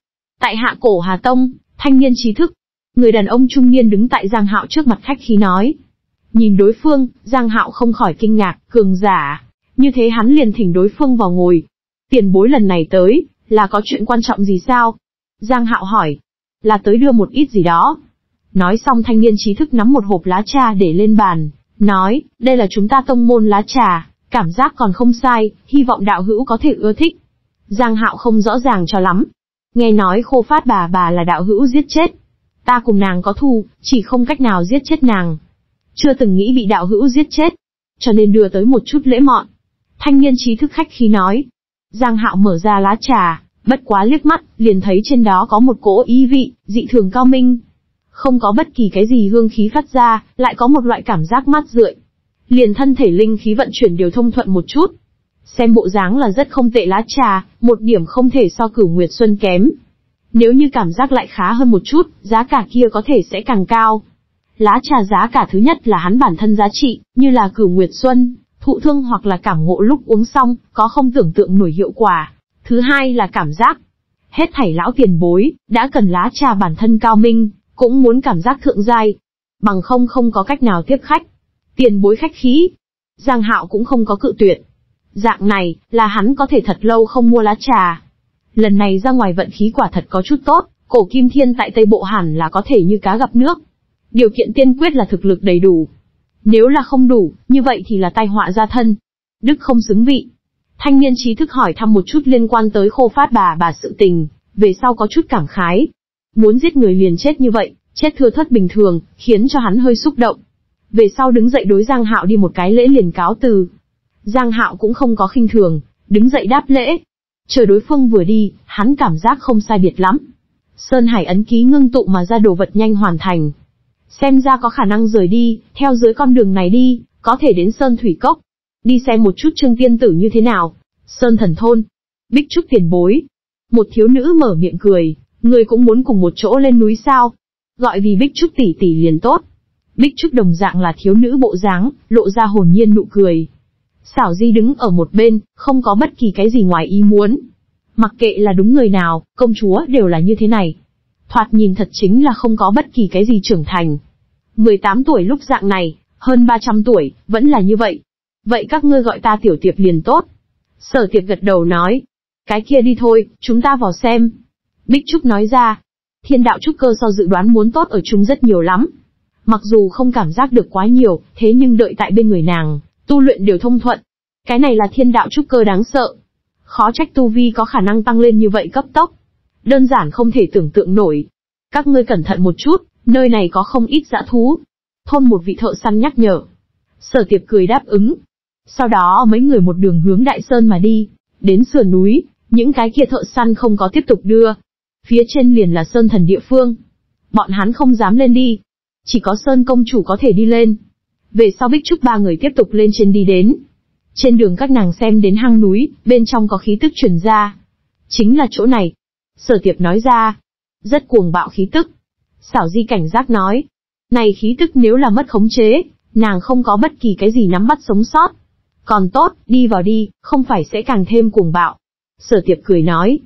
Tại hạ Cổ Hà Tông, thanh niên trí thức. Người đàn ông trung niên đứng tại Giang Hạo trước mặt khách khí nói. Nhìn đối phương, Giang Hạo không khỏi kinh ngạc, cường giả. Như thế hắn liền thỉnh đối phương vào ngồi. Tiền bối lần này tới, là có chuyện quan trọng gì sao? Giang Hạo hỏi. Là tới đưa một ít gì đó. Nói xong thanh niên trí thức nắm một hộp lá trà để lên bàn, nói, đây là chúng ta tông môn lá trà, cảm giác còn không sai, hy vọng đạo hữu có thể ưa thích. Giang Hạo không rõ ràng cho lắm. Nghe nói Khô Phát bà là đạo hữu giết chết. Ta cùng nàng có thù, chỉ không cách nào giết chết nàng. Chưa từng nghĩ bị đạo hữu giết chết, cho nên đưa tới một chút lễ mọn. Thanh niên trí thức khách khí nói. Giang Hạo mở ra lá trà, bất quá liếc mắt, liền thấy trên đó có một cỗ ý vị, dị thường cao minh. Không có bất kỳ cái gì hương khí phát ra, lại có một loại cảm giác mát rượi. Liền thân thể linh khí vận chuyển đều thông thuận một chút. Xem bộ dáng là rất không tệ lá trà, một điểm không thể so Cửu Nguyệt Xuân kém. Nếu như cảm giác lại khá hơn một chút, giá cả kia có thể sẽ càng cao. Lá trà giá cả thứ nhất là hắn bản thân giá trị, như là Cửu Nguyệt Xuân, thụ thương hoặc là cảm ngộ lúc uống xong, có không tưởng tượng nổi hiệu quả. Thứ hai là cảm giác. Hết thảy lão tiền bối, đã cần lá trà bản thân cao minh, cũng muốn cảm giác thượng giai. Bằng không có cách nào tiếp khách. Tiền bối khách khí. Giang Hạo cũng không có cự tuyệt. Dạng này, là hắn có thể thật lâu không mua lá trà. Lần này ra ngoài vận khí quả thật có chút tốt, Cổ Kim Thiên tại Tây Bộ hẳn là có thể như cá gặp nước. Điều kiện tiên quyết là thực lực đầy đủ. Nếu là không đủ, như vậy thì là tai họa gia thân. Đức không xứng vị. Thanh niên trí thức hỏi thăm một chút liên quan tới Khô Phát bà sự tình, về sau có chút cảm khái. Muốn giết người liền chết như vậy, chết thưa thớt bình thường, khiến cho hắn hơi xúc động. Về sau đứng dậy đối Giang Hạo đi một cái lễ liền cáo từ. Giang Hạo cũng không có khinh thường, đứng dậy đáp lễ. Chờ đối phương vừa đi, hắn cảm giác không sai biệt lắm. Sơn Hải ấn ký ngưng tụ mà ra đồ vật nhanh hoàn thành. Xem ra có khả năng rời đi, theo dưới con đường này đi, có thể đến Sơn Thủy Cốc. Đi xem một chút Trương Tiên Tử như thế nào. Sơn Thần Thôn. Bích Trúc tiền bối. Một thiếu nữ mở miệng cười, người cũng muốn cùng một chỗ lên núi sao. Gọi vì Bích Trúc tỷ tỷ liền tốt. Bích Trúc đồng dạng là thiếu nữ bộ dáng, lộ ra hồn nhiên nụ cười. Xảo Di đứng ở một bên, không có bất kỳ cái gì ngoài ý muốn. Mặc kệ là đúng người nào, công chúa đều là như thế này. Thoạt nhìn thật chính là không có bất kỳ cái gì trưởng thành. 18 tuổi lúc dạng này, hơn 300 tuổi, vẫn là như vậy. Vậy các ngươi gọi ta Tiểu Tiệp liền tốt. Sở Tiệp gật đầu nói. Cái kia đi thôi, chúng ta vào xem. Bích Trúc nói ra. Thiên đạo trúc cơ so dự đoán muốn tốt ở chúng rất nhiều lắm. Mặc dù không cảm giác được quá nhiều, thế nhưng đợi tại bên người nàng, tu luyện đều thông thuận. Cái này là thiên đạo trúc cơ đáng sợ. Khó trách tu vi có khả năng tăng lên như vậy cấp tốc. Đơn giản không thể tưởng tượng nổi. Các ngươi cẩn thận một chút, nơi này có không ít dã thú. Thôn một vị thợ săn nhắc nhở. Sở Tiệp cười đáp ứng. Sau đó mấy người một đường hướng Đại Sơn mà đi. Đến sườn núi, những cái kia thợ săn không có tiếp tục đưa. Phía trên liền là Sơn Thần địa phương. Bọn hắn không dám lên đi. Chỉ có Sơn Công Chủ có thể đi lên. Về sau Bích Trúc ba người tiếp tục lên trên đi đến. Trên đường các nàng xem đến hang núi, bên trong có khí tức truyền ra. Chính là chỗ này. Sở Tiệp nói ra. Rất cuồng bạo khí tức. Xảo Di cảnh giác nói. Này khí tức nếu là mất khống chế, nàng không có bất kỳ cái gì nắm bắt sống sót. Còn tốt, đi vào đi, không phải sẽ càng thêm cuồng bạo. Sở Tiệp cười nói.